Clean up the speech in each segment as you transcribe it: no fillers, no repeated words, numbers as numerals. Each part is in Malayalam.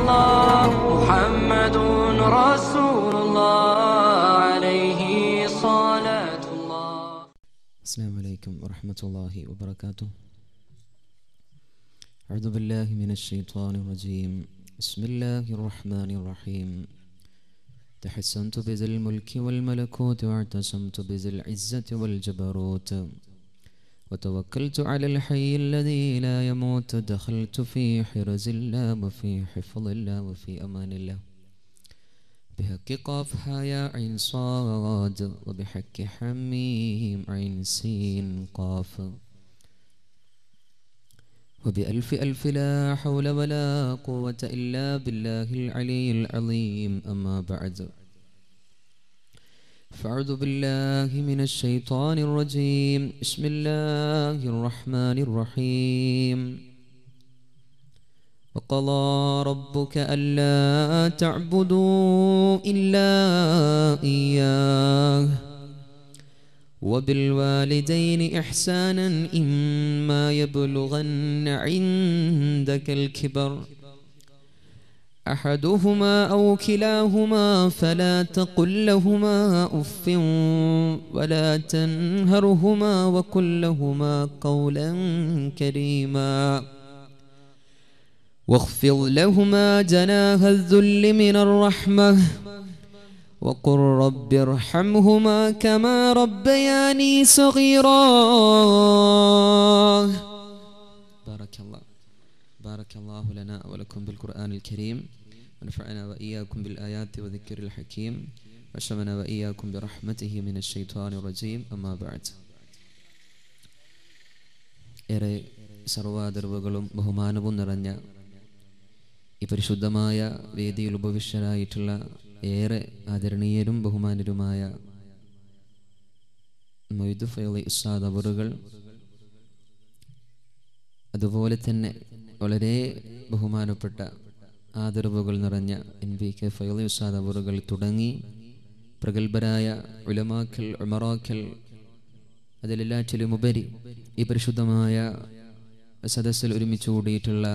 الله محمد رسول الله عليه صلاة الله. السلام عليكم ورحمة الله وبركاته. أعوذ بالله من الشيطان الرجيم. بسم الله الرحمن الرحيم. تحسنت بذي الملك والملكوت واعتصمت بذي العزة والجبروت وتوكلت على الحي الذي لا يموت دخلت في حرز الله وفي حفظ الله وفي أمان الله بحق قافها يا عين صاد وبحق حميم عين سين قاف وبألف ألف لا حول ولا قوة إلا بالله العلي العظيم أما بعد فأعوذ بالله من الشيطان الرجيم بسم الله الرحمن الرحيم وقضى ربك ألا تعبدوا إلا إياه وبالوالدين إحسانا إما يبلغن عندك الكبر أحدهما أو كلاهما فلا تقل لهما أف ولا تنهرهما وقل لهما قولا كريما واخفض لهما جناح الذل من الرحمة وقل رب ارحمهما كما ربياني صغيرا. بارك الله لنا ولكم بالقرآن الكريم ونفعنا وإياكم بالآيات وذكر الحكيم وشمنا وإياكم برحمته من الشيطان الرجيم أما بعد. إرى سروا دربغلوم بهمان بندرنيا. إبريشودمايا ويدي لبوبشرا يطلع. إرى آدرنييرم بهمانيرمايا. ميدوفيلي إسادا برغل. അതുപോലെതന്നെ വളരെ ബഹുമാനപ്പെട്ട ആദർവുകൾ നിറഞ്ഞ എൻവികെ ഫൈലി ഉസ്താദ് അവറുകൾ തുടങ്ങി പ്രഗൽഭരായ ഉലമാക്കൾ ഉമറാക്കൾ അതിലെല്ലാറ്റിലും ഉപരി ഈ പരിശുദ്ധമായ സദസ്സിൽ ഒരുമിച്ച് കൂടിയിട്ടുള്ള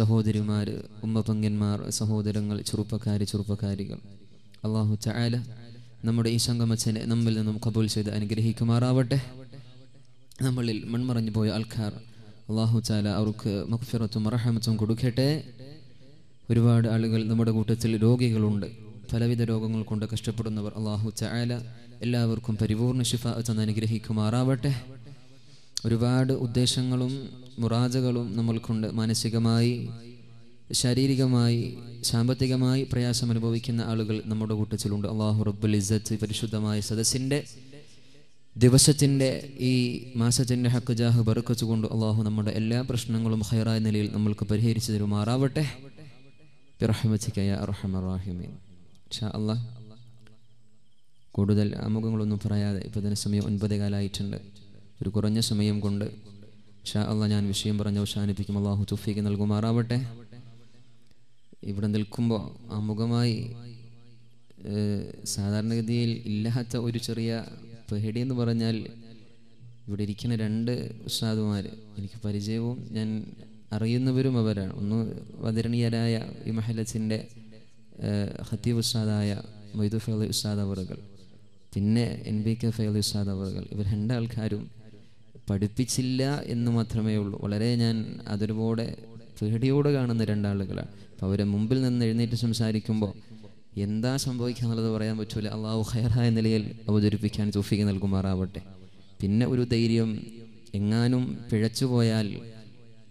സഹോദരിമാർ ഉമ്മപങ്കന്മാർ സഹോദരങ്ങൾ ചെറുപ്പക്കാരികൾ അല്ലാഹു തആല നമ്മുടെ ഈ സംഗമത്തിനെ നമ്മിൽ നിന്നും ഖബൂൽ ചെയ്ത് അനുഗ്രഹിക്കുമാറാവട്ടെ. നമ്മളിൽ മൺമറഞ്ഞു പോയ ആൾക്കാർ അല്ലാഹു തആല അവർക്ക് മഗ്ഫിറത്തും റഹ്മത്തും കൊടുക്കട്ടെ. ഒരുപാട് ആളുകൾ നമ്മുടെ കൂട്ടത്തിൽ രോഗികളുണ്ട്, പലവിധ രോഗങ്ങൾ കൊണ്ട് കഷ്ടപ്പെടുന്നവർ. അല്ലാഹു തആല എല്ലാവർക്കും പരിപൂർണ്ണ ശിഫാഅത്ത് അനുഗ്രഹിക്കുമാറാവട്ടെ. ഒരുപാട് ഉദ്ദേശങ്ങളും മുറാജകളും നമ്മൾക്കുണ്ട്. മാനസികമായി, ശാരീരികമായി, സാമ്പത്തികമായി പ്രയാസം അനുഭവിക്കുന്ന ആളുകൾ നമ്മുടെ കൂട്ടത്തിലുണ്ട്. അല്ലാഹു റബ്ബുൽ ഇസ്സത്ത് പരിശുദ്ധമായ സദസ്സിൻ്റെ ദിവസത്തിൻ്റെ ഈ മാസത്തിൻ്റെ ഹക്ക് ജാഹ് ബർക്കത്ത് കൊണ്ട് അള്ളാഹു നമ്മുടെ എല്ലാ പ്രശ്നങ്ങളും ഖൈറായ നിലയിൽ നമ്മൾക്ക് പരിഹരിച്ചു തരുമാറാവട്ടെ. ബിറഹ്മതിക യാ അർഹമർ റഹീമീൻ. ഇൻഷാ അല്ലാഹ് കൂടുതൽ ആമുഖങ്ങളൊന്നും പറയാതെ, ഇപ്പോൾ തന്നെ സമയം 9:15 ഒരു കുറഞ്ഞ സമയം കൊണ്ട് ഇൻഷാ അല്ലാഹ് ഞാൻ വിഷയം പറഞ്ഞ് അവസാനിപ്പിക്കും. അള്ളാഹു തൗഫീഖ് നൽകുമാറാവട്ടെ. ഇവിടെ നിൽക്കുമ്പോൾ ആമുഖമായി സാധാരണഗതിയിൽ ഇല്ലാത്ത ഒരു ചെറിയ പേടി എന്ന് പറഞ്ഞാൽ, ഇവിടെ ഇരിക്കുന്ന രണ്ട് ഉസ്താദുമാർ എനിക്ക് പരിചയവും ഞാൻ അറിയുന്നവരും അവരാണ്. ഒന്ന് ആദരണീയരായ ഈ മഹല്ലത്തിൻ്റെ ഖതീബ് ഉസ്താദായ മൊയ്തു ഫൈലി ഉസ്താദ് അവറുകൾ, പിന്നെ എൻവികെ ഫൈലി ഉസ്താദ് അവറുകൾ. ഇവർ രണ്ടാൾക്കാരും പഠിപ്പിച്ചില്ല എന്ന് മാത്രമേ ഉള്ളൂ. വളരെ ഞാൻ അതിലൂടെ പേടിയോടെ കാണുന്ന രണ്ടാളുകളാണ്. അപ്പോൾ അവരെ മുമ്പിൽ നിന്ന് എഴുന്നേറ്റ് സംസാരിക്കുമ്പോൾ എന്താ സംഭവിക്കാന്നുള്ളത് പറയാൻ പറ്റൂല. അള്ളാഹു ഖൈറായ നിലയിൽ അവതരിപ്പിക്കാൻ തൗഫീഖ് നൽകുമാറാവട്ടെ. പിന്നെ ഒരു ധൈര്യം, എങ്ങാനും പിഴച്ചുപോയാൽ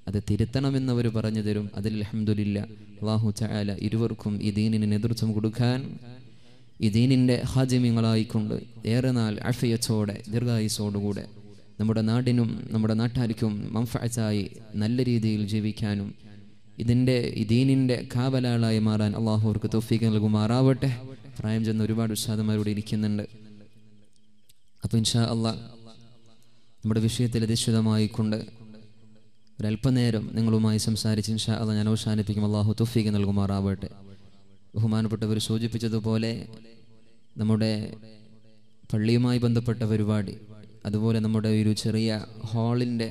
അത് തിരുത്തണമെന്നവർ പറഞ്ഞു തരും. അതിൽ അൽഹംദുലില്ലാഹ് അള്ളാഹു തആല ഇരുവർക്കും ഈ ദീനിന് നേതൃത്വം കൊടുക്കാൻ, ഈ ദീനിൻ്റെ ഹാദിമികളായിക്കൊണ്ട് ഏറെ നാൾ അഫിയത്തോടെ ദീർഘായുസോടുകൂടെ നമ്മുടെ നാടിനും നമ്മുടെ നാട്ടാർക്കും മൻഫഅത്തായി നല്ല രീതിയിൽ ജീവിക്കാനും ഈ ദീനിൻ്റെ കാവലാളായി മാറാൻ അള്ളാഹു അവർക്ക് തൗഫീഖ് നൽകുമാറാവട്ടെ. പ്രായം ചെന്ന ഒരുപാട് ഉസ്താദന്മാരോട് ഇരിക്കുന്നുണ്ട്. അപ്പോൾ ഇൻഷാ അല്ലാഹ് നമ്മുടെ വിഷയത്തിൽ അധിഷ്ഠിതമായിക്കൊണ്ട് ഒരല്പനേരം നിങ്ങളുമായി സംസാരിച്ച് ഇൻഷാ അല്ലാഹ് ഞാൻ അവസാനിപ്പിക്കും. അള്ളാഹു തൗഫീഖ് നൽകുമാറാവട്ടെ. ബഹുമാനപ്പെട്ടവർ സൂചിപ്പിച്ചതുപോലെ നമ്മുടെ പള്ളിയുമായി ബന്ധപ്പെട്ട പരിപാടി, അതുപോലെ നമ്മുടെ ഒരു ചെറിയ ഹാളിൻ്റെ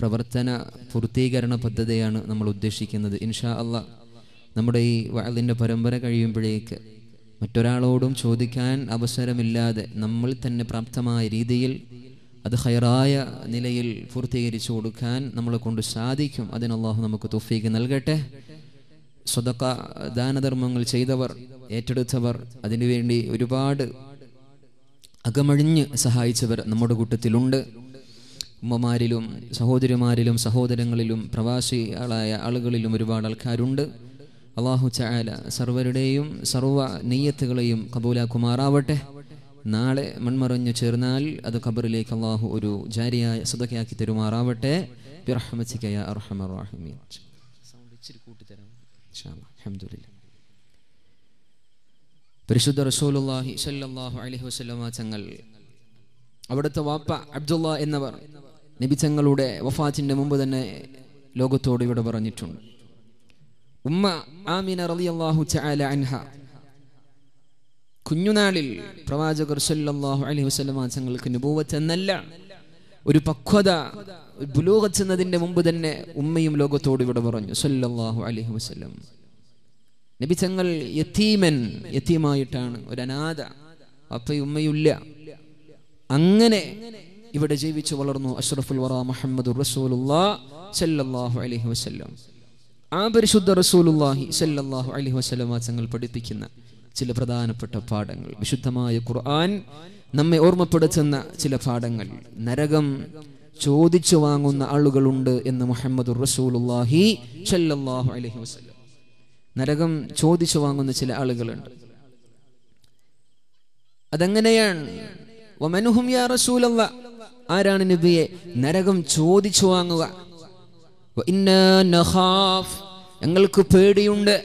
പ്രവർത്തന പൂർത്തീകരണ പദ്ധതിയാണ് നമ്മൾ ഉദ്ദേശിക്കുന്നത്. ഇൻഷാ അള്ളാഹ് നമ്മുടെ ഈ വഅലിൻ്റെ പരമ്പര കഴിയുമ്പോഴേക്ക് മറ്റൊരാളോടും ചോദിക്കാൻ അവസരമില്ലാതെ നമ്മൾ തന്നെ പ്രാപ്തമായ രീതിയിൽ അത് ഖൈറായ നിലയിൽ പൂർത്തീകരിച്ചു കൊടുക്കാൻ നമ്മളെ കൊണ്ട് സാധിക്കും. അതിന് അല്ലാഹു നമുക്ക് തൗഫീഖ് നൽകട്ടെ. സദഖ, ദാനധർമ്മങ്ങൾ ചെയ്തവർ, ഏറ്റെടുത്തവർ, അതിനുവേണ്ടി ഒരുപാട് അകമഴിഞ്ഞ് സഹായിച്ചവർ നമ്മുടെ കൂട്ടത്തിലുണ്ട്. ഉമ്മമാരിലും സഹോദരിമാരിലും സഹോദരങ്ങളിലും പ്രവാസികളായ ആളുകളിലും ഒരുപാട് ആൾക്കാരുണ്ട്. അല്ലാഹു തആല സർവരുടെയും സർവ്വ നിയ്യത്തുകളെയും ഖബൂലാക്കുമാറാവട്ടെ. നാളെ മൺമറഞ്ഞു ചേർന്നാൽ അത് ഖബറിലേക്ക് അല്ലാഹു ഒരു ജാരിയായ സദഖയാക്കി തരുമാറാവട്ടെ. ബിറഹ്മതിക യാ അർഹമർ റഹീമീൻ. പരിശുദ്ധ റസൂലുള്ളാഹി സ്വല്ലല്ലാഹു അലൈഹി വസല്ലമ തങ്ങൾ, അവിടുത്തെ വാപ്പ അബ്ദുള്ള എന്നവർ നബി തങ്ങളുടെ വഫാത്തിന്റെ മുമ്പ് തന്നെ ലോകത്തോട് ഇവിടെ പറഞ്ഞിട്ടുണ്ട്. ഉമ്മ ആമിന റളിയല്ലാഹു തആല അൻഹ കുഞ്ഞുനാളിൽ പ്രവാചകർ സല്ലല്ലാഹു അലൈഹി വസല്ലമ തങ്ങൾക്ക് നബുവത്ത് എന്നല്ല, ഒരു പക്വത ബുലൂഗത്ത് എന്നതിന്റെ മുമ്പ് തന്നെ ഉമ്മയും ലോകത്തോട് ഇവിടെ പറഞ്ഞു. സല്ലല്ലാഹു അലൈഹി വസല്ലം നബി തങ്ങൾ യതീമൻ, യതീമായിട്ടാണ്, ഒരു അനാഥ, അപ്പയും ഉമ്മയുമില്ല. അങ്ങനെ ഇവിടെ ജീവിച്ചു വളർന്നു അഷ്റഫുൽ വറ മുഹമ്മദുർ റസൂലുള്ളാഹി സല്ലല്ലാഹു അലൈഹി വസല്ലം. ആ പരിശുദ്ധ റസൂലുള്ളാഹി സല്ലല്ലാഹു അലൈഹി വസല്ലമ തങ്ങൾ പഠിപ്പിക്കുന്ന ചില പ്രധാനപ്പെട്ട പാഠങ്ങൾ, വിശുദ്ധമായ ഖുർആൻ നമ്മെ ഓർമ്മപ്പെടുത്തുന്ന ചില പാഠങ്ങൾ. നരകം ചോദിച്ചു വാങ്ങുന്ന ആളുകളുണ്ട് എന്ന് മുഹമ്മദുർ റസൂലുള്ളാഹി സല്ലല്ലാഹു അലൈഹി വസല്ലം. നരകം ചോദിച്ചു വാങ്ങുന്ന ചില ആളുകളുണ്ട്. അതെങ്ങനെയാണ്? വമൻഹും യാ റസൂലല്ലാഹ്, ആരാണ് നബിയെ നരകം ചോദിച്ചു വാങ്ങുക? വഇന്നാ നഖാഫ്, ഞങ്ങൾക്ക് പേടിയുണ്ട്,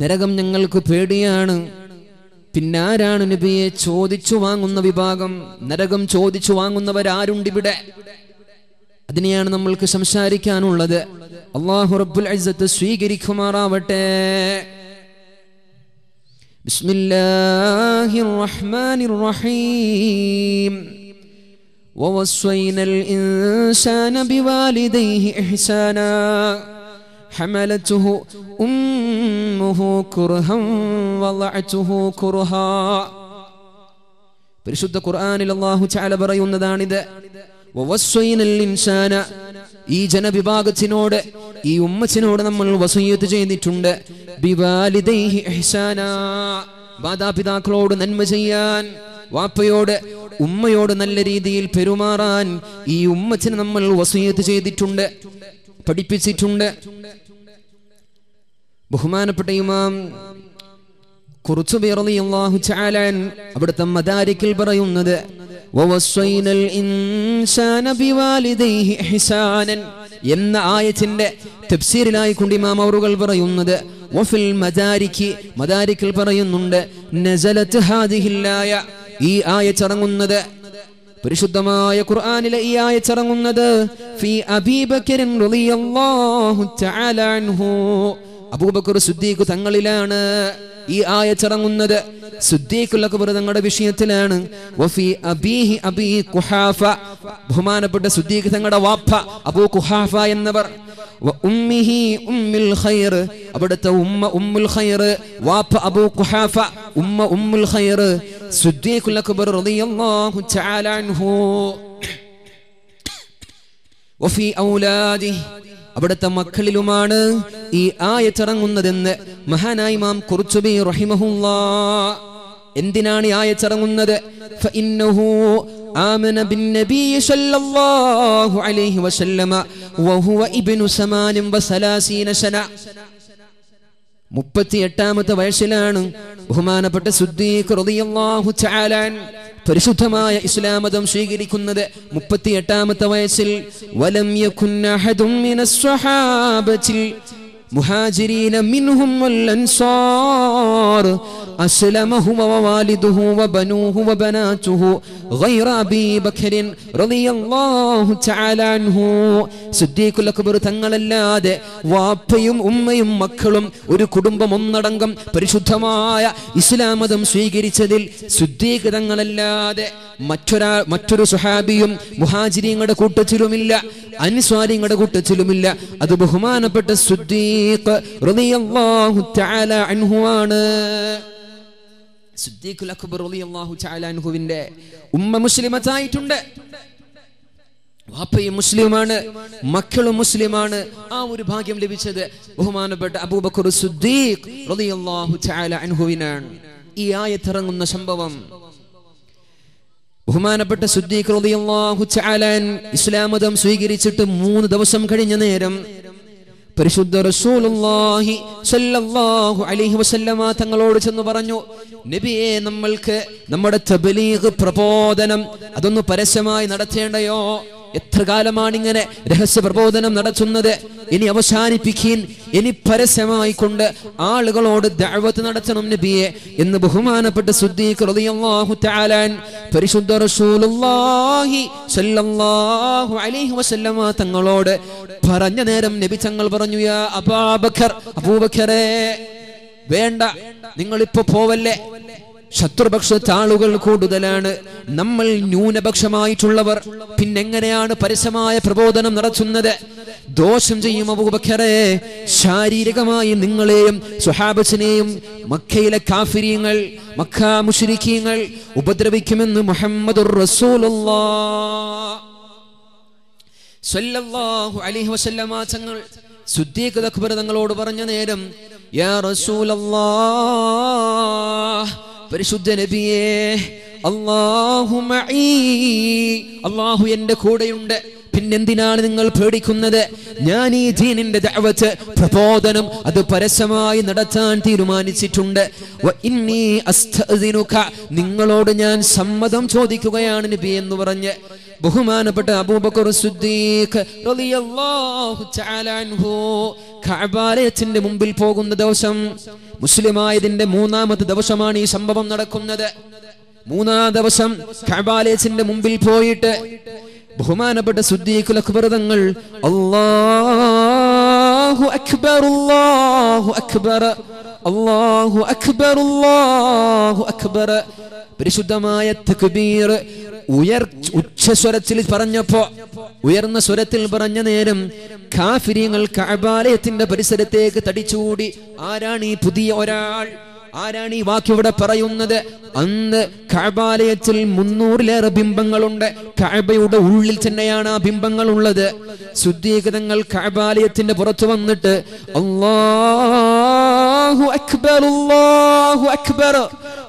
നരകം ഞങ്ങൾക്ക് പേടിയാണ്. പിന്നാരാണ് നബിയെ ചോദിച്ചു വാങ്ങുന്ന വിഭാഗം? നരകം ചോദിച്ചു വാങ്ങുന്നവരാരുണ്ടിവിടെ? അതിനെയാണ് നമ്മൾക്ക് സംസാരിക്കാനുള്ളത്. അല്ലാഹു റബ്ബുൽ ഇസ്സത്ത് സ്വീകരിക്കുമാറാവട്ടെ. ബിസ്മില്ലാഹിർ റഹ്മാനിർ റഹീം. വവസ്വൈനൽ ഇൻസാന ബിവാലിദൈഹി ഇഹ്സാനാ حملته أمه كرها وضعته كرها. برشد القرآن الله تعالى بريون ذانذا ووصينا الإنسان إي جنب باغت نود إي أمة نود نمن الوصية جيد تند بوالديه إحسانا. മാതാപിതാക്കളോട് നന്മ ചെയ്യാൻ, വാപ്പയോട് ഉമ്മയോട് നല്ല രീതിയിൽ പെരുമാറാൻ ഈ ഉമ്മത്തിന് നമ്മൾ വസീയത്ത് ചെയ്തിട്ടുണ്ട്, പഠിപ്പിച്ചിട്ടുണ്ട്. ബഹുമാനപ്പെട്ട ഇമാം ഖുർതുബി റളിയല്ലാഹു തആല അവിടുത്തെ മദാരിക്കിൽ പറയുന്നത് വവസ്വൈനൽ ഇൻസാന ബിവാലിദൈഹി ഇഹ്സാനൻ എന്ന ആയത്തിന്റെ തഫ്സീറിലായി കൊണ്ട് ഇമാം അവറുകൾ പറയുന്നത് വഫിൽ മദാരികി, മദാരിക്കിൽ പറയുന്നുണ്ട് നസലത് ഹാദിഹിൽ ആയ, ഈ ആയത്ത് ഇറങ്ങുന്നത്, പരിശുദ്ധമായ ഖുർആനിലെ ഈ ആയത്ത് ഇറങ്ങുന്നത് ഫീ അബീ ബക്കർ റളിയല്ലാഹു തആല അൻഹു, അബൂബക്കർ സിദ്ദീഖ് തങ്ങളിലാണ് ഈ ആയത്ത് ഇറങ്ങുന്നത്. സിദ്ദീഖുൽ അക്ബർ തങ്ങളുടെ വിഷയത്തിലാണ്. വഫീ അബീഹി അബീ ഖുഹാഫ, ബഹുമാനപ്പെട്ട സിദ്ദീഖ് തങ്ങളുടെ വാപ്പ അബൂ ഖുഹാഫ എന്നവർ. ഉമ്മിഹി ഉമ്മുൽ ഖൈർ, അവിടുത്തെ ഉമ്മ ഉമ്മുൽ ഖൈർ, വാപ്പ അബൂ ഖുഹാഫ, ഉമ്മ ഉമ്മുൽ ഖൈർ. സിദ്ദീഖുൽ അക്ബർ റളിയല്ലാഹു തആല അൻഹു. വഫീ ഔലാദിഹി, അവിടുത്തെ മക്കളിലുമാണ് ഈ ആയത്ത് ഇറങ്ങുന്നതെന്ന് മഹാനായ ഇമാം ഖുർതുബി റഹിമഹുല്ലാഹ്. എന്തിനാണ് ഈ ആയത്ത് ഇറങ്ങുന്നത്? ഫഇന്നഹു ആമന ബിന്നബി സല്ലല്ലാഹു അലൈഹി വസല്ലമ വഹുവ ഇബ്നു 38 സന, 38-ാമത്തെ വയസ്സിലാണ് ബഹുമാനപ്പെട്ട സിദ്ദീഖ് റളിയല്ലാഹു തആല പരിശുദ്ധമായ ഇസ്ലാം മതം സ്വീകരിക്കുന്നത് 38-ാമത്തെ വയസ്സിൽ. വലം യകുൻ അഹദും മിനസ് സ്വഹാബത്തിൽ, مهاجرين منهم والأنصار أسلمهم ووالده وبنوه وبناته غير أبي بكر رضي الله تعالى عنه صديق الأكبر تنقل اللاد وابيم أميم مكلم وركودم بمنادنكم പരിശുദ്ധമായ ഇസ്ലാം മതം സ്വീകരിച്ചതിൽ സിദ്ദീഖ് തങ്ങളല്ലാതെ മറ്റൊരു സ്വഹാബിയും മുഹാജിരീങ്ങളുടെ കൂട്ടത്തിലുമില്ല അൻസ്വാരിങ്ങളുടെ കൂട്ടത്തിലുമില്ല അത് ബഹുമാനപ്പെട്ട സിദ്ദീഖ് റളിയല്ലാഹു തആല അൻഹു ആണ് സിദ്ദീഖുൽ അക്ബർ റളിയല്ലാഹു തആല അൻഹുവിന്റെ ഉമ്മ മുസ്ലിമതായിട്ടുണ്ട് വാപ്പയും മുസ്ലിമാണ് മക്കളും മുസ്ലിമാണ് ആ ഒരു ഭാഗ്യം ലഭിച്ചത് ബഹുമാനപ്പെട്ട അബൂബക്കർ സിദ്ദീഖ് റളിയല്ലാഹു തആല അൻഹുവിനാണ് ഈ ആയത്ത് ഇറങ്ങുന്ന സംഭവം ബഹുമാനപ്പെട്ട സിദ്ദീഖ് റളിയല്ലാഹു തആല ഇസ്ലാം മതം സ്വീകരിച്ചിട്ട് 3 ദിവസം കഴിഞ്ഞ നേരം പരിശുദ്ധ റസൂലുള്ളാഹി സ്വല്ലല്ലാഹു അലൈഹി വസല്ലമ തങ്ങളോട് ചെന്ന് പറഞ്ഞു നബിയെ നമ്മൾക്ക് നമ്മുടെ തബ്ലീഗ് പ്രബോധനം അതൊന്ന് പരസ്യമായി നടത്തേണ്ടയോ എത്ര കാലമാണ് ഇങ്ങനെ രഹസ്യ പ്രബോധനം നടത്തുന്നത് ഇനി അവസാനിപ്പിക്കീൻ ഇനി പരസ്യമായി കൊണ്ട് ആളുകളോട് ദഅവത്ത് നടത്തണം നബിയെ എന്ന് ബഹുമാനപ്പെട്ട സിദ്ദീഖ് റളിയല്ലാഹു തആല പരിശുദ്ധ റസൂലുള്ളാഹി സ്വല്ലല്ലാഹു അലൈഹി വസല്ലമ തങ്ങളോട് പറഞ്ഞ നേരം നബി തങ്ങൾ പറഞ്ഞു യാ അബൂബക്കർ അബൂബക്കറേ വേണ്ട നിങ്ങൾ ഇപ്പോ പോവല്ലേ ശത്രുപക്ഷത്ത് ആളുകൾ കൂടുതലാണ് നമ്മൾ ന്യൂനപക്ഷമായിട്ടുള്ളവർ പിന്നെങ്ങനെയാണ് പരസ്യമായ പ്രബോധനം നടത്തുന്നത് ദോഷം ചെയ്യും അബൂബക്കറെ ശാരീരികമായി നിങ്ങളെയും സ്വഹാബത്തിനെയും മക്കയിലെ കാഫിരീങ്ങൾ മക്ക മുശ്രിക്കീങ്ങൾ ഉപദ്രവിക്കുമെന്ന് മുഹമ്മദുർ റസൂലുള്ളാഹി സ്വല്ലല്ലാഹു അലൈഹി വസല്ലമ തങ്ങൾ സിദ്ദീഖ് അക്ബർ തങ്ങളോട് പറഞ്ഞ നേരം യാ റസൂലുള്ളാഹി പരിശുദ്ധ നബിയേ അല്ലാഹു മഈ അല്ലാഹു എൻ്റെ കൂടെയുണ്ട് പിന്നെന്തിനാണ് നിങ്ങൾ പേടിക്കുന്നത് ഞാൻ ഈ ദീനിന്റെ ദഅവത്ത് പ്രബോധനം അത് പരസ്യമായി നടത്താൻ തീരുമാനിച്ചിട്ടുണ്ട് വഇന്നീ അസ്തഅ്സിനുക നിങ്ങളോട് ഞാൻ സമ്മതം ചോദിക്കുകയാണ് നബി എന്ന് പറഞ്ഞ് ബഹുമാനപ്പെട്ട അബൂബക്കർ സിദ്ദീഖ് റളിയല്ലാഹു തആല അൻഹു കഅബാലയത്തിന്റെ മുമ്പിൽ പോകുന്ന ദിവസം മുസ്ലിമായതിന്റെ 3ാമത്തെ ദിവസമാണ് ഈ സംഭവം നടക്കുന്നത്. 3ാം ദിവസം കഅബാലയത്തിന്റെ മുമ്പിൽ പോയിട്ട് ബഹുമാനപ്പെട്ട സിദ്ദീഖുൽ അക്ബർ തങ്ങൾ അല്ലാഹു അക്ബർ അല്ലാഹു അക്ബർ അല്ലാഹു അക്ബർ അല്ലാഹു അക്ബർ പരിശുദ്ധമായ തക്ബീർ ഉച്ചസ്വരത്തിൽ പറഞ്ഞപ്പോൾ ഉയർന്ന സ്വരത്തിൽ പറഞ്ഞ നേരം കാഫിരീങ്ങൾ കഅബാലയത്തിന്റെ പരിസരത്തേക്ക് തടിച്ചുകൂടി. ആരാണ് ഈ പുതിയ ഒരാൾ? ആരാണ് ഈ വാക്കിവിടെ പറയുന്നത്? അന്ന് കഅബാലയത്തിൽ 300-ലേറെ ബിംബങ്ങളുണ്ട്. കഅബയുടെ ഉള്ളിൽ തന്നെയാണ് ആ ബിംബങ്ങൾ ഉള്ളത്. സിദ്ദീഖ് തങ്ങൾ കഅബാലയത്തിന്റെ പുറത്തു വന്നിട്ട് അല്ലാഹു അക്ബർ അല്ലാഹു അക്ബർ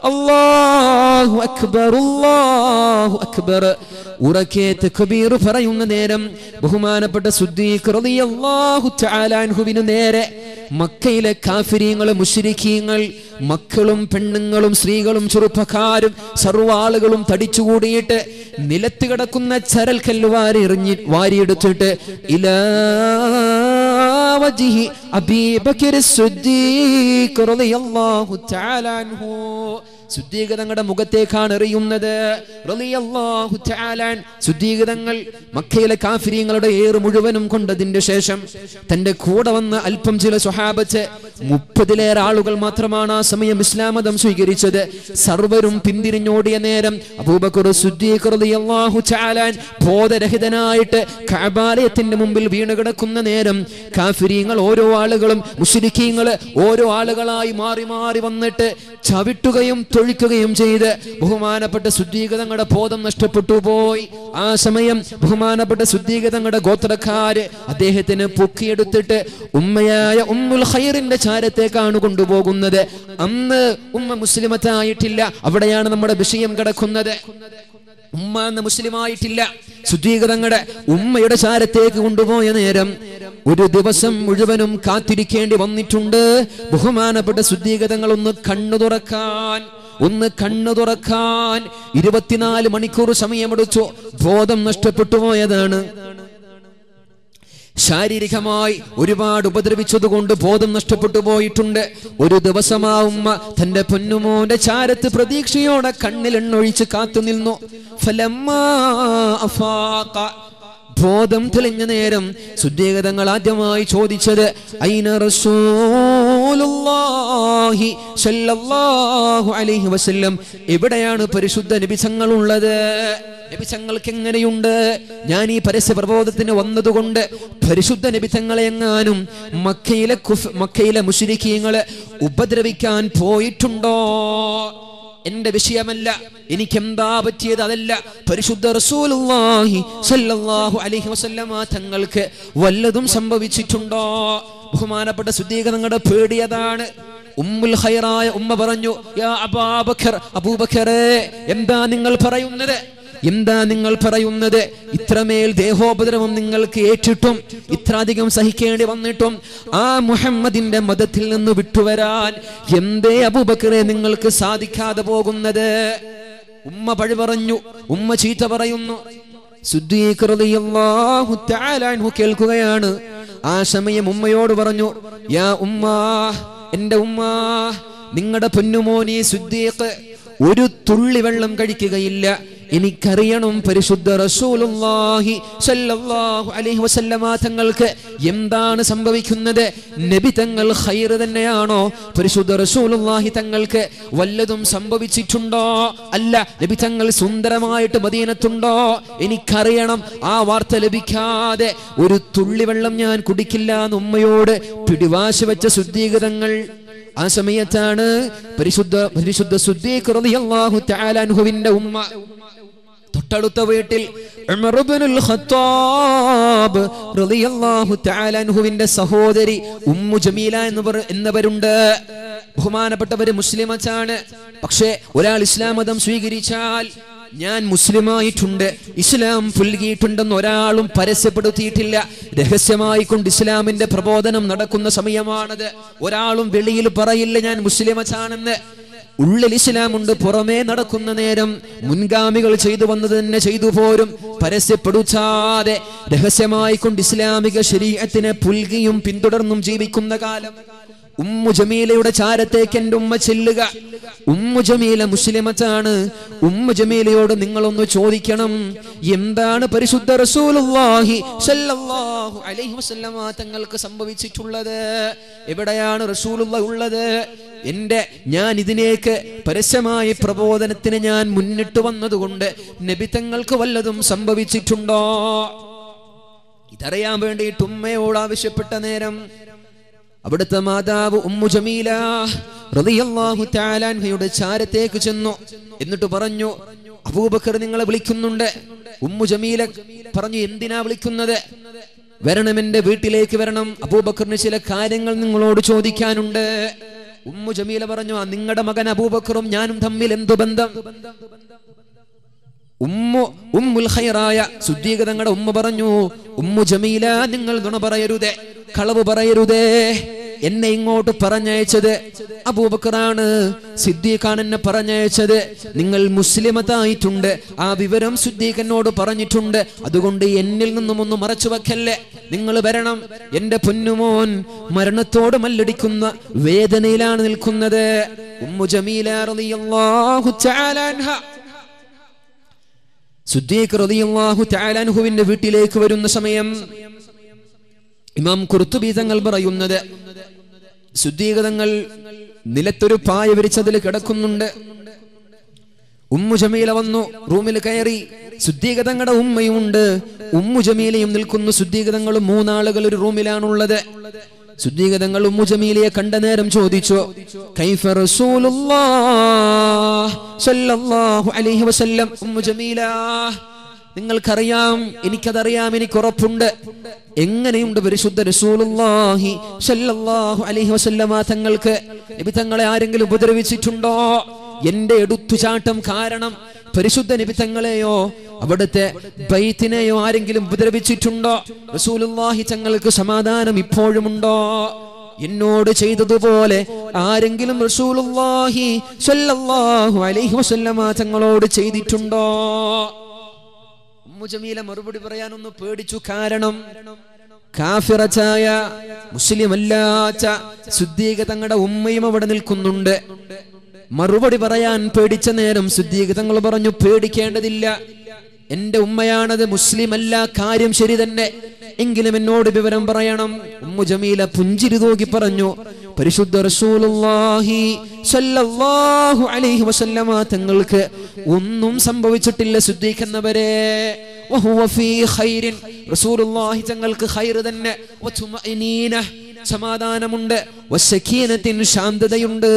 അല്ലാഹു അക്ബർ അല്ലാഹു അക്ബർ ഉറക്കെ തക്ബീർ പറയുന്ന നേരം ബഹുമാനപ്പെട്ട സിദ്ദീഖ് റളിയല്ലാഹു തആല അൻഹുവിനു നേരെ മക്കയിലെ കാഫിരീങ്ങൾ മുശ്രിക്കീങ്ങൾ മക്കളും പെണ്ണുങ്ങളും സ്ത്രീകളും ചെറുപ്പക്കാരും സർവ്വാളുകളും തടിച്ചുകൂടിയിട്ട് നിലത്ത് കിടക്കുന്ന ചരൽ കല്ല് വാരിയെടുത്തിട്ട് ഇലാ വജ്ഹി അബീ ബക്കർ സിദ്ദീഖ് റളിയല്ലാഹു തആല അൻഹു സിദ്ദീഖ് തങ്ങളുടെ മുഖത്തേക്കാണ് എറിയുന്നത്. റളിയല്ലാഹു തആല സിദ്ദീഖ് തങ്ങൾ മക്കയിലെ കാഫിരീങ്ങളുടെ ഏറ് മുഴുവനും കൊണ്ടതിന്റെ ശേഷം തന്റെ കൂടെ വന്ന അല്പം ചില സ്വഹാബത്ത് 30-ലേറെ ആളുകൾ മാത്രമാണ് ആ സമയം ഇസ്ലാം മതം സ്വീകരിച്ചത്. സർവരും പിന്തിരിഞ്ഞോടിയ നേരം അബൂബക്കർ സിദ്ദീഖ് റളിയല്ലാഹു തആല ബോധരഹിതനായിട്ട് കഅബാലയത്തിന്റെ മുമ്പിൽ വീണു കിടക്കുന്ന നേരം കാഫിരീങ്ങൾ ഓരോ ആളുകളും മുശ്രിക്കീങ്ങൾ ഓരോ ആളുകളായി മാറി മാറി വന്നിട്ട് ചവിട്ടുകയും യും ചെയ്ത് ബഹുമാനപ്പെട്ട സിദ്ദീഖ് തങ്ങളുടെ ബോധം നഷ്ടപ്പെട്ടു പോയി. ആ സമയം ബഹുമാനപ്പെട്ട സിദ്ദീഖ് തങ്ങളുടെ ഗോത്രക്കാര് അദ്ദേഹത്തിന് പൊക്കിയെടുത്തിട്ട് ഉമ്മയായ ഉമ്മുൽ ഖൈറിന്റെ ചാരത്തേക്കാണ് കൊണ്ടുപോകുന്നത്. അന്ന് ഉമ്മ മുസ്ലിമത്തായിട്ടില്ല. അവിടെയാണ് നമ്മുടെ വിഷയം കിടക്കുന്നത്. ഉമ്മ എന്ന മുസ്ലിമായിട്ടില്ല. സിദ്ദീഖ് തങ്ങളുടെ ഉമ്മയുടെ ചാരത്തേക്ക് കൊണ്ടുപോയ നേരം ഒരു ദിവസം മുഴുവനും കാത്തിരിക്കേണ്ടി വന്നിട്ടുണ്ട്. ബഹുമാനപ്പെട്ട സിദ്ദീഖ് തങ്ങൾ ഒന്ന് കണ്ണു തുറക്കാൻ 24 മണിക്കൂർ സമയമെടുത്തു. ബോധം നഷ്ടപ്പെട്ടു പോയതാണ്. ശാരീരികമായി ഒരുപാട് ഉപദ്രവിച്ചതുകൊണ്ട് ബോധം നഷ്ടപ്പെട്ടു പോയിട്ടുണ്ട്. ഒരു ദിവസം ആ ഉമ്മ തന്റെ പൊന്നുമോന്റെ ചാരത്ത് പ്രതീക്ഷയോടെ കണ്ണിൽ എണ്ണൊഴിച്ച് കാത്തു നിന്നു. ബോധം തെളിഞ്ഞ നേരം സുദ്ദീഖതങ്ങൾ ആദ്യമായി ചോദിച്ചത് ഐന റസൂലുള്ളാഹി സല്ലല്ലാഹു അലൈഹി വസല്ലം, എവിടെയാണ് പരിശുദ്ധ നബി തങ്ങൾ ഉള്ളത്? നബി തങ്ങൾക്ക് എങ്ങനെയുണ്ട്? ഞാൻ ഈ പരസ്യ പ്രബോധത്തിന് വന്നതുകൊണ്ട് പരിശുദ്ധ നബി തങ്ങളെ എങ്ങാനും മക്കയിലെ മുശ്രിക്കീങ്ങളെ ഉപദ്രവിക്കാൻ പോയിട്ടുണ്ടോ? എന്റെ വിഷയമല്ല, എനിക്കെന്താ പറ്റിയത് അതല്ല, പരിശുദ്ധ റസൂലുള്ളാഹി സല്ലല്ലാഹു അലൈഹി വസല്ലമ തങ്ങൾക്ക് വല്ലതും സംഭവിച്ചിട്ടുണ്ടോ? ബഹുമാനപ്പെട്ട സുദ്ദീഖ തങ്ങളുടെ പേടിയതാണ്. ഉമ്മുൽ ഖൈറായ ഉമ്മ പറഞ്ഞു, യാ അബൂബക്കർ, അബൂബക്കറേ, എന്താ നിങ്ങൾ പറയുന്നത്? ഇത്രമേൽ ദേഹോപദ്രവം നിങ്ങൾക്ക് ഏറ്റിട്ടും ഇത്രയധികം സഹിക്കേണ്ടി വന്നിട്ടും ആ മുഹമ്മദിന്റെ മതത്തിൽ നിന്ന് വിട്ടുവരാൻ എന്തേ അബൂബക്കറെ നിങ്ങൾക്ക് സാധിക്കാതെ പോകുന്നത്? ഉമ്മ പഴി പറഞ്ഞു, ഉമ്മ ചീത്ത പറയുന്നു. സുദ്ദീഖ് റളിയല്ലാഹു തആല അൻഹു കേൾക്കുകയാണ്. ആ സമയം ഉമ്മയോട് പറഞ്ഞു, യാ ഉമ്മ, എന്റെ ഉമ്മ, നിങ്ങളുടെ പൊന്നുമോനി സുദ്ദീഖ് ഒരു തുള്ളി വെള്ളം കഴിക്കുകയില്ല. എനിക്കറിയണം പരിശുദ്ധ റസൂലുള്ളാഹി സല്ലല്ലാഹു അലൈഹി വസല്ലമ തങ്ങൾക്ക് എന്താണ് സംഭവിക്കുന്നത്. നബി തങ്ങൾ ഖൈർ തന്നെയാണോ? പരിശുദ്ധ റസൂലുള്ളാഹി തങ്ങൾക്ക് വല്ലതും സംഭവിച്ചിട്ടുണ്ടോ? അല്ല. നബി തങ്ങൾ സുന്ദരമായിട്ട് മദീനത്തുണ്ടോ? എനിക്കറിയണം. ആ വാർത്ത ലഭിക്കാതെ ഒരു തുള്ളി വെള്ളം ഞാൻ കുടിക്കില്ല എന്ന് ഉമ്മയോട് പിടിവാശി വെച്ച സുദ്ദീഖ് തങ്ങൾ ആ സമയത്താണ് പരിശുദ്ധ സുദ്ദീഖ് റളിയല്ലാഹു തആല അൻഹുവിന്റെ ഉമ്മ തൊട്ടടുത്ത വീട്ടിൽ ഉമർ ഇബ്നുൽ ഖത്താബ് റളിയല്ലാഹു തആല അൻഹുവിന്റെ സഹോദരി ഉമ്മു ജമീല എന്നവരുണ്ട്. ബഹുമാനപ്പെട്ടവര് മുസ്ലിമച്ചാണ്. പക്ഷേ ഒരാൾ ഇസ്ലാം മതം സ്വീകരിച്ചാൽ ഞാൻ മുസ്ലിമായിട്ടുണ്ട്, ഇസ്ലാം പുൽകിയിട്ടുണ്ടെന്ന് ഒരാളും പരസ്യപ്പെടുത്തിയിട്ടില്ല. രഹസ്യമായി കൊണ്ട് ഇസ്ലാമിന്റെ പ്രബോധനം നടക്കുന്ന സമയമാണത്. ഒരാളും വെളിയിൽ പറയില്ല ഞാൻ മുസ്ലിമച്ചാണെന്ന്. ഉള്ളിൽ ഇസ്ലാമുണ്ട്, പുറമേ നടക്കുന്ന നേരം മുൻഗാമികൾ ചെയ്തു വന്നത് തന്നെ ചെയ്തു പോരും. പരസ്യപ്പെടുത്താതെ രഹസ്യമായി കൊണ്ട് ഇസ്ലാമിക ശരീഅത്തിനെ പുൽകിയും പിന്തുടർന്നും ജീവിക്കുന്ന കാലം. ഉമ്മു ജമീലയുടെ ചാരത്തേക്ക് എൻ്റെ ഉമ്മ ചെല്ലുക. ഉമ്മു ജമീല മുസ്ലിമത്താണ്. ഉമ്മു ജമീലയോട് നിങ്ങളൊന്ന് ചോദിക്കണം, എന്താണ് പരിശുദ്ധ റസൂലുള്ളാഹി സല്ലല്ലാഹു അലൈഹി വസല്ലമ തങ്ങൾക്ക് സംഭവിച്ചിട്ടുള്ളത്? എവിടെയാണ് റസൂലുള്ളാഹി ഉള്ളത്? ഞാൻ ഇതിനേക്ക് പരസ്യമായ പ്രബോധനത്തിന് ഞാൻ മുന്നിട്ട് വന്നതുകൊണ്ട് നബി തങ്ങൾക്ക് വല്ലതും സംഭവിച്ചിട്ടുണ്ടോ? ഇതറിയാൻ വേണ്ടിയിട്ട് ഉമ്മയോട് ആവശ്യപ്പെട്ട നേരം അവിടുത്തെ മാതാവ് ഉമ്മു ജമീല റളിയല്ലാഹു തആല അൻഹയുടെ ചാരത്തേക്ക് ചെന്നു. എന്നിട്ട് പറഞ്ഞു, അബൂബക്കർ നിങ്ങളെ വിളിക്കുന്നുണ്ട്. ഉമ്മു ജമീല പറഞ്ഞു, എന്തിനാ വിളിക്കുന്നത്? വരണം, എന്റെ വീട്ടിലേക്ക് വരണം, അബൂബക്കറിന് ചില കാര്യങ്ങൾ നിങ്ങളോട് ചോദിക്കാനുണ്ട്. ഉമ്മു ജമീല പറഞ്ഞു, നിങ്ങളുടെ മകൻ അബൂബക്കറും ഞാനും തമ്മിൽ എന്തു ബന്ധം? ഉമ്മുൽ ഖൈറായ സുദ്ദീഖ തങ്ങളുടെ ഉമ്മ പറഞ്ഞു, ഉമ്മു ജമീല, നിങ്ങൾ നുണ പറയരുതേ, കളവ് പറയരുതേ. എന്നെ ഇങ്ങോട്ട് പറഞ്ഞയച്ചത് അബൂബക്കറാണ്, സിദ്ദീഖാണ് എന്നെ പറഞ്ഞയച്ചത്. നിങ്ങൾ മുസ്ലിമത്തായിട്ടുണ്ട്, ആ വിവരം സിദ്ദീഖിനോട് പറഞ്ഞിട്ടുണ്ട്. അതുകൊണ്ട് എന്നിൽ നിന്നും ഒന്ന് മറച്ചു വെക്കല്ലേ, നിങ്ങൾ വരണം. എന്റെ പൊന്നുമോൻ മരണത്തോട് മല്ലടിക്കുന്ന വേദനയിലാണ് നിൽക്കുന്നത്. ഉമ്മു ജമീല റളിയല്ലാഹു തആല അൻഹ സുദ്ദീഖ് റളിയല്ലാഹു തആല അൻഹുവിന്റെ വീട്ടിലേക്ക് വരുന്ന സമയം ഇമാം ഖുർതുബി തങ്ങൾ പറയുന്നത്, സുദ്ദീഖ് തങ്ങൾ നിലത്തൊരു പായ വിരിച്ചതിൽ കിടക്കുന്നുണ്ട്. ഉമ്മു ജമീല വന്നു, റൂമിൽ കയറി. സുദ്ദീഖ് തങ്ങളുടെ ഉമ്മയുണ്ട്, ഉമ്മു ജമീലയും നിൽക്കുന്നു. സുദ്ദീഖ് തങ്ങൾ മൂന്നാളുകൾ ഒരു റൂമിലാണുള്ളത്. സുദ്ദീഖ് തങ്ങൾ ഉമ്മു ജമീലയെ കണ്ട നേരം ചോദിച്ചു, കൈഫ റസൂലുള്ളാഹി സല്ലല്ലാഹു അലൈഹി വസല്ലം? ഉമ്മു ജമീല, നിങ്ങൾക്കറിയാം, എനിക്കതറിയാം, എനിക്ക് ഉറപ്പുണ്ട്, എങ്ങനെയുണ്ട് പരിശുദ്ധ റസൂലുള്ളാഹി സല്ലല്ലാഹു അലൈഹി വസല്ലമ തങ്ങൾക്ക്? നബി തങ്ങളെ ആരെങ്കിലും ഉപദ്രവിച്ചിട്ടുണ്ടോ? എന്റെ എടുത്തുചാട്ടം കാരണം പരിശുദ്ധ നബി തങ്ങളെയോ അവിടുത്തെ ബൈത്തിനെയോ ആരെങ്കിലും ഉപദ്രവിച്ചിട്ടുണ്ടോ? റസൂലുള്ളാഹി തങ്ങൾക്ക് സമാധാനം ഇപ്പോഴുമുണ്ടോ? എന്നോട് ചെയ്തതുപോലെ ആരെങ്കിലും റസൂലുള്ളാഹി സല്ലല്ലാഹു അലൈഹി വസല്ലമ തങ്ങളോട് ചെയ്തിട്ടുണ്ടോ? ഉമ്മു ജമീല മറുപടി പറയാനൊന്ന് പേടിച്ചു. കാരണം കാഫിറച്ചായ മുസ്ലിമല്ലാച്ച സിദ്ദീഖ് തങ്ങളുടെ ഉമ്മയും അവിടെ നിൽക്കുന്നുണ്ട്. മറുപടി പറയാൻ പേടിച്ച നേരം സിദ്ദീഖ് തങ്ങൾ പറഞ്ഞു, പേടിക്കേണ്ടതില്ല, എന്റെ ഉമ്മയാണത്, മുസ്ലിം അല്ല, കാര്യം ശരി തന്നെ, എങ്കിലും എന്നോട് വിവരം പറയണം. ഉമ്മു ജമീല പുഞ്ചിരി തൂകി പറഞ്ഞു, പരിശുദ്ധ റസൂലുള്ളാഹി സ്വല്ലല്ലാഹു അലൈഹി വസല്ലമ തങ്ങൾക്ക് ഒന്നും സംഭവിച്ചിട്ടില്ല സിദ്ദീഖ് എന്നവരെ. വഹുവ ഫീ ഖൈരിൻ, റസൂലുള്ളാഹി തങ്ങൾക്ക് ഖൈർ തന്നെ, വതുമഇനീന സമാധാനമുണ്ട്, വസകീനത്തിൻ ശാന്തതയുണ്ട്.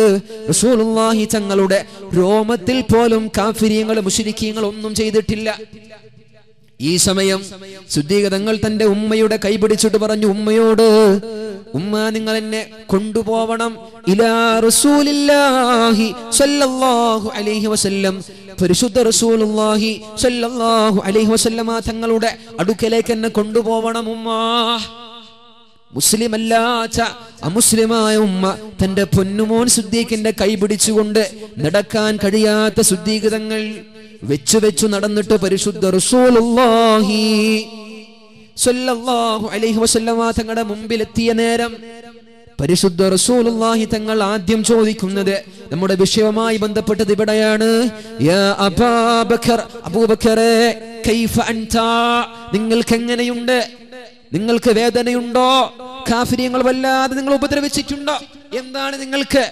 റസൂലുള്ളാഹി തങ്ങളുടെ രോമത്തിൽ പോലും കാഫിരീങ്ങൾ മുശ്രിക്കീങ്ങൾ ഒന്നും ചെയ്തിട്ടില്ല. ഈ സമയം സിദ്ദീഖ് തങ്ങൾ തന്റെ ഉമ്മയുടെ കൈപിടിച്ചിട്ട് പറഞ്ഞു, ഉമ്മയോട്, ഉമ്മ, നിങ്ങൾ എന്നെ കൊണ്ടുപോവണം ഇലാ റസൂലില്ലാഹി സ്വല്ലല്ലാഹു അലൈഹി വസല്ലം, പരിശുദ്ധ റസൂലുള്ളാഹി സ്വല്ലല്ലാഹു അലൈഹി വസല്ലമ തങ്ങളുടെ അടുക്കലേക്ക് എന്നെ കൊണ്ടുപോവണം ഉമ്മ. മുസ്ലിമല്ലാച്ച അമുസ്ലിമായ ഉമ്മ തന്റെ പൊന്നുമോൻ സിദ്ദീഖിന്റെ കൈപിടിച്ചുകൊണ്ട് നടക്കാൻ കഴിയാത്ത സിദ്ദീഖ് തങ്ങൾ വെച്ചു വെച്ചു നടന്നിട്ട് പരിശുദ്ധ റസൂലുള്ളാഹി സ്വല്ലല്ലാഹു അലൈഹി വസല്ലമ തങ്ങളുടെ മുമ്പിലെത്തിയ നേരം പരിശുദ്ധ റസൂലുള്ളാഹി തങ്ങൾ ആദ്യം ചോദിക്കുന്നത് നമ്മുടെ വിഷയവുമായി ബന്ധപ്പെട്ടത് ഇവിടെയാണ്. യാ അബൂബക്കർ, അബൂബക്കറേ, കൈഫ അൻത, നിങ്ങൾക്ക് എങ്ങനെയുണ്ട്, നിങ്ങൾക്ക് വേദനയുണ്ടോ, കാഫിരിയങ്ങൾ വല്ലാതെ നിങ്ങൾ ഉപദ്രവിച്ചിട്ടുണ്ടോ, എന്താണ് നിങ്ങൾക്ക്?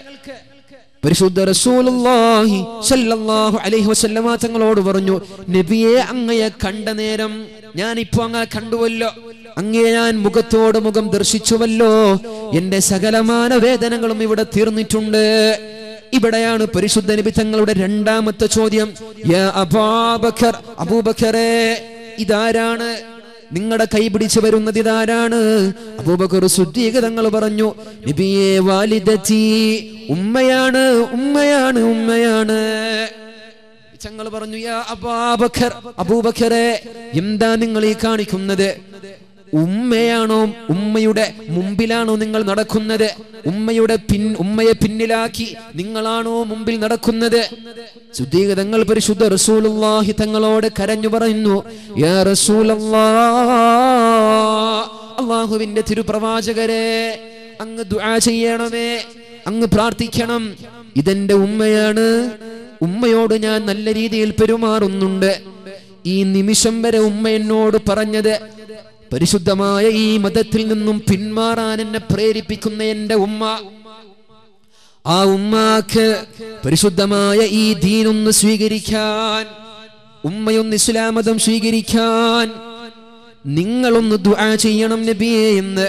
പരിശുദ്ധ റസൂലുള്ളാഹി സ്വല്ലല്ലാഹു അലൈഹി വസല്ലമ തങ്ങളോട് പറഞ്ഞു, നബിയെ, അങ്ങയെ കണ്ട നേരം ഞാനിപ്പോ അങ്ങനെ കണ്ടുവല്ലോ, അങ്ങയെ ഞാൻ മുഖത്തോട് മുഖം ദർശിച്ചുവല്ലോ, എന്റെ സകലമാന വേദനകളും ഇവിടെ തീർന്നിട്ടുണ്ട്. ഇവിടെയാണ് പരിശുദ്ധ നബി തങ്ങളുടെ രണ്ടാമത്തെ ചോദ്യം. യാ അബൂബക്കർ, അബൂബക്കറേ, ഇതാരാണ് നിങ്ങളുടെ കൈപിടിച്ചു വരുന്നത്, ഇതാരാണ്? അബൂബക്കർ സിദ്ദീഖ് തങ്ങൾ പറഞ്ഞു, നബിയേ, വാലിദതി, ഉമ്മയാണ്, ഉമ്മയാണ്, ഉമ്മയാണ്. തങ്ങൾ പറഞ്ഞു, യാ അബൂബക്കർ, അബൂബക്കറേ, എന്താ നിങ്ങൾ ഈ കാണിക്കുന്നത്? ഉമ്മയാണോ, ഉമ്മയുടെ മുമ്പിലാണോ നിങ്ങൾ നടക്കുന്നത്? ഉമ്മയുടെ ഉമ്മയെ പിന്നിലാക്കി നിങ്ങളാണോ മുമ്പിൽ നടക്കുന്നത്? സിദ്ദീഖ് തങ്ങൾ പരിശുദ്ധ റസൂലുള്ളാഹി തങ്ങളോട് കരഞ്ഞു പറയുന്നു, യാ റസൂലല്ലാഹ്, അല്ലാഹുവിന്റെ തിരുപ്രവാചകരെ, അങ്ങ് ദുആ ചെയ്യണമേ, അങ്ങ് പ്രാർത്ഥിക്കണം, ഇതെന്റെ ഉമ്മയാണ്, ഉമ്മയോട് ഞാൻ നല്ല രീതിയിൽ പെരുമാറുന്നുണ്ട്. ഈ നിമിഷം വരെ ഉമ്മ എന്നോട് പറഞ്ഞത് പരിശുദ്ധമായ ഈ മതത്തിൽ നിന്നും പിന്മാറാൻ എന്നെ പ്രേരിപ്പിക്കുന്ന എന്റെ ഉമ്മ, ആ ഉമ്മാക്ക് പരിശുദ്ധമായ ഈ ദീനൊന്ന് സ്വീകരിക്കാൻ, ഉമ്മയൊന്ന് ഇസ്ലാമതം സ്വീകരിക്കാൻ നിങ്ങളൊന്ന് ദുആ ചെയ്യണം നബിയെ എന്ന്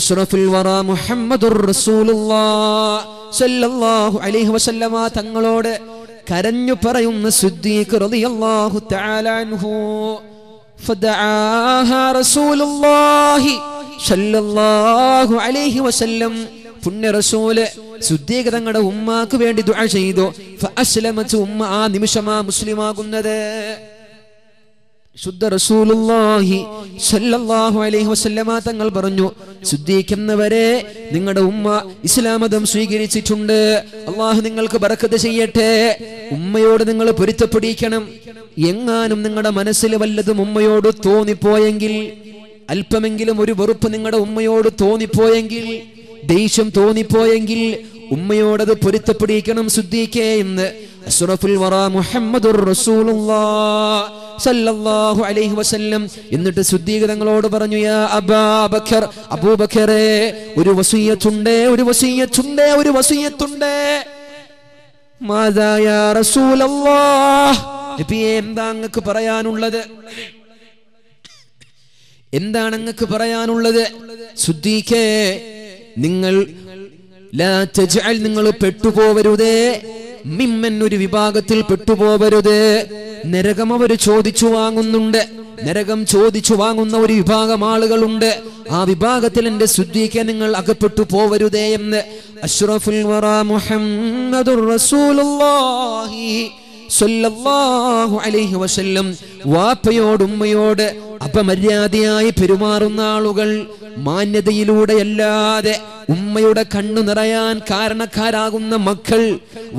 അഷ്റഫുൽ വറ മുഹമ്മദുർ റസൂലുള്ളാഹി സ്വല്ലല്ലാഹു അലൈഹി വസല്ലമ തങ്ങളോട് കരഞ്ഞു പറയുന്ന സിദ്ദീഖ് റളിയല്ലാഹു തആല അൻഹു. فدعاها رسول الله صلى الله عليه وسلم പുണ്യ റസൂൽ സിദ്ദീഖ് തങ്ങളുടെ ഉമ്മാക്ക് വേണ്ടി ദുആ ചെയ്തു. فأسلمت ഉമ്മ ആ നിമിഷമാ മുസ്ലിമാകുന്നത്. ശുദ്ധ റസൂലുള്ളാഹി സ്വല്ലല്ലാഹു അലൈഹി വസല്ലമ തങ്ങൾ പറഞ്ഞു, സിദ്ദീഖ് എന്നവരെ, നിങ്ങളുടെ ഉമ്മ ഇസ്ലാമതം സ്വീകരിച്ചിട്ടുണ്ട്, അള്ളാഹു നിങ്ങൾക്ക് ബറക്കത്ത് ചെയ്യട്ടെ, ഉമ്മയോട് നിങ്ങൾ പൊരുത്തപ്പെടിക്കണം. എങ്ങാനും നിങ്ങളുടെ മനസ്സിൽ വല്ലതും ഉമ്മയോട് തോന്നിപ്പോയെങ്കിൽ, അല്പമെങ്കിലും ഒരു വെറുപ്പ് നിങ്ങളുടെ ഉമ്മയോട് തോന്നിപ്പോയെങ്കിൽ, ദേഷ്യം തോന്നിപ്പോയെങ്കിൽ, ഉമ്മയോടത് പൊരുത്തപ്പെടിക്കണം സിദ്ദീഖേ എന്ന് അഷ്റഫുൽ വറ മുഹമ്മദുർ റസൂലുള്ളാഹി സല്ലല്ലാഹു അലൈഹി വസല്ലം എന്നിട്ട് സിദ്ദീഖ് തങ്ങളോട് പറഞ്ഞു, യാ അബൂബക്കർ, അബൂബക്കറേ, ഒരു വസിയ്യത്തുണ്ട്, ഒരു വസിയ്യത്തുണ്ട്, ഒരു വസിയ്യത്തുണ്ട്. മാദാ യാ റസൂലുള്ളാഹ്, നബിയേ, എന്താ അങ്ങക്ക് പറയാനുള്ളത്, എന്താണ് അങ്ങക്ക് പറയാനുള്ളത്? സിദ്ദീഖേ, നിങ്ങൾ ലാ തജ്അൽ, നിങ്ങൾ പെട്ടുപോവരുതേ, മിമ്മൻ, ഒരു വിഭാഗത്തിൽ പെട്ടുപോവരുത്. നരകം അവർ ചോദിച്ചു വാങ്ങുന്നുണ്ട്, നരകം ചോദിച്ചു വാങ്ങുന്ന ഒരു വിഭാഗം ആളുകളുണ്ട്, ആ വിഭാഗത്തിൽ എന്റെ സിദ്ദീഖ് നിങ്ങൾ അകപ്പെട്ടു പോവരുതേ എന്ന് അഷ്റഫുൽ വറ മുഹമ്മദുർ റസൂലുള്ളാഹി സ്വല്ലല്ലാഹു അലൈഹി വസല്ലം വാപ്പയോട് ഉമ്മയോട് അപമര്യാദയായി പെരുമാറുന്ന ആളുകൾ മാന്യതയിലൂടെയല്ലാതെ ഉമ്മയുടെ കണ്ണു നിറയാൻ കാരണക്കാരാകുന്ന മക്കൾ,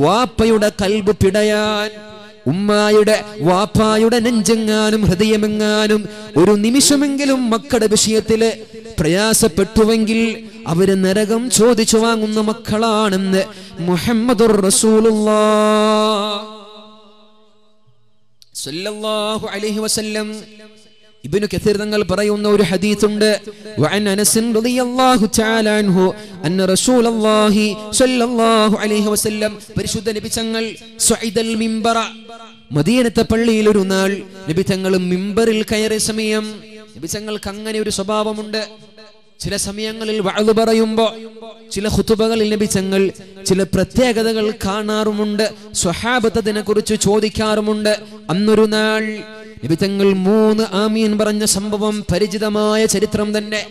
വാപ്പയുടെ കൽബ് പിടയാൻ, ഉമ്മായുടെ വാപ്പായുടെ നെഞ്ചെങ്ങാനും ഹൃദയമെങ്ങാനും ഒരു നിമിഷമെങ്കിലും മക്കളുടെ വിഷയത്തില് പ്രയാസപ്പെട്ടുവെങ്കിൽ അവര് നരകം ചോദിച്ചു വാങ്ങുന്ന മക്കളാണെന്ന് മുഹമ്മദുർ റസൂലുള്ളാഹി സല്ലല്ലാഹു അലൈഹി വസല്ലം ابن كثير تنقل برأيهم نور حديث وعن أنس رضي الله تعالى عنه أن رسول الله صلى الله عليه وسلم برشد نبي تنقل سعيد المنبر مدينة بلي لرنال نبي تنقل منبر الكير سميم نبي تنقل كنغني ورسباب مند ചില സമയങ്ങളിൽ വഅദ് പറയുമ്പോൾ ചില ഖുതുബകളിൽ നബി തങ്ങൾ ചില പ്രത്യേകതകൾ കാണാറുമുണ്ട് സ്വഹാബത്തതിനെക്കുറിച്ച് ചോദിക്കാറുമുണ്ട് അന്നൊരു നാൾ നബി തങ്ങൾ മൂന്ന് ആമീൻ പറഞ്ഞ സംഭവം പരിചിതമായ ചരിത്രം തന്നെ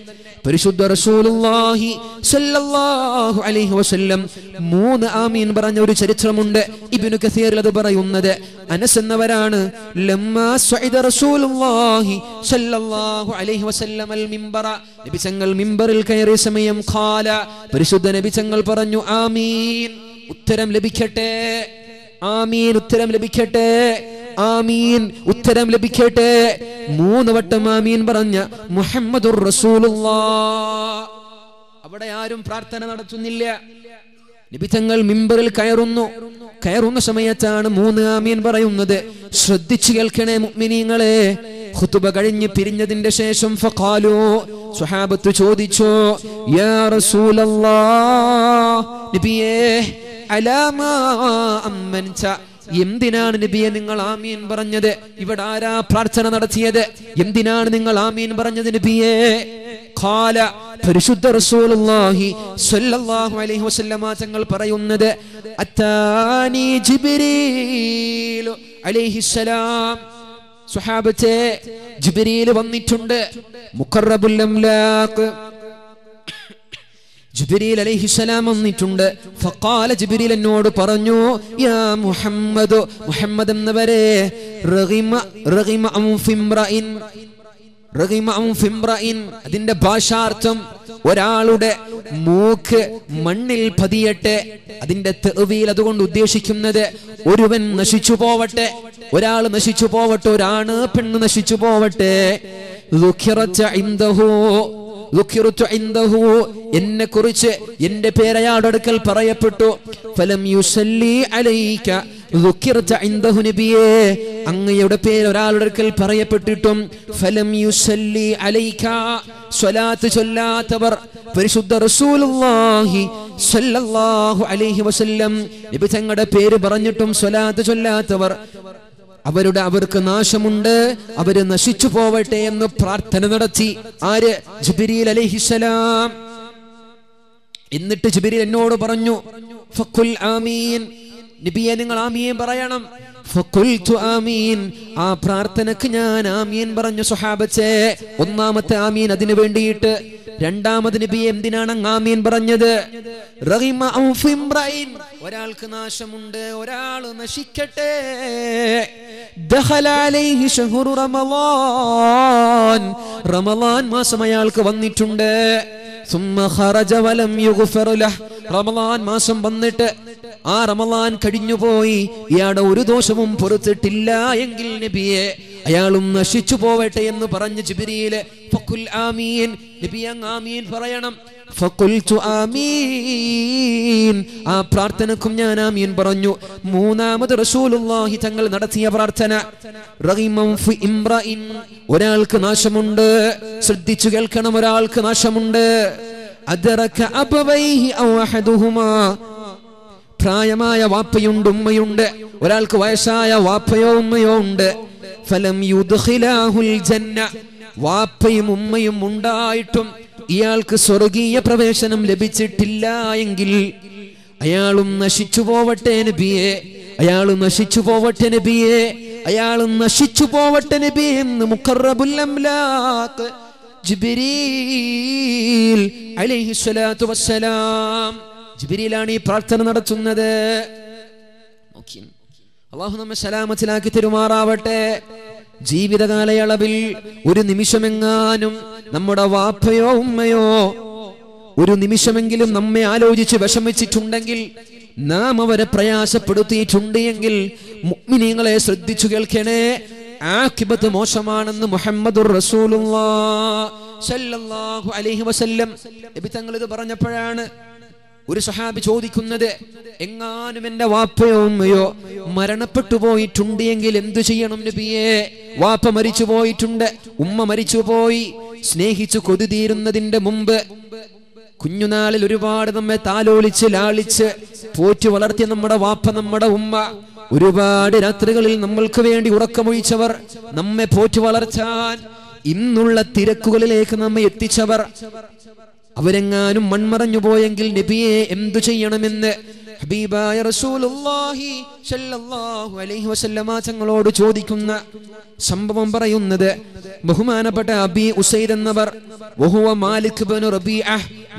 പരിശുദ്ധ റസൂലുള്ളാഹി സ്വല്ലല്ലാഹു അലൈഹി വസല്ലം മൂന്ന് ആമീൻ പറഞ്ഞ ഒരു ചരിത്രമുണ്ട് ഇബ്നു കസീർ അത് പറയുന്നത് അനസ് എന്നവരാണ് ലമ്മാ സഇദ റസൂലുള്ളാഹി സ്വല്ലല്ലാഹു അലൈഹി വസല്ലം അൽ മിൻബറ നബി തങ്ങൾ മിൻബറിൽ കയറിയ സമയം ഖാല പരിശുദ്ധ നബി തങ്ങൾ പറഞ്ഞു ആമീൻ ഉത്തരം ലഭിക്കട്ടെ ആമീൻ ഉത്തരം ലഭിക്കട്ടെ ആമീൻ ഉത്തരം ലഭിക്കട്ടെ മൂന്ന് വട്ടം ആമീൻ പറഞ്ഞ മുഹമ്മദുർ റസൂലുള്ളാഹി അവിടെ ആരും പ്രാർത്ഥന നടത്തുന്നില്ല നബി തങ്ങൾ മിമ്പറിൽ കയറുന്ന സമയത്താണ് മൂന്ന് ആമീൻ പറയുന്നത് ശ്രദ്ധിച്ചു കേൾക്കണേ മുഅ്മിനീങ്ങളെ ഖുതുബ കഴിഞ്ഞ് പിരിഞ്ഞതിന്റെ ശേഷം ഫഖാലു സ്വഹാബത്ത് ചോദിച്ചു യാ റസൂലുള്ളാഹി നബിയേ അലാമാ അമ്മൻത എന്തിനാണ് നബിയെ നിങ്ങൾ ആമീൻ പറഞ്ഞത് ഇവിടെ ആരാ പ്രാർത്ഥന നടത്തിയത് എന്തിനാണ് നിങ്ങൾ ആമീൻ പറഞ്ഞത് നബിയെ ഖാല പരിശുദ്ധ റസൂലുള്ളാഹി സ്വല്ലല്ലാഹു അലൈഹി വസല്ലമ തങ്ങൾ പറയുന്നത് അത്താനി ജിബ്രീൽ അലൈഹിസ്സലാം സ്വഹാബത്തെ ജിബ്രീൽ വന്നിട്ടുണ്ട് മുഖറബുൽ അംലാഖ് ജിബ്രീൽ അലൈഹിസ്സലാം വന്നിട്ടുണ്ട് ഫഖാല ജിബ്രീൽ എന്നോട് പറഞ്ഞു യാ മുഹമ്മദ് മുഹമ്മദ് എന്നവരെ റഗിമ റഗിമ അംഫിംറഇൻ റഗിമ അംഫിംറഇൻ അതിന്റെ ഭാഷാർത്ഥം ഒരാളുടെ മൂക്ക് മണ്ണിൽ പതിയട്ടെ അതിന്റെ തഅ്വീൽ അതുകൊണ്ട് ഉദ്ദേശിക്കുന്നത് ഒരുവൻ നശിച്ചു പോവട്ടെ ഒരാൾ നശിച്ചു പോവട്ടെ ഒരാണ് പെണ്ണ് നശിച്ചു പോവട്ടെ ദുഖിറത ഇൻദഹു എന്നെ കുറിച്ച് എന്റെ പേരയാടടുക്കൽ പറയപ്പെട്ടു ഫലം യുസല്ലി അലൈക ദുഖിറത ഇൻദഹു നബിയേ അങ്ങയുടെ പേര് ഒരാളടുക്കൽ പറയപ്പെട്ടിട്ടും ഫലം യുസല്ലി അലൈക സ്വലാത്ത് ചൊല്ലാത്തവർ പരിശുദ്ധ റസൂലുള്ളാഹി സ്വല്ലല്ലാഹു അലൈഹി വസല്ലം നബി തങ്ങളുടെ പേര് പറഞ്ഞിട്ടും സ്വലാത്ത് ചൊല്ലാത്തവർ അവർക്ക് നാശമുണ്ട് അവര് നശിച്ചു പോവട്ടെ എന്ന് പ്രാർത്ഥന നടത്തി ആര് ജിബ്രീൽ അലൈഹിസ്സലാം എന്നിട്ട് ജിബ്രീൽ എന്നോട് പറഞ്ഞു ഫഖുൽ ആമീൻ നബിയെ നിങ്ങൾ ആമീൻ പറയണം ഫഖുൽതു ആമീൻ ആ പ്രാർത്ഥനക്ക് ഞാൻ ആമീൻ പറഞ്ഞു സ്വഹാബത്തെ ഒന്നാമത്തെ ആമീൻ അതിനു വേണ്ടിയിട്ട് രണ്ടാമത് നബി എന്തിനാണ് ആമീൻ പറഞ്ഞത് റഹിമ ഔഫി ഇബ്രാഹിം ഒരാൾക്ക് നാശമുണ്ട് ഒരാൾ നശിക്കട്ടെ ദഖല അലൈഹി ശഹ്റു റമളാൻ റമളാൻ മാസം അയാൾക്ക് വന്നിട്ടുണ്ട് സുമ്മ ഖറജ വലം യുഗ്ഫറു ലഹ് റമളാൻ മാസം വന്നിട്ട് ആ റമളാൻ കഴിഞ്ഞുപോയി ഇയാളുടെ ഒരു ദോഷവും പൊറുത്തിട്ടില്ല എങ്കിൽ നബിയെ അയാളും നശിച്ചു പോവട്ടെ എന്ന് പറഞ്ഞ ജിബ്രീൽ ഫഖുൽ ആമീൻ നബിയെ ആമീൻ പറയണം ഫഖുൽതു ആമീൻ ആ പ്രാർത്ഥനക്കും ഞാൻ ആമീൻ പറഞ്ഞു മൂന്നാമത് റസൂലുള്ളാഹി തങ്ങൾ നടത്തിയ പ്രാർത്ഥന റഹിമം ഫി ഇംറഇൻ ഒരാൾക്ക് നാശമുണ്ട് ശ്രദ്ധിച്ചു കേൾക്കണം ഒരാൾക്ക് നാശമുണ്ട് അദറക അബവൈഹി ഔ അഹദുഹുമാ പ്രായമായ വാപ്പയുണ്ട് ഉമ്മയുണ്ട് ഒരാൾക്ക് വയസ്സായ വാപ്പയോ ഉമ്മയോ ഉണ്ട് ഫലം യുദ്ഖിലാഹുൽ ജന്ന വാപ്പയും ഉമ്മയും ഉണ്ടായിട്ടും ഇയാൾക്ക് സ്വർഗീയ പ്രവേശനം ലഭിച്ചിട്ടില്ല എങ്കിൽ അയാളും നശിച്ചു പോവട്ടെ നബിയെ അയാളും നശിച്ചു പോവട്ടെ നബിയെ അയാളും നശിച്ചു പോവട്ടെ നബിയെ എന്ന് മുഖറബുൽ അംലാഖ് ജിബ്രീൽ അലൈഹി സ്വലാത്തു വസ്സലാം ജിബ്രീലാണ് ഈ പ്രാർത്ഥന നടത്തുന്നത് അള്ളാഹു നമ്മെ സലാമത്തിലാക്കി തെരുമാറാവട്ടെ ജീവിത കാലയളവിൽ ഒരു നിമിഷമെങ്ങാനും നമ്മുടെ വാപ്പയോ ഉമ്മയോ ഒരു നിമിഷമെങ്കിലും നമ്മെ ആലോചിച്ച് വിഷമിച്ചിട്ടുണ്ടെങ്കിൽ നാം അവരെ പ്രയാസപ്പെടുത്തിയിട്ടുണ്ട് എങ്കിൽ മുഅ്മിനീങ്ങളെ ശ്രദ്ധിച്ചു കേൾക്കണേ ആഖിബത്ത് മോശമാണെന്ന് മുഹമ്മദുർ റസൂലുള്ളാഹി സല്ലല്ലാഹു അലൈഹി വസല്ലം നബി തങ്ങൾ ഇത് പറഞ്ഞപ്പോഴാണ് ഒരു സഹാബി ചോദിക്കുന്നത്, എങ്ങാനും എന്റെ വാപ്പയോ ഉമ്മയോ മരണപ്പെട്ടു പോയിട്ടുണ്ട് എങ്കിൽ എന്തു ചെയ്യണം നബിയേ? വാപ്പ മരിച്ചു പോയിട്ടുണ്ട്, ഉമ്മ മരിച്ചു പോയി. സ്നേഹിച്ചു കൊതിതീരുന്നതിന്റെ മുമ്പ് കുഞ്ഞുനാളിൽ ഒരുപാട് നമ്മെ താലോലിച്ച് ലാളിച്ച് പോറ്റി വളർത്തിയ നമ്മുടെ വാപ്പ, നമ്മുടെ ഉമ്മ, ഒരുപാട് രാത്രികളിൽ നമ്മൾക്ക് വേണ്ടി ഉറക്കമൊഴിച്ചവർ, നമ്മെ പോറ്റി വളർത്താൻ ഇന്നുള്ള തിരക്കുകളിലേക്ക് നമ്മെ എത്തിച്ചവർ, അവരെങ്ങാനും മൺമറഞ്ഞു പോയെങ്കിൽ നബിയെ എന്തു ചെയ്യണമെന്ന് ഹബീബായ റസൂലുള്ളാഹി സല്ലല്ലാഹു അലൈഹി വസല്ലമ തങ്ങളോട് ചോദിക്കുന്ന സംഭവം പറയുന്നത് ബഹുമാനപ്പെട്ട അബീ ഉസൈദ് എന്നവർ, വഹുവ മാലിക് ഇബ്നു റബീഅ,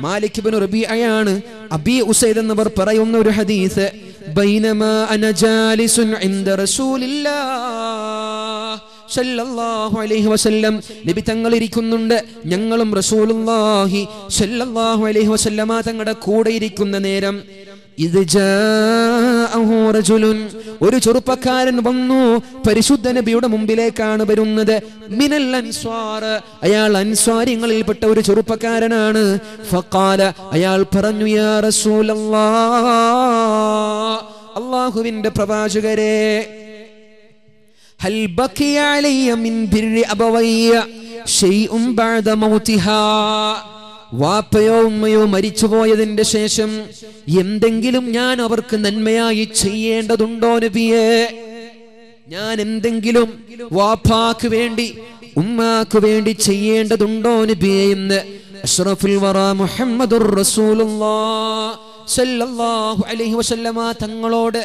മാലിക് ഇബ്നു റബീഅയാണ് അബീ ഉസൈദ് എന്നവർ പറയുന്ന ഒരു ഹദീസ്, ബൈനമാ അന ജാലിസുൻ ഇൻദ റസൂലില്ലാഹ് സല്ലല്ലാഹു അലൈഹി വസല്ലം, നബി തങ്ങൾ ഇരിക്കുന്നുണ്ട്, ഞങ്ങളും റസൂലുള്ളാഹി സല്ലല്ലാഹു അലൈഹി വസല്ലമ തങ്ങളുടെ കൂടെ ഇരിക്കുന്ന നേരം, ഇത് ജാഅഹു റജുലുൻ, ഒരു ചെറുപ്പക്കാരൻ വന്നു പരിശുദ്ധ നബിയുടെ മുമ്പിലേക്കാണ് വരുന്നത്, മിനൽ അൻസ്വാർ, അയാൾ അൻസ്വാരികളിൽപ്പെട്ട ഒരു ചെറുപ്പക്കാരനാണ്, ഫഖാല, അയാൾ പറഞ്ഞു, യാ റസൂലല്ലാഹ്, അല്ലാഹുവിന്റെ പ്രവാചകരെ, ഹൽ ബഖിയ അലയ്യ മിൻ ബിർരി അബവയ്യ ശൈഉൻ ബഅദ മൗതിഹാ, വാപ്പയോ ഉമ്മയോ മരിച്ചുപോയതിന്റെ ശേഷം എന്തെങ്കിലും ഞാൻ അവർക്ക് നന്മയായി ചെയ്യേണ്ടതുണ്ടോ നബിയേ? ഞാൻ എന്തെങ്കിലും വാപ്പാക്ക് വേണ്ടി ഉമ്മാക്ക് വേണ്ടി ചെയ്യേണ്ടതുണ്ടോ നബിയേ എന്ന് അഷ്റഫുൽ വറാ മുഹമ്മദുർ റസൂലുള്ളാഹി സല്ലല്ലാഹു അലൈഹി വസല്ലമ തങ്ങളോട്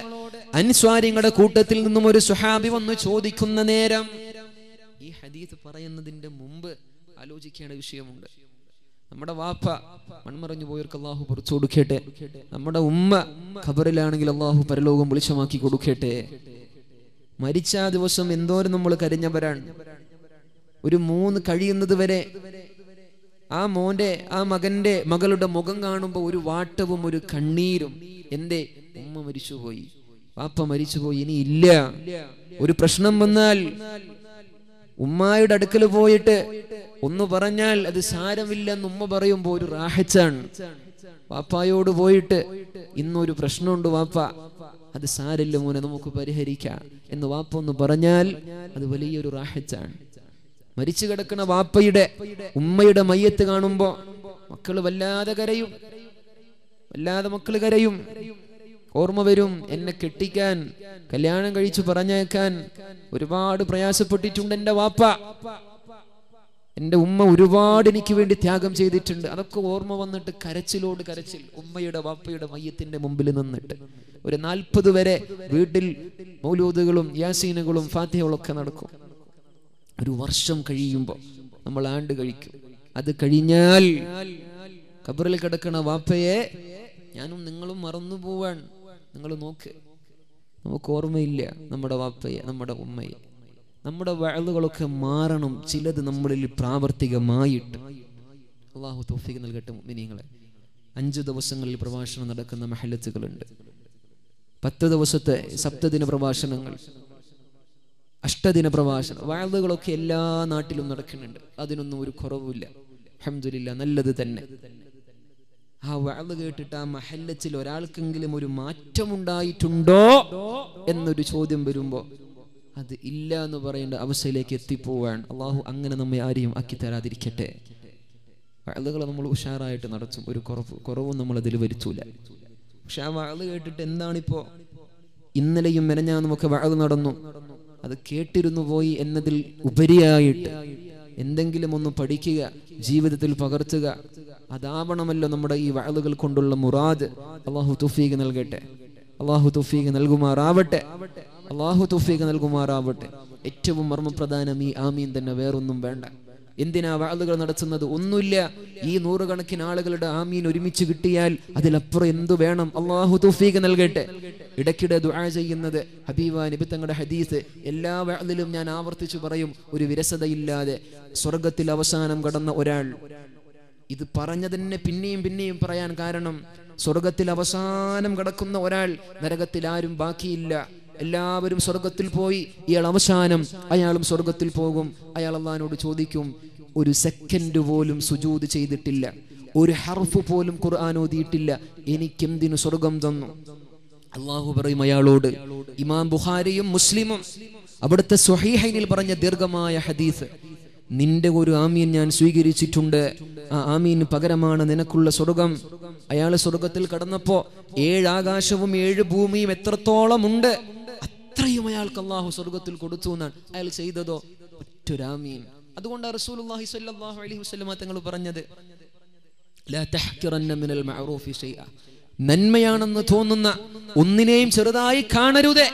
അൻസ്വാരികളുടെ കൂട്ടത്തിൽ നിന്നും ഒരു സുഹാബി വന്ന് ചോദിക്കുന്ന നേരം, ഈ ഹദീസ് പറയുന്നതിന്റെ മുമ്പ് ആലോചിക്കേണ്ട വിഷയമുണ്ട്. നമ്മുടെ വാപ്പ മൺമറഞ്ഞു പോയവർക്ക് അള്ളാഹു പുറത്തു കൊടുക്കട്ടെ, നമ്മുടെ ഉമ്മ ഖബറിലാണെങ്കിൽ അള്ളാഹു പരലോകം വെളിച്ചമാക്കി കൊടുക്കട്ടെ. മരിച്ച ആ ദിവസം എന്തോരം നമ്മൾ കരഞ്ഞവരാണ്. ഒരു 3 കഴിയുന്നത് വരെ ആ മോന്റെ, ആ മകന്റെ, മകളുടെ മുഖം കാണുമ്പോൾ ഒരു വാട്ടവും ഒരു കണ്ണീരും, എന്റെ ഉമ്മ മരിച്ചുപോയി, വാപ്പ മരിച്ചുപോയി, ഇനി ഇല്ല. ഒരു പ്രശ്നം വന്നാൽ ഉമ്മായുടെ അടുക്കൽ പോയിട്ട് ഒന്ന് പറഞ്ഞാൽ അത് സാരമില്ലെന്ന് ഉമ്മ പറയുമ്പോൾ ഒരു റാഹച്ചാണ്. വാപ്പായോട് പോയിട്ട് ഇന്നൊരു പ്രശ്നമുണ്ട് വാപ്പ, അത് സാരമില്ല മോനെ, നമുക്ക് പരിഹരിക്കാം എന്ന് വാപ്പ ഒന്ന് പറഞ്ഞാൽ അത് വലിയൊരു റാഹച്ചാണ്. മരിച്ചു കിടക്കുന്ന വാപ്പയുടെ ഉമ്മയുടെ മയ്യത്ത് കാണുമ്പോ മക്കള് വല്ലാതെ കരയും, വല്ലാതെ മക്കള് കരയും. ഓർമ്മ വരും, എന്നെ കെട്ടിക്കാൻ കല്യാണം കഴിച്ചു പറഞ്ഞേക്കാൻ ഒരുപാട് പ്രയാസപ്പെട്ടിട്ടുണ്ട് എൻ്റെ വാപ്പ, എൻ്റെ ഉമ്മ ഒരുപാട് എനിക്ക് വേണ്ടി ത്യാഗം ചെയ്തിട്ടുണ്ട്. അതൊക്കെ ഓർമ്മ വന്നിട്ട് കരച്ചിലോട് കരച്ചിൽ ഉമ്മയുടെ വാപ്പയുടെ മയ്യത്തിന്റെ മുമ്പിൽ നിന്നിട്ട്. ഒരു 40 വരെ വീട്ടിൽ മൗലൂദുകളും യാസീനുകളും ഫാത്തിഹകളൊക്കെ നടക്കും. ഒരു വർഷം കഴിയുമ്പോൾ നമ്മൾ ആണ്ട് കഴിക്കും. അത് കഴിഞ്ഞാൽ ഖബറിൽ കിടക്കണ വാപ്പയെ ഞാനും നിങ്ങളും മറന്നു പോവാൻ. നിങ്ങൾ നോക്ക്, നമുക്ക് ഓർമ്മയില്ല നമ്മുടെ വാപ്പയെ, നമ്മുടെ ഉമ്മയെ. നമ്മുടെ വഅലുകളൊക്കെ മാറണം, ചിലത് നമ്മളിൽ പ്രാവർത്തികമായിട്ട്. അള്ളാഹു തൗഫീഖ് നൽകട്ടെ. മുഅ്മിനീങ്ങളെ, 5 ദിവസങ്ങളിൽ പ്രഭാഷണം നടക്കുന്ന മഹല്ലത്തുകളുണ്ട്. 10 ദിവസത്തെ സപ്തദിന പ്രഭാഷണങ്ങൾ, അഷ്ടദിന പ്രഭാഷണം, വഅലുകളൊക്കെ എല്ലാ നാട്ടിലും നടക്കുന്നുണ്ട്. അതിനൊന്നും ഒരു കുറവുമില്ല, അൽഹംദുലില്ലാ, നല്ലത് തന്നെ. ആ വഅദ് കേട്ടിട്ട് ആ മഹല്ലത്തിൽ ഒരാൾക്കെങ്കിലും ഒരു മാറ്റമുണ്ടായിട്ടുണ്ടോ എന്നൊരു ചോദ്യം വരുമ്പോ അത് ഇല്ല എന്ന് പറയേണ്ട അവസ്ഥയിലേക്ക് എത്തിപ്പോവാൻ അള്ളാഹു അങ്ങനെ നമ്മെ ആരെയും ആക്കി തരാതിരിക്കട്ടെ. വഅദുകളെ നമ്മൾ ഉഷാറായിട്ട് നടത്തും, ഒരു കുറവും നമ്മൾ അതിൽ വരുത്തൂല. പക്ഷെ ആ വഅദ് കേട്ടിട്ട് എന്താണിപ്പോ, ഇന്നലെയും മെനഞ്ഞാൽ നമുക്ക് വഅദ് നടന്നു, അത് കേട്ടിരുന്നു പോയി എന്നതിൽ ഉപരിയായിട്ട് എന്തെങ്കിലും ഒന്ന് പഠിക്കുക, ജീവിതത്തിൽ പകർത്തുക. അതാവണമല്ലോ നമ്മുടെ ഈ വഅലുകൾ കൊണ്ടുള്ള മുറാദ്. അല്ലാഹു തൗഫീഖ് നൽകട്ടെ, അല്ലാഹു തൗഫീഖ് നൽകുമാറാവട്ടെ, അല്ലാഹു തൗഫീഖ് നൽകുമാറാവട്ടെ. ഏറ്റവും മർമ്മപ്രധാനം ഈ ആമീൻ തന്നെ, വേറൊന്നും വേണ്ട. എന്തിനാ വഅലുകൾ നടത്തുന്നത്? ഒന്നുമില്ല, ഈ 100 കണക്കിന് ആളുകളുടെ ആമീൻ ഒരുമിച്ച് കിട്ടിയാൽ അതിലപ്പുറം എന്തു വേണം? അല്ലാഹു തൗഫീഖ് നൽകട്ടെ. ഇടയ്ക്കിടെ ദുആ ചെയ്യുന്നത്, ഹബീബായ നബി തങ്ങളുടെ ഹദീസ് എല്ലാ വഅലിലും ഞാൻ ആവർത്തിച്ചു പറയും, ഒരു വിരസതയില്ലാതെ, സ്വർഗത്തിൽ അവസാനം കടന്ന ഒരാൾ. ഇത് പറഞ്ഞതന്നെ പിന്നെയും പിന്നെയും പറയാൻ കാരണം, സ്വർഗത്തിൽ അവസാനം കടക്കുന്ന ഒരാൾ, നരകത്തിൽ ആരും ബാക്കിയില്ല, എല്ലാവരും സ്വർഗത്തിൽ പോയി, ഇയാൾ അവസാനം, അയാളും സ്വർഗത്തിൽ പോകും. അയാൾ അള്ളാഹിനോട് ചോദിക്കും, ഒരു സെക്കൻഡ് പോലും സുജൂദ് ചെയ്തിട്ടില്ല, ഒരു ഹർഫ് പോലും ഖുർആൻ ഓതിയിട്ടില്ല, എനിക്കെന്തിനു സ്വർഗം തന്നു? അള്ളാഹു പറയും അയാളോട്. ഇമാം ബുഖാരിയും മുസ്ലിമും അവിടുത്തെ സ്വഹീഹൈനിൽ പറഞ്ഞ ദീർഘമായ ഹദീസ്, നിന്റെ ഒരു ആമീൻ ഞാൻ സ്വീകരിച്ചിട്ടുണ്ട്, ആ ആമീന് പകരമാണ് നിനക്കുള്ള സ്വർഗം. അയാൾ സ്വർഗത്തിൽ കടന്നപ്പോ 7 ആകാശവും 7 ഭൂമിയും എത്രത്തോളം ഉണ്ട് അത്രയും അയാൾക്ക് അള്ളാഹു സ്വർഗത്തിൽ കൊടുത്തു എന്നാണ്. അയാൾ ചെയ്തതോ ഒറ്റൊരാമീൻ. അതുകൊണ്ടാണ് റസൂലുള്ളാഹി സ്വല്ലല്ലാഹു അലൈഹി വസല്ലമ തങ്ങൾ പറഞ്ഞത്, ലാ തഹ്കിറന്ന മിനൽ മഅറൂഫി ശൈഅ, നന്മയാണെന്ന് തോന്നുന്ന ഒന്നിനെയും ചെറുതായി കാണരുത്,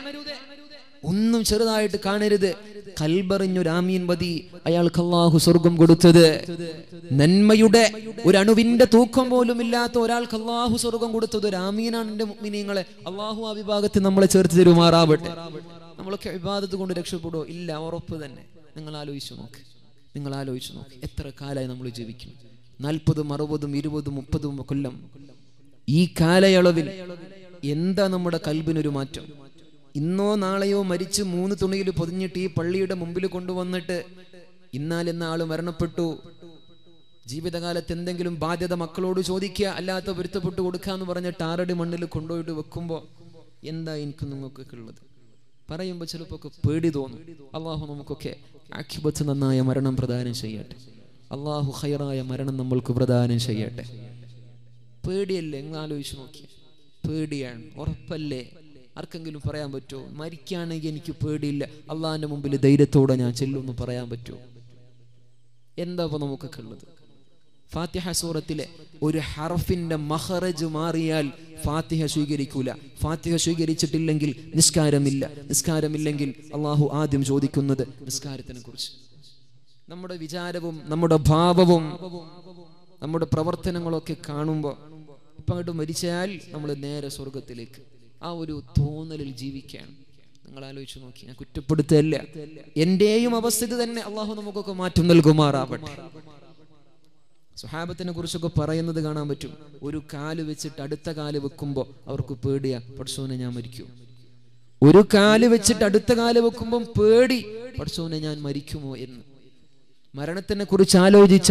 ഒന്നും ചെറുതായിട്ട് കാണരുത്. കൽബറിഞ്ഞൊരാമീൻ മതി, അയാൾക്ക് അള്ളാഹു സ്വർഗം കൊടുത്തത്. നന്മയുടെ ഒരണുവിന്റെ തൂക്കം പോലും ഇല്ലാത്ത ഒരാൾക്ക് അള്ളാഹു സ്വർഗം കൊടുത്തത് ഒരാമീനാണ്. എന്റെ മുഅ്മിനീങ്ങളെ, അള്ളാഹു ആ വിഭാഗത്തിൽ നമ്മളെ ചേർത്ത് തരുമാറാവട്ടെ. നമ്മളൊക്കെ ഇബാദത്ത് കൊണ്ട് രക്ഷപ്പെടുവോ? ഇല്ല, ഉറപ്പ് തന്നെ. നിങ്ങൾ ആലോചിച്ചു നോക്ക് എത്ര കാലമായി നമ്മൾ ജീവിക്കുന്നു? 40, 60, 20, 30 കൊല്ലം. ഈ കാലയളവിൽ എന്താ നമ്മുടെ കൽബിനൊരു മാറ്റം? ഇന്നോ നാളെയോ മരിച്ച് 3 തുണിയിൽ പൊതിഞ്ഞിട്ട് ഈ പള്ളിയുടെ മുമ്പിൽ കൊണ്ടുവന്നിട്ട് ഇന്നാലെന്ന ആള് മരണപ്പെട്ടു, ജീവിതകാലത്ത് എന്തെങ്കിലും ബാധ്യത മക്കളോട് ചോദിക്കുക, അല്ലാത്ത പൊരുത്തപ്പെട്ടു കൊടുക്കുക എന്ന് പറഞ്ഞ് 6 അടി മണ്ണിൽ കൊണ്ടുപോയിട്ട് വെക്കുമ്പോൾ എന്താ എനിക്ക് നിങ്ങൾക്കൊക്കെ ഉള്ളത്? പറയുമ്പോൾ ചിലപ്പോൾ പേടി തോന്നും. അള്ളാഹു നമുക്കൊക്കെ ആഖിബത്ത് നന്നായ മരണം പ്രദാനം ചെയ്യട്ടെ. അള്ളാഹു ഖൈറായ മരണം നമ്മൾക്ക് പ്രദാനം ചെയ്യട്ടെ. പേടിയല്ലേ? നിങ്ങൾ ആലോചിച്ച് നോക്കി, പേടിയാണ്, ഉറപ്പല്ലേ? ആർക്കെങ്കിലും പറയാൻ പറ്റുമോ മരിക്കുകയാണെങ്കിൽ എനിക്ക് പേടിയില്ല, അള്ളാഹിന്റെ മുമ്പിൽ ധൈര്യത്തോടെ ഞാൻ ചെല്ലുമെന്ന് പറയാൻ പറ്റുമോ? എന്താ ഇപ്പോൾ നമുക്കൊക്കെ ഉള്ളത്? ഫാത്തിഹ സൂറത്തിലെ ഒരു ഹർഫിന്റെ മഖറജ് മാറിയാൽ ഫാത്തിഹ സ്വീകരിക്കൂല. ഫാത്തിഹ സ്വീകരിച്ചിട്ടില്ലെങ്കിൽ നിസ്കാരമില്ല. നിസ്കാരമില്ലെങ്കിൽ അള്ളാഹു ആദ്യം ചോദിക്കുന്നത് നിസ്കാരത്തിനെ കുറിച്ച്. നമ്മുടെ വിചാരവും നമ്മുടെ ഭാവവും നമ്മുടെ പ്രവർത്തനങ്ങളൊക്കെ കാണുമ്പോൾ ഇപ്പം അങ്ങോട്ട് മരിച്ചാൽ നമ്മൾ നേരെ സ്വർഗത്തിലേക്ക്, ആ ഒരു തോന്നലിൽ ജീവിക്കുകയാണ്. നിങ്ങൾ ആലോചിച്ച് നോക്കി, ഞാൻ കുറ്റപ്പെടുത്തല്ല, എന്റെയും അവസ്ഥ തന്നെ. അള്ളാഹു നമുക്കൊക്കെ മാറ്റം നൽകുമാറാവട്ടെ. സുഹാബത്തിനെ കുറിച്ചൊക്കെ പറയുന്നത് കാണാൻ പറ്റും. ഒരു കാല് വെച്ചിട്ട് അടുത്ത കാല് വെക്കുമ്പോൾ അവർക്ക് പേടിയാ, പഠിച്ചോനെ ഞാൻ മരിക്കും. ഒരു കാല് വെച്ചിട്ട് അടുത്ത കാല് വെക്കുമ്പോൾ പേടി, പഠിച്ചോനെ ഞാൻ മരിക്കുമോ എന്ന്. മരണത്തിനെ കുറിച്ച്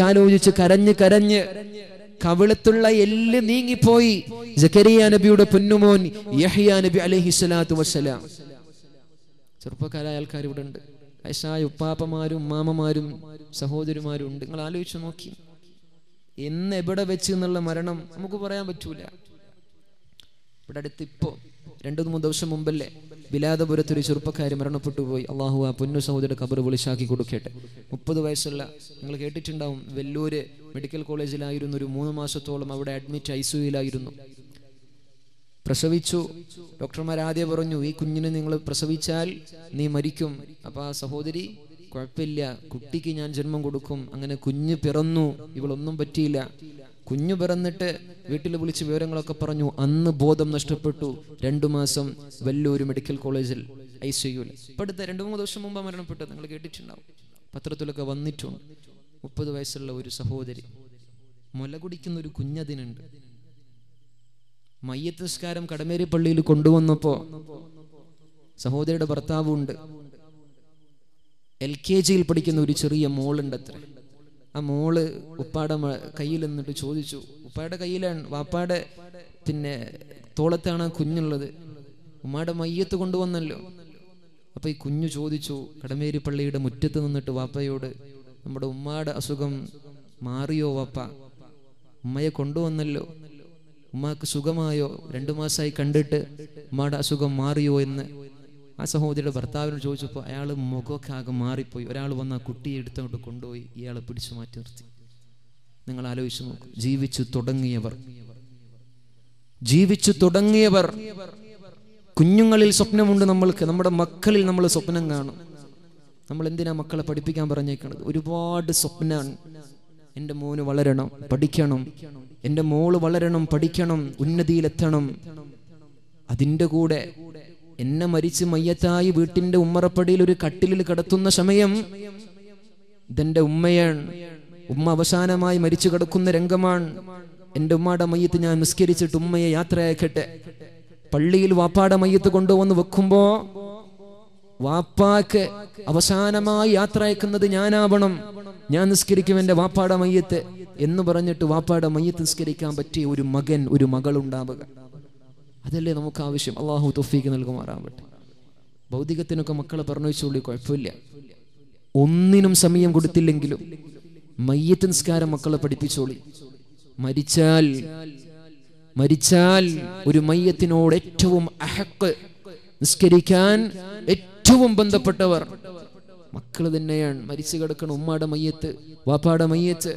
ആലോചിച്ച് കരഞ്ഞ് കവിളത്തുള്ള എല്ല് നീങ്ങിപ്പോയി ജക്കരിയ നബിയുടെ പൊന്നുമോൻ യഹ്യ നബി അലൈഹി സ്വലാത്തു വസ്സലാം. ചെറുപ്പക്കാരായ ആൾക്കാർ ഇവിടെ ഉണ്ട്, വയസ്സായ ഉപ്പാപ്പമാരും മാമമാരും സഹോദരിമാരും ഉണ്ട്. നിങ്ങൾ ആലോചിച്ചു നോക്കി, എന്ന് എവിടെ വെച്ച് എന്നുള്ള മരണം നമുക്ക് പറയാൻ പറ്റൂല. ഇവിടെ അടുത്ത് ഇപ്പോ 2-3 ദിവസം മുമ്പല്ലേ വിലാദപുരത്തൊരു ചെറുപ്പക്കാർ മരണപ്പെട്ടു പോയി. അള്ളാഹു ആ പൊന്നു സഹോദരന്റെ ഖബർ വിളിച്ചാക്കി കൊടുക്കട്ടെ. 30 വയസ്സുള്ള, നിങ്ങൾ കേട്ടിട്ടുണ്ടാവും, വെല്ലൂര് മെഡിക്കൽ കോളേജിലായിരുന്നു. ഒരു 3 മാസത്തോളം അവിടെ അഡ്മിറ്റ്, ICUയിലായിരുന്നു. പ്രസവിച്ചു. ഡോക്ടർമാർ ആദ്യം പറഞ്ഞു, ഈ കുഞ്ഞിനെ നിങ്ങൾ പ്രസവിച്ചാൽ നീ മരിക്കും. അപ്പൊ ആ സഹോദരി, കുഴപ്പമില്ല, കുട്ടിക്ക് ഞാൻ ജന്മം കൊടുക്കും. അങ്ങനെ കുഞ്ഞ് പിറന്നു. ഇവളൊന്നും പറ്റിയില്ല. കുഞ്ഞു പിറന്നിട്ട് വീട്ടിൽ വിളിച്ച് വിവരങ്ങളൊക്കെ പറഞ്ഞു. അന്ന് ബോധം നഷ്ടപ്പെട്ടു. 2 മാസം വെല്ലൂർ മെഡിക്കൽ കോളേജിൽ ICUയിൽ. ഇപ്പം അടുത്ത 2-3 ദിവസം മുമ്പ് മരണപ്പെട്ടത്. നിങ്ങൾ കേട്ടിട്ടുണ്ടാവും, പത്രത്തിലൊക്കെ വന്നിട്ടുണ്ട്. 30 വയസ്സുള്ള ഒരു സഹോദരി, മുല കുടിക്കുന്ന ഒരു കുഞ്ഞതിനുണ്ട്. മയ്യത്ത് നിസ്കാരം കടമേരി പള്ളിയിൽ കൊണ്ടുവന്നപ്പോ സഹോദരിയുടെ ഭർത്താവുണ്ട്. LKGയിൽ പഠിക്കുന്ന ഒരു ചെറിയ മോളുണ്ട് അത്ര. ആ മോള് ഉപ്പാടെ കയ്യിൽ നിന്നിട്ട് ചോദിച്ചു, ഉപ്പായുടെ കയ്യിലാണ്, വാപ്പാടെ പിന്നെ തോളത്താണ് ആ കുഞ്ഞുള്ളത്, ഉമ്മാടെ മയ്യത്ത് കൊണ്ടുവന്നല്ലോ. അപ്പൊ ഈ കുഞ്ഞു ചോദിച്ചു കടമേരി പള്ളിയുടെ മുറ്റത്ത് നിന്നിട്ട് വാപ്പയോട്, നമ്മുടെ ഉമ്മാടെ അസുഖം മാറിയോ വാപ്പ? ഉമ്മയെ കൊണ്ടുവന്നല്ലോ, ഉമ്മാക്ക് സുഖമായോ? 2 മാസമായി കണ്ടിട്ട് ഉമ്മാടെ അസുഖം മാറിയോ എന്ന് ആ സഹോദരിയുടെ ഭർത്താവിനോട് ചോദിച്ചപ്പോൾ അയാൾ മുഖമൊക്കെ ആകെ മാറിപ്പോയി. ഒരാൾ വന്ന് ആ കുട്ടിയെ എടുത്തോട്ട് കൊണ്ടുപോയി ഇയാളെ പിടിച്ചു മാറ്റി നിർത്തി. നിങ്ങൾ ആലോചിച്ച് നോക്കും, ജീവിച്ചു തുടങ്ങിയവർ. കുഞ്ഞുങ്ങളിൽ സ്വപ്നമുണ്ട് നമ്മൾക്ക്, നമ്മുടെ മക്കളിൽ നമ്മൾ സ്വപ്നം കാണും. നമ്മൾ എന്തിനാ മക്കളെ പഠിപ്പിക്കാൻ പറഞ്ഞേക്കണത്? ഒരുപാട് സ്വപ്നമാണ്. എൻ്റെ മോന് വളരണം, പഠിക്കണം, എൻ്റെ മോള് വളരണം, പഠിക്കണം, ഉന്നതിയിലെത്തണം. അതിൻ്റെ കൂടെ എന്നെ മരിച്ച് മയ്യത്തായി വീട്ടിന്റെ ഉമ്മറപ്പടിയിൽ ഒരു കട്ടിലിൽ കിടത്തുന്ന സമയം ഇതെന്റെ ഉമ്മയാണ്. ഉമ്മ അവസാനമായി മരിച്ചു കിടക്കുന്ന രംഗമാണ്. എൻ്റെ ഉമ്മയുടെ മയ്യത്ത് ഞാൻ നിസ്കരിച്ചിട്ട് ഉമ്മയെ യാത്രയാക്കട്ടെ. പള്ളിയിൽ വാപ്പാടെ മയ്യത്ത് കൊണ്ടുവന്ന് വെക്കുമ്പോ വാപ്പാക്ക് അവസാനമായി യാത്ര അയക്കുന്നത് ഞാനാവണം, ഞാൻ നിസ്കരിക്കും എൻ്റെ വാപ്പാട മയ്യത്ത് എന്ന് പറഞ്ഞിട്ട് വാപ്പാട മയ്യത്ത് നിസ്കരിക്കാൻ പറ്റിയ ഒരു മകൻ ഒരു മകൾ ഉണ്ടാവുക, അതല്ലേ നമുക്ക് ആവശ്യം. അള്ളാഹു തൗഫീഖ് നൽകുമാറാവട്ടെ. ഭൗതികത്തിനൊക്കെ മക്കളെ പറഞ്ഞു വെച്ചുള്ളി, കുഴപ്പമില്ല, ഒന്നിനും സമയം കൊടുത്തില്ലെങ്കിലും മയ്യത്ത് നിസ്കാരം മക്കളെ പഠിപ്പിച്ചോളി. മരിച്ചാൽ ഒരു മയ്യത്തിനോട് ഏറ്റവും അഹക്ക് നിസ്കരിക്കാൻ ഏറ്റവും ബന്ധപ്പെട്ടവർ മക്കള് തന്നെയാണ്. മരിച്ചു കിടക്കണം ഉമ്മാടെ മയ്യത്ത്, വാപ്പാടെ മയ്യത്ത്.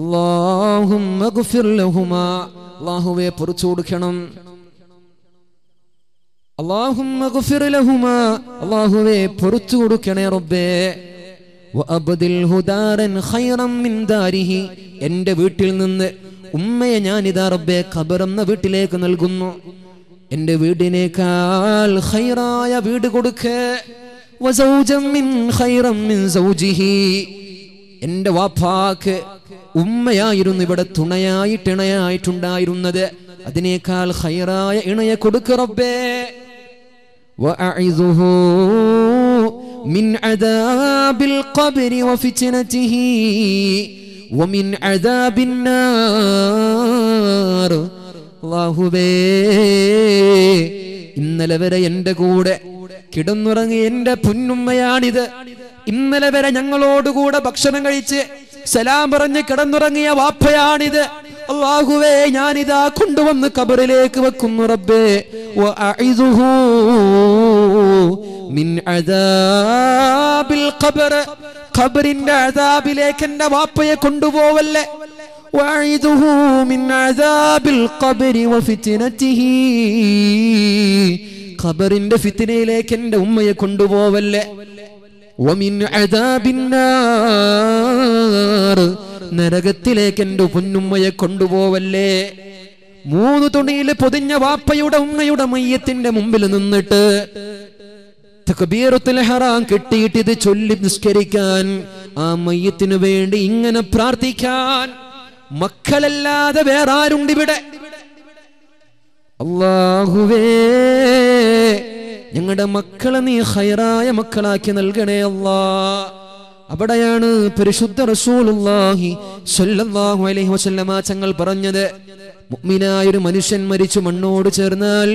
അല്ലാഹുമ്മ ഗഫിർ ലഹുമാ, അല്ലാഹുവേ പൊറുച്ചു കൊടുക്കണം. അല്ലാഹുമ്മ ഗഫിർ ലഹുമാ, അല്ലാഹുവേ പൊറുച്ചു കൊടുക്കണേ റബ്ബേ. വഅബ്ദിൽഹു ദാരൻ ഖൈറൻ മിൻ ദാരിഹി, എൻ്റെ വീട്ടിൽ നിന്ന് ഉമ്മയെ ഞാനിതാ റബ്ബെ ഖബറെന്ന വീട്ടിലേക്ക് നൽകുന്നു, എന്റെ വീടിനേക്കാൾ ഖൈറായ വീട് കൊടുക്കേ. വസൗജൻ മിൻ ഖൈറൻ മിൻ സൗജിഹി, എന്റെ വാപ്പാക്ക് ഉമ്മയായിരുന്നു ഇവിടെ തുണയായിട്ട് ഇണയായിട്ടുണ്ടായിരുന്നത്, അതിനേക്കാൾ ഖൈറായ ഇണയെ കൊടുക്ക റബ്ബേ. വഅഇദുഹു മിൻ അദാബിൽ ഖബരി വഫിത്നതിഹി വമിൻ അദാബിൻ നാർ. അല്ലാഹുവേ, ഇന്നലെ വരെ എൻ്റെ കൂടെ കിടന്നുറങ്ങിയ എൻ്റെ പൊന്നുമ്മയാണിത്. ഇന്നലെ വരെ ഞങ്ങളോടുകൂടെ ഭക്ഷണം കഴിച്ച് സലാം പറഞ്ഞ് കിടന്നുറങ്ങിയ വാപ്പയാണിത്. അല്ലാഹുവേ, ഞാനിതാ കൊണ്ടുവന്ന് ഖബറിലേക്ക് വെക്കുന്നു റബ്ബേ. വഅഇദുഹു മിൻ അദാബിൽ ഖബർ, ഖബറിന്റെ അദാബിലേക്ക് എൻ്റെ വാപ്പയെ കൊണ്ടുപോവല്ലേ. വഅഇദുഹു മിൻ അദാബിൽ ഖബരി വഫിത്നതിഹി, ഖബറിന്റെ ഫിത്നയിലേക്ക് എൻ്റെ ഉമ്മയെ കൊണ്ടുപോവല്ലേ. വമിൻ അദാബിൻ നാർ, നരകത്തിലേക്ക് എൻ്റെ പൊന്നുമ്മയെ കൊണ്ടുപോവല്ലേ. മൂന്ന് തുണിയിൽ പൊതിഞ്ഞ വാപ്പയുടെ ഉമ്മയുടെ മയ്യത്തിന്റെ മുമ്പിൽ നിന്നിട്ട് തക്ബീറത്തുൽ ഹറാം കെട്ടിയിട്ട് ഇത് ചൊല്ലി നിസ്കരിക്കാൻ, ആ മയ്യത്തിനു വേണ്ടി ഇങ്ങനെ പ്രാർത്ഥിക്കാൻ മക്കളല്ലാതെ വേറെ ആരുണ്ടിവിടെ? അല്ലാഹുവേ, ഞങ്ങളുടെ മക്കളെ നീ ഖൈറായ മക്കളാക്കി നൽകണേ അല്ലാ. അവിടെയാണ് പരിശുദ്ധ റസൂലുള്ളാഹി സ്വല്ലല്ലാഹു അലൈഹി വസല്ലമ തങ്ങൾ പറഞ്ഞത്, മുഅ്മിനായൊരു മനുഷ്യൻ മരിച്ചു മണ്ണോട് ചേർന്നാൽ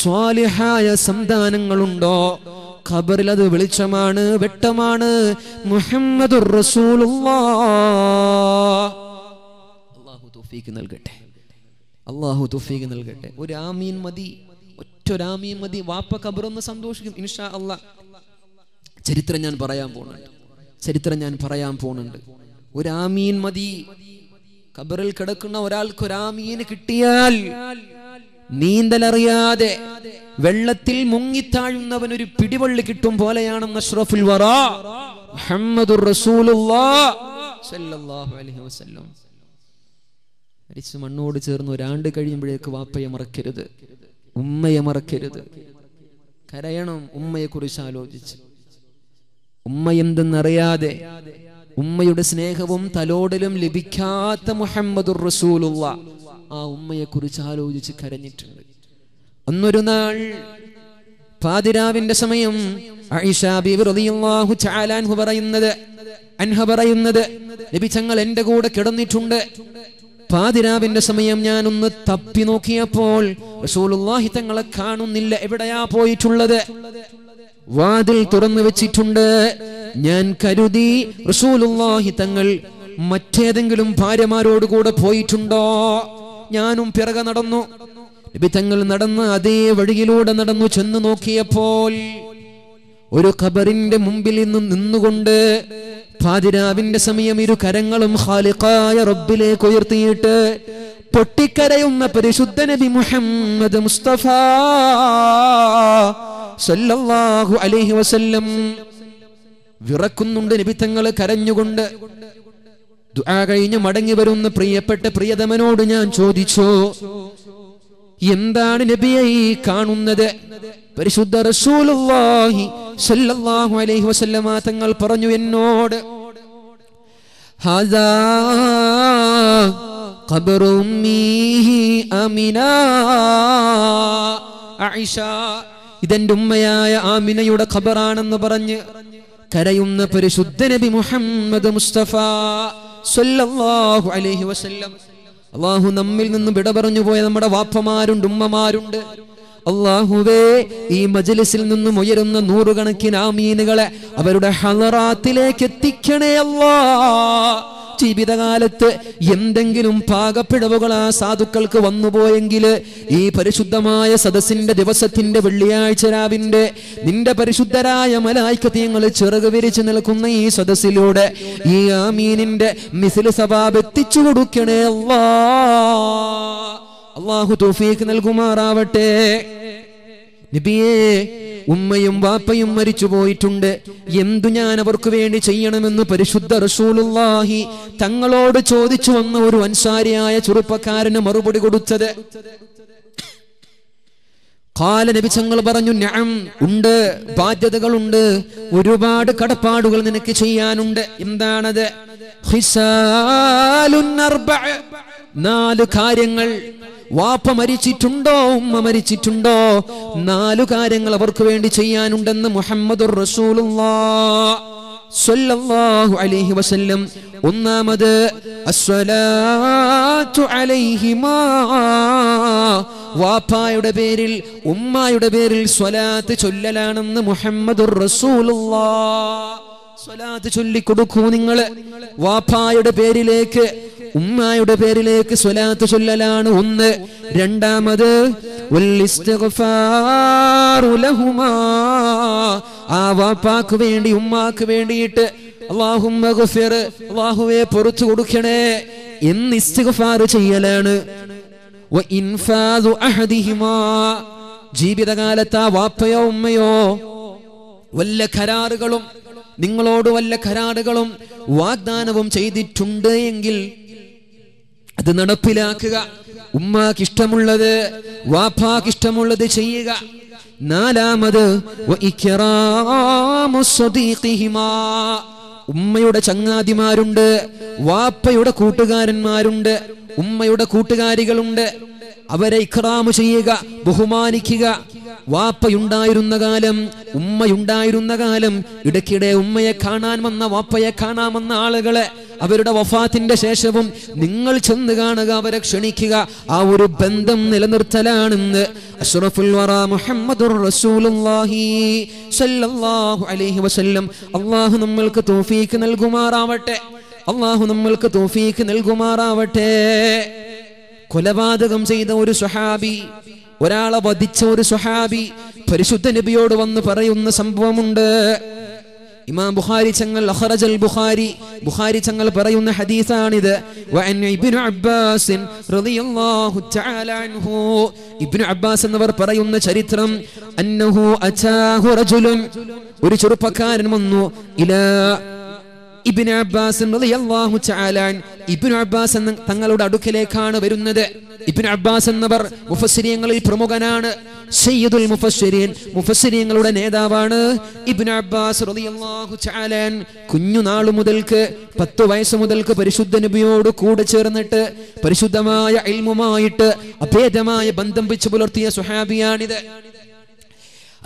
സ്വാലിഹായ സന്താനങ്ങളുണ്ടോ? ഖബറിൽ അത് വെളിച്ചമാണ്, വെട്ടമാണ്. മുഹമ്മദുർ റസൂലുള്ളാഹ് നൽകട്ടെ, അള്ളാഹു തൗഫീഖ് നൽകട്ടെ. ഒരു ആമീൻ മതി, ഒറ്റൊരാമീൻ മതി. വാപ്പ ഖബറൊന്ന് സന്തോഷിക്കും ഇൻഷാ അള്ളാ. ചരിത്രം ഞാൻ പറയാൻ പോകുന്നുണ്ട്. ഒരു ആമീൻ മതി. ഖബറിൽ കിടക്കുന്ന ഒരാൾക്ക് ഒരാമീൻ കിട്ടിയാൽ, നീന്തലറിയാതെ വെള്ളത്തിൽ മുങ്ങിത്താഴുന്നവൻ ഒരു പിടിവള്ളി കിട്ടും പോലെയാണെന്ന് അഷ്റഫുൽ വറാ മുഹമ്മദുർ റസൂലുള്ളാഹി സ്വല്ലല്ലാഹു അലൈഹി വസല്ലം. മരിച്ചു മണ്ണോട് ചേർന്ന് ഒരാണ്ട് കഴിയുമ്പോഴേക്ക് വാപ്പയെ മറക്കരുത്, ഉമ്മയെ മറക്കരുത്. കരയണം ഉമ്മയെ കുറിച്ച് ആലോചിച്ച്. ഉമ്മയെന്തെന്നറിയാതെ ഉമ്മയുടെ സ്നേഹവും തലോടലും ലഭിക്കാത്ത മുഹമ്മദുർ റസൂലുള്ള ആ ഉമ്മയെ കുറിച്ച് ആലോചിച്ച് കരഞ്ഞിട്ടുണ്ട്. അന്നൊരു നാൾ പാതിരാവിന്റെ സമയം ആയിഷ ബീവി റളിയല്ലാഹു തആല അൻഹ പറയുന്നത്, നബി തങ്ങൾ എന്റെ കൂടെ കിടന്നിട്ടുണ്ട്. പാതിരാവിന്റെ സമയം ഞാനൊന്ന് തപ്പി നോക്കിയപ്പോൾ റസൂലുള്ളാഹി തങ്ങളെ കാണുന്നില്ല. എവിടെയാ പോയിട്ടുള്ളത്? വാതിൽ തുറന്നു വെച്ചിട്ടുണ്ട്. ഞാൻ കരുതി റസൂലുള്ളാഹി തങ്ങൾ മറ്റേതെങ്കിലും ഭാര്യമാരോട് കൂടെ പോയിട്ടുണ്ടോ. ഞാനും പിറകെ നടന്നു. നബി തങ്ങൾ നടന്ന അതേ വഴിയിലൂടെ നടന്നു. ചെന്ന് നോക്കിയപ്പോൾ ഒരു ഖബറിന്റെ മുമ്പിൽ നിന്നും നിന്നുകൊണ്ട് പാതിരാവിന്റെ സമയം ഇരു കരങ്ങളും ഖാലിഖായ റബ്ബിലേക്ക് ഉയർത്തിയിട്ട് പൊട്ടിക്കരയുന്ന പരിശുദ്ധ നബി മുഹമ്മദ് മുസ്തഫ സല്ലല്ലാഹു അലൈഹി വസല്ലം വിറക്കുന്നുണ്ട്. നബി തങ്ങളെ കരഞ്ഞുകൊണ്ട് ദുആ കഴിഞ്ഞ് മടങ്ങി വരുന്ന പ്രിയതമനോട് ഞാൻ ചോദിച്ചു, എന്താണ് നബിയെ ഈ കാണുന്നത്? പരിശുദ്ധ റസൂലുള്ളാഹി സല്ലല്ലാഹു അലൈഹി വസല്ലമ തങ്ങൾ പറഞ്ഞു എന്നോട്, ഹാദാ ഖബറു ഉമ്മീ ആമിന ആയിഷ, ഇതെന്റെ ഉമ്മയായ ആമിനയുടെ ഖബറാണെന്ന് പറഞ്ഞ് കരയുന്ന പരിശുദ്ധ നബി മുഹമ്മദ് മുസ്തഫ സല്ലല്ലാഹു അലൈഹി വസല്ലം. അല്ലാഹു നമ്മിൽ നിന്ന് വിട പറഞ്ഞു പോയ നമ്മുടെ വാപ്പമാരുണ്ട്, ഉമ്മമാരുണ്ട്. അല്ലാഹുവേ, ഈ മജ്ലിസിൽ നിന്നും ഉയരുന്ന നൂറുകണക്കിന് ആമീനുകളെ അവരുടെ ഹളറാത്തിലേക്ക് എത്തിക്കണേ അല്ലാ. ജീവിതകാലത്ത് എന്തെങ്കിലും പാകപ്പിഴവുകൾ ആ സാധുക്കൾക്ക് വന്നുപോയെങ്കിൽ ഈ പരിശുദ്ധമായ സദസ്സിന്റെ ദിവസത്തിന്റെ വെള്ളിയാഴ്ച രാവിന്റെ നിന്റെ പരിശുദ്ധരായ മലായിക്കതീങ്ങൾ ചിറക് വിരിച്ചു നിൽക്കുന്ന ഈ സദസ്സിലൂടെ ഈ ആമീനിന്റെ മിസിൽ സബാബ് എത്തിച്ചു കൊടുക്കണേ അല്ലാ. അല്ലാഹു തൗഫീഖ് നൽകുമാറാവട്ടെ. നബിയേ, ഉമ്മയും വാപ്പയും മരിച്ചു പോയിട്ടുണ്ട്. എന്തു ഞാൻ അവർക്ക് വേണ്ടി ചെയ്യണമെന്ന് പരിശുദ്ധ റസൂലുള്ളാഹി തങ്ങളോട് ചോദിച്ചു വന്ന ഒരു അൻസാരിയായ ചെറുപ്പക്കാരന് മറുപടി കൊടുത്തത് ഖാല നബി തങ്ങൾ പറഞ്ഞു, നഅം, ഉണ്ട്, ബാധ്യതകളുണ്ട്, ഒരുപാട് കടപ്പാടുകൾ നിനക്ക് ചെയ്യാനുണ്ട്. എന്താണത്? ഖിസാലുൻ അർബഅ, നാല് കാര്യങ്ങൾ. വാപ്പ മരിച്ചിട്ടുണ്ടോ, ഉമ്മ മരിച്ചിട്ടുണ്ടോ, നാലു കാര്യങ്ങൾ അവർക്ക് വേണ്ടി ചെയ്യാനുണ്ടെന്ന് മുഹമ്മദുർ റസൂലുള്ളാഹി സ്വല്ലല്ലാഹു അലൈഹി വസല്ലം. ഒന്നാമത് അസ്സലാത്തു അലൈഹിമാ, വാപ്പായുടെ പേരിൽ ഉമ്മയുടെ പേരിൽ സ്വലാത്ത് ചൊല്ലലാണെന്ന് മുഹമ്മദുർ റസൂലുള്ളാഹി. സ്വലാത്ത് ചൊല്ലിക്കൊടുക്കൂ നിങ്ങൾ. വാപ്പായുടെ പേരിലേക്ക് ഉമ്മായുടെ പേരിലേക്ക് സ്വലാത്ത് ചൊല്ലലാണ് ഒന്ന്. രണ്ടാമത് വൽഇസ്തിഗ്ഫാറു ലഹുമാ, ആ വാപ്പാക്ക് വേണ്ടി ഉമ്മാക്ക് വേണ്ടിയിട്ട് അല്ലാഹുമ്മ ഗഫിർ, അല്ലാഹുവേ പൊറുത്തു കൊടുക്കണേ എന്ന് ഇസ്തിഗ്ഫാർ ചെയ്യലാണ്. വഇൻഫാദു അഹദിഹിമാ, ജീവിതകാലത്ത് ആ വാപ്പയോ ഉമ്മയോ വല്ല കരാറുകളും നിങ്ങളോട് വല്ല കരാറുകളും വാഗ്ദാനവും ചെയ്തിട്ടുണ്ട് എങ്കിൽ അത് നടപ്പിലാക്കുക. ഉമ്മാക്ക് ഇഷ്ടമുള്ളത് വാപ്പാക്ക് ഇഷ്ടമുള്ളത് ചെയ്യുക. നാലാമത് വഇക്റാമു സദീഖിഹിമാ, ഉമ്മയുടെ ചങ്ങാതിമാരുണ്ട്, വാപ്പയുടെ കൂട്ടുകാരന്മാരുണ്ട്, ഉമ്മയുടെ കൂട്ടുകാരികളുണ്ട്, അവരെ ഇക്റാമു ചെയ്യുക, ബഹുമാനിക്കുക. വാപ്പയുണ്ടായിരുന്ന കാലം ഉമ്മയുണ്ടായിരുന്ന കാലം ഇടയ്ക്കിടെ ഉമ്മയെ കാണാൻ വന്ന വാപ്പയെ കാണാമെന്ന ആളുകളെ അവരുടെ വഫാത്തിന്റെ ശേഷവും നിങ്ങൾ ചെന്ന് കാണുക, അവരെ ക്ഷണിക്കുക, ആ ഒരു ബന്ധം നിലനിർത്തലാണെന്ന് അഷ്റഫുൽ വറാ മുഹമ്മദുർ റസൂലുള്ളാഹി സല്ലല്ലാഹു അലൈഹി വസല്ലം. അല്ലാഹു നമ്മൾക്ക് തൗഫീഖ് നൽകുമാറാവട്ടെ. അല്ലാഹു നമ്മൾക്ക് തൗഫീഖ് നൽകുമാറാവട്ടെ. കൊലപാതകം ചെയ്ത ഒരു സ്വഹാബി, ഒരാളെ വധിച്ച ഒരു സ്വഹാബി പരിശുദ്ധ നബിയോട് വന്ന് പറയുന്ന സംഭവമുണ്ട്. ഇമാം ബുഖാരി തങ്ങൾ അഖ്റജൽ ബുഖാരി, ബുഖാരി തങ്ങൾ പറയുന്ന ഹദീസാണിത്. വഅൻ ഇബ്നു അബ്ബാസ് റളിയല്ലാഹു തആല അൻഹു, ഇബ്നു അബ്ബാസ് എന്നവർ പറയുന്ന ചരിത്രം, അന്നഹു അതാഹു റജുലുൻ, ഒരു ചെറുപ്പക്കാരൻ വന്നു, ഇലാ ഇബ്നു അബ്ബാസ് റളിയല്ലാഹു തആല, ഇബ്നു അബ്ബാസ് തങ്ങളുടെ അടുക്കലേക്കാണ് വരുന്നത്. ഇബ്നു അബ്ബാസ് എന്നവർ മുഫസ്സിരീങ്ങളിൽ പ്രമുഖനാണ്, സയ്യിദുൽ മുഫസ്സിരീൻ, മുഫസ്സിരീങ്ങളുടെ നേതാവാണ് ഇബ്നു അബ്ബാസ് റളിയല്ലാഹു തആല. കുഞ്ഞുനാളു മുതൽക്ക് 10 വയസ്സ് മുതൽക്ക് പരിശുദ്ധ നബിയോട് കൂടെ ചേർന്നിട്ട് പരിശുദ്ധമായ ഇൽമുമായിട്ട് അഭേദമായ ബന്ധം വെച്ച് പുലർത്തിയ സ്വഹാബിയാണിത്.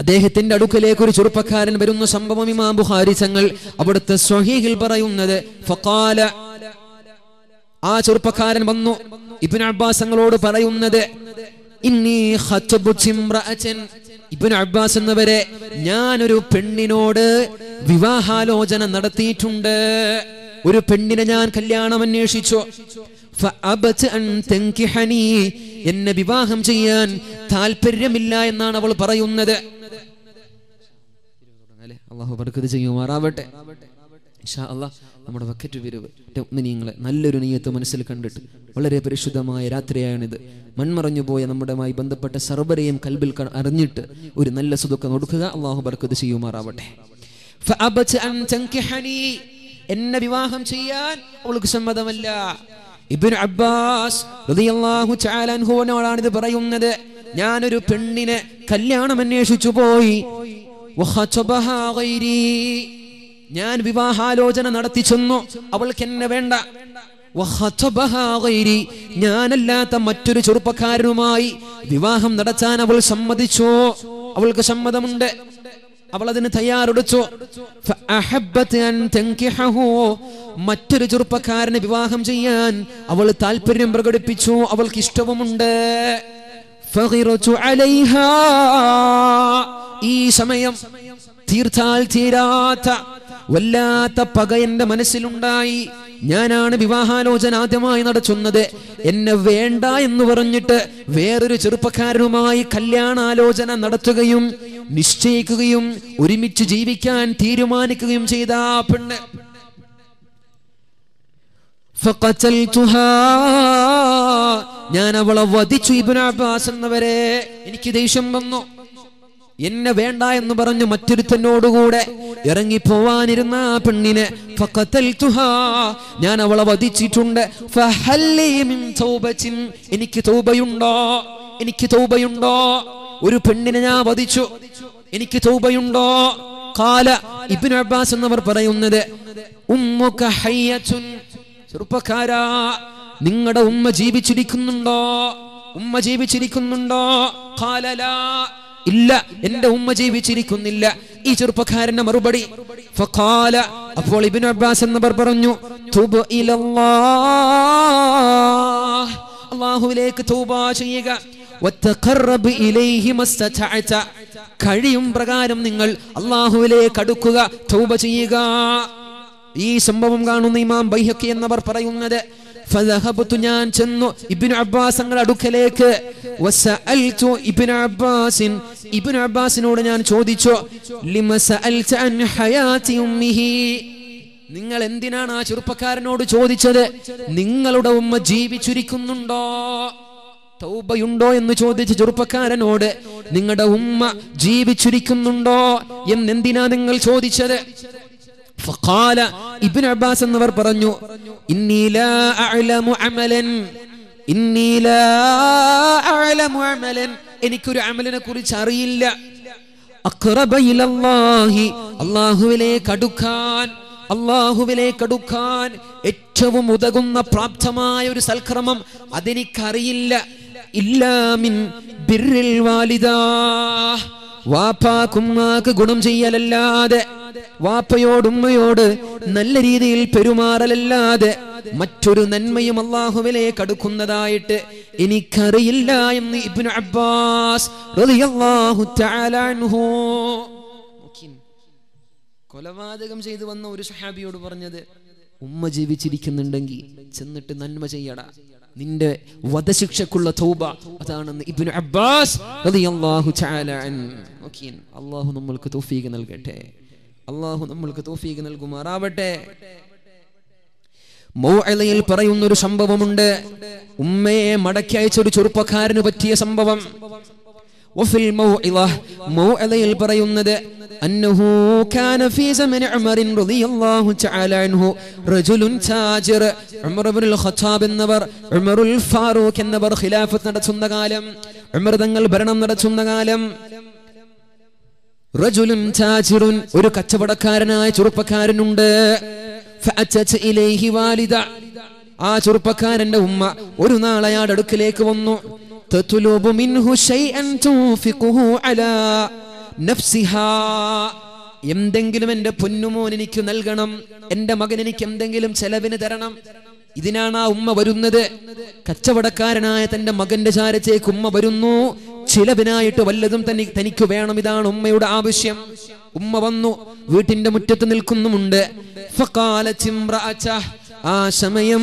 അദ്ദേഹത്തിന്റെ അടുക്കലേക്ക് ഒരു ചെറുപ്പക്കാരൻ വരുന്ന സംഭവം ഇമാം ബുഖാരി തങ്ങൾ അവിടുത്തെ സ്വഹീഹിൽ പറയുന്നത്, ഫഖാല, ആ ചെറുപ്പക്കാരൻ വന്നു ഇബ്നു അബ്ബാസ് തങ്ങളോട് പറയുന്നത്, ഇന്നി ഖതബ്തു ഇംറഅതൻ, ഇബ്നു അബ്ബാസ് എന്നവരെ ഞാനൊരു പെണ്ണിനോട് വിവാഹാലോചന നടത്തിയിട്ടുണ്ട്. ഒരു പെണ്ണിനെ ഞാൻ കല്യാണം അന്വേഷിച്ചു. ഫഅബത് അൻ തൻകിഹനി, എന്നെ വിവാഹം ചെയ്യാൻ താല്പര്യമില്ല എന്നാണ് അവൾ പറയുന്നത്. അല്ലാഹു ബർക്കത്ത് ചെയ്യുമാറാവട്ടെ. ഇൻഷാ അല്ലാഹ് നമ്മുടെ വഖറ്റ് വിരിവ് നിങ്ങളെ നല്ലൊരു നിയ്യത്ത് മനസ്സിൽ കണ്ടിട്ട് വളരെ പരിശുദ്ധമായ രാത്രിയാണിത്. മൺമറഞ്ഞു പോയ നമ്മുടെമായി ബന്ധപ്പെട്ട സർവരെയും കൽബിൽ അറിഞ്ഞിട്ട് ഒരു നല്ല സുദുക്കം കൊടുക്കുക. അല്ലാഹു ബർക്കത്ത് ചെയ്യുമാറാവട്ടെ. ഫഅബത് അൻ തൻകിഹനി, എന്നെ വിവാഹം ചെയ്യാൻ അവൾക്ക് സമ്മതമല്ല. ഇബ്നു അബ്ബാസ് റളിയല്ലാഹു തആല അൻഹുവനാണ് ഇത് പറയുന്നത്. ഞാനൊരു പെണ്ണിനെ കല്യാണം അന്വേഷിച്ചു പോയി. വഖതബഹാ ഗൈരി, ഞാൻ വിവാഹാലോചന നടത്തി ചെന്നു, അവൾക്ക് എന്നെ വേണ്ട. വഖതബഹാ ഗൈരി, ഞാനല്ലാത്ത മറ്റൊരു ചെറുപ്പക്കാരനുമായി വിവാഹം നടത്താൻ അവൾ സമ്മതിച്ചു. അവൾക്ക് സമ്മതമുണ്ട്, അവൾ അതിന് തയ്യാറെടുത്തു. മറ്റൊരു ചെറുപ്പക്കാരനെ വിവാഹം ചെയ്യാൻ അവൾ താല്പര്യം പ്രകടിപ്പിച്ചു, അവൾക്ക് ഇഷ്ടവുമുണ്ട്. ഈ സമയം തീർത്താൽ തീരാത്ത വല്ലാത്ത പക എന്റെ മനസ്സിലുണ്ടായി. ഞാനാണ് വിവാഹാലോചന ആദ്യമായി നടത്തുന്നത്, എന്നെ വേണ്ട എന്ന് പറഞ്ഞിട്ട് വേറൊരു ചെറുപ്പക്കാരനുമായി കല്യാണാലോചന നടത്തുകയും നിശ്ചയിക്കുകയും ഒരുമിച്ച് ജീവിക്കാൻ തീരുമാനിക്കുകയും ചെയ്ത ആ പെണ്ണ്. ഞാൻ അവളെ വധിച്ചു. ഇബ്നു അബ്ബാസ് എന്നവരെ എനിക്ക് ദേഷ്യം വന്നു. എന്നെ വേണ്ട എന്ന് പറഞ്ഞു മറ്റൊരുത്തനോടുകൂടെ ഇറങ്ങിപ്പോവാനിരുന്ന ആ പെണ്ണിനെ ഞാൻ അവളെ വധിച്ചിട്ടുണ്ട്. എനിക്ക് തൗബയുണ്ടോ? എനിക്ക് തൗബയുണ്ടോ? ഒരു പെണ്ണിനെ ഞാൻ വധിച്ചു, എനിക്ക് തൗബയുണ്ടോ? ഖാല ഇബ്നു അബ്ബാസ് എന്നവർ പറയുന്നത്, ഉമ്മുക ഹയ്യത്തുൻ, ചെറുപ്പക്കാരാ നിങ്ങളുടെ ഉമ്മ ജീവിച്ചിരിക്കുന്നുണ്ടോ? ഉമ്മ ജീവിച്ചിരിക്കുന്നുണ്ടോ? ഖാല ലാ, ഇല്ല, എന്റെ ഉമ്മ ജീവിച്ചിരിക്കുന്നില്ല. ഈ ചെറുപ്പക്കാരന്റെ മറുപടി. ഫഖാല, അപ്പോൾ ഇബ്നു അബ്ബാസ് എന്നവർ പറഞ്ഞു, തുബ് ഇലല്ലാഹ്, അല്ലാഹുവിലേക്ക് തൗബ ചെയ്യുക. വതഖറബ് ഇലൈഹി മസ്തതഅത, കഴിയും പ്രകാരം നിങ്ങൾ അല്ലാഹുവിലേക്ക് അടുക്കുക, തൗബ ചെയ്യുക. ഈ സംഭവം കാണുന്ന ഇമാം ബൈഹഖി എന്നവർ പറയുന്നത്, ഫദഹബതു, ഞാൻ ചെന്നു ഇബ്നു അബ്ബാസിന്റെ അടുക്കലേക്ക്. വസഅൽതു ഇബ്നു അബ്ബാസിനോട് ഞാൻ ചോദിച്ചു, ലിമസഅൽത അൻ ഹയാതി ഉമ്മിഹി, നിങ്ങൾ എന്തിനാണ് ആ ചെറുപ്പക്കാരനോട് ചോദിച്ചത് നിങ്ങളുടെ ഉമ്മ ജീവിച്ചിരിക്കുന്നുണ്ടോ, തൗബയുണ്ടോ എന്ന് ചോദിച്ച ചെറുപ്പക്കാരനോട് നിങ്ങളുടെ ഉമ്മ ജീവിച്ചിരിക്കുന്നുണ്ടോ എന്നെന്തിനാ നിങ്ങൾ ചോദിച്ചത്? ഫഖാല, ഇബ്നു അബ്ബാസ് എന്നവർ പറഞ്ഞു, ഇന്നി ലാ അഅലമു അമലൻ, എനിക്കൊരു അമലിനെ കുറിച്ച് അറിയില്ല. അഖ്റബ ഇലല്ലാഹി, അല്ലാഹുവിലേക്ക് അടുക്കാൻ ഏറ്റവും ഉതകുന്ന പ്രാപ്തമായ ഒരു സൽക്രമം അതെനിക്കറിയില്ല. ഇല്ലാ മിൻ ബിർരിൽ വാലിദാ, വാപ്പാക്കുമ്മാക്ക് ഗുണം ചെയ്യലല്ലാതെ, വാപ്പയോടുമ്മയോട് നല്ല രീതിയിൽ പെരുമാറലല്ലാതെ മറ്റൊരു നന്മയും അല്ലാഹുവിലേക്ക് അടുക്കുന്നതായിട്ട് എനിക്കറിയില്ല എന്ന് ഇബ്നു അബ്ബാസ് റളിയല്ലാഹു തആല അൻഹു. കൊലപാതകം ചെയ്തു വന്ന ഒരു സഹാബിയോട് പറഞ്ഞത്, ഉമ്മ ജീവിച്ചിരിക്കുന്നുണ്ടെങ്കിൽ ചെന്നിട്ട് നന്മ ചെയ്യടാ, നിന്റെ വധശിക്ഷക്കുള്ള തൗബ അതാണെന്ന് ഇബ്നു അബ്ബാസ് റളിയല്ലാഹു തആല അൻഹു. അല്ലാഹു നമ്മൾക്ക് തൗഫീഖ് നൽകട്ടെ, അല്ലാഹു നമ്മൾക്ക് തൗഫീഖ് നൽകുമാറാവട്ടെ. മൗഇലയിൽ പറയുന്ന ഒരു സംഭവമുണ്ട്, ഉമ്മയെ മടക്കി അയച്ച ഒരു ചെറുപ്പക്കാരന് പറ്റിയ സംഭവം. വഫിൽ മൗഇല, മൗഇലയിൽ പറയുന്നത്, അന്നഹു കാന ഫീ സമനി ഉമർ റളിയല്ലാഹു തആല അൻഹു റജുലുൻ താജിർ. ഉമർ ഇബ്നുൽ ഖത്താബ് എന്നവർ, ഉമറുൽ ഫാറൂഖ് എന്നവർ ഖിലാഫത്ത് നടത്തുന്ന കാലം, ഉമർ തങ്ങൾ ഭരണം നടത്തുന്ന കാലം, റജുലുൻ താജിറുൻ, ഒരു കച്ചവടക്കാരനായ ചെറുപ്പക്കാരനുണ്ട്. ഫഅതത് ഇലൈഹി വാലിദ, ആ ചെറുപ്പക്കാരന്റെ ഉമ്മ ഒരു നാൾ അയാളുടെ അടുക്കലേക്ക് വന്നു. തതുലുബു മിൻഹു ഷൈഅൻ തുഫിഖുഹു അലാ നഫ്സിഹാ, എന്തെങ്കിലും എൻ്റെ പൊന്നുമോൻ എനിക്ക് നൽകണം, എൻ്റെ മകൻ എനിക്ക് എന്തെങ്കിലും ചെലവിന് തരണം. ഇതിനാണ് ആ ഉമ്മ വരുന്നത്. കച്ചവടക്കാരനായ തന്റെ മകന്റെ ചാരത്തേക്ക് ഉമ്മ വരുന്നു, ചിലവിനായിട്ട് വല്ലതും തനിക്ക് വേണം, ഇതാണ് ഉമ്മയുടെ ആവശ്യം. ഉമ്മ വന്നു, വീട്ടിന്റെ മുറ്റത്ത് നിൽക്കുന്നുമുണ്ട്. ആ സമയം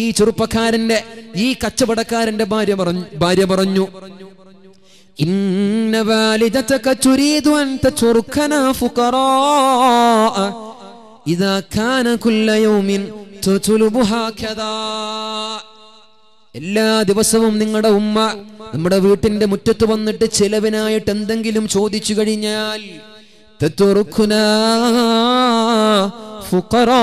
ഈ ചെറുപ്പക്കാരന്റെ, ഈ കച്ചവടക്കാരന്റെ ഭാര്യ പറഞ്ഞു, ഇന്ന വാലിദതക തുരീദു അൻ തതുർകനാ ഫുഖറാ ഇദാ കാന കുല്ല യൗമിൻ തതുലുബു ഹകദാ. എല്ലാ ദിവസവും നിങ്ങളുടെ ഉമ്മ നമ്മുടെ വീട്ടിന്റെ മുറ്റത്ത് വന്നിട്ട് ചിലവിനായിട്ട് എന്തെങ്കിലും ചോദിച്ചു കഴിഞ്ഞാൽ തതുർകനാ ഫുഖറാ,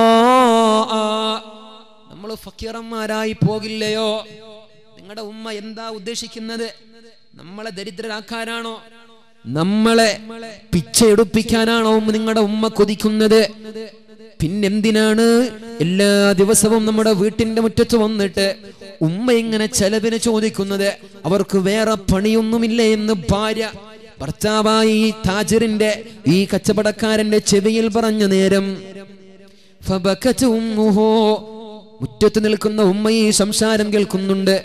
നമ്മൾ ഫക്കീറന്മാരായി പോകില്ലയോ? നിങ്ങളുടെ ഉമ്മ എന്താ ഉദ്ദേശിക്കുന്നത്? നമ്മളെ ദരിദ്രരാക്കാനാണോ? നമ്മളെ പിച്ചയെടുപ്പിക്കാനാണോ നിങ്ങളുടെ ഉമ്മ കൊതിക്കുന്നത്? പിന്നെന്തിനാണ് എല്ലാ ദിവസവും നമ്മുടെ വീട്ടിന്റെ മുറ്റത്ത് വന്നിട്ട് ഉമ്മയെങ്ങനെ ചെലവിന് ചോദിക്കുന്നത്? അവർക്ക് വേറെ പണിയൊന്നുമില്ലേ എന്ന് ഭാര്യ ഭർത്താവായി താജിറിന്റെ ഈ കച്ചവടക്കാരന്റെ ചെവിയിൽ പറഞ്ഞ നേരം മുറ്റത്ത് നിൽക്കുന്ന ഉമ്മ ഈ സംസാരം കേൾക്കുന്നുണ്ട്.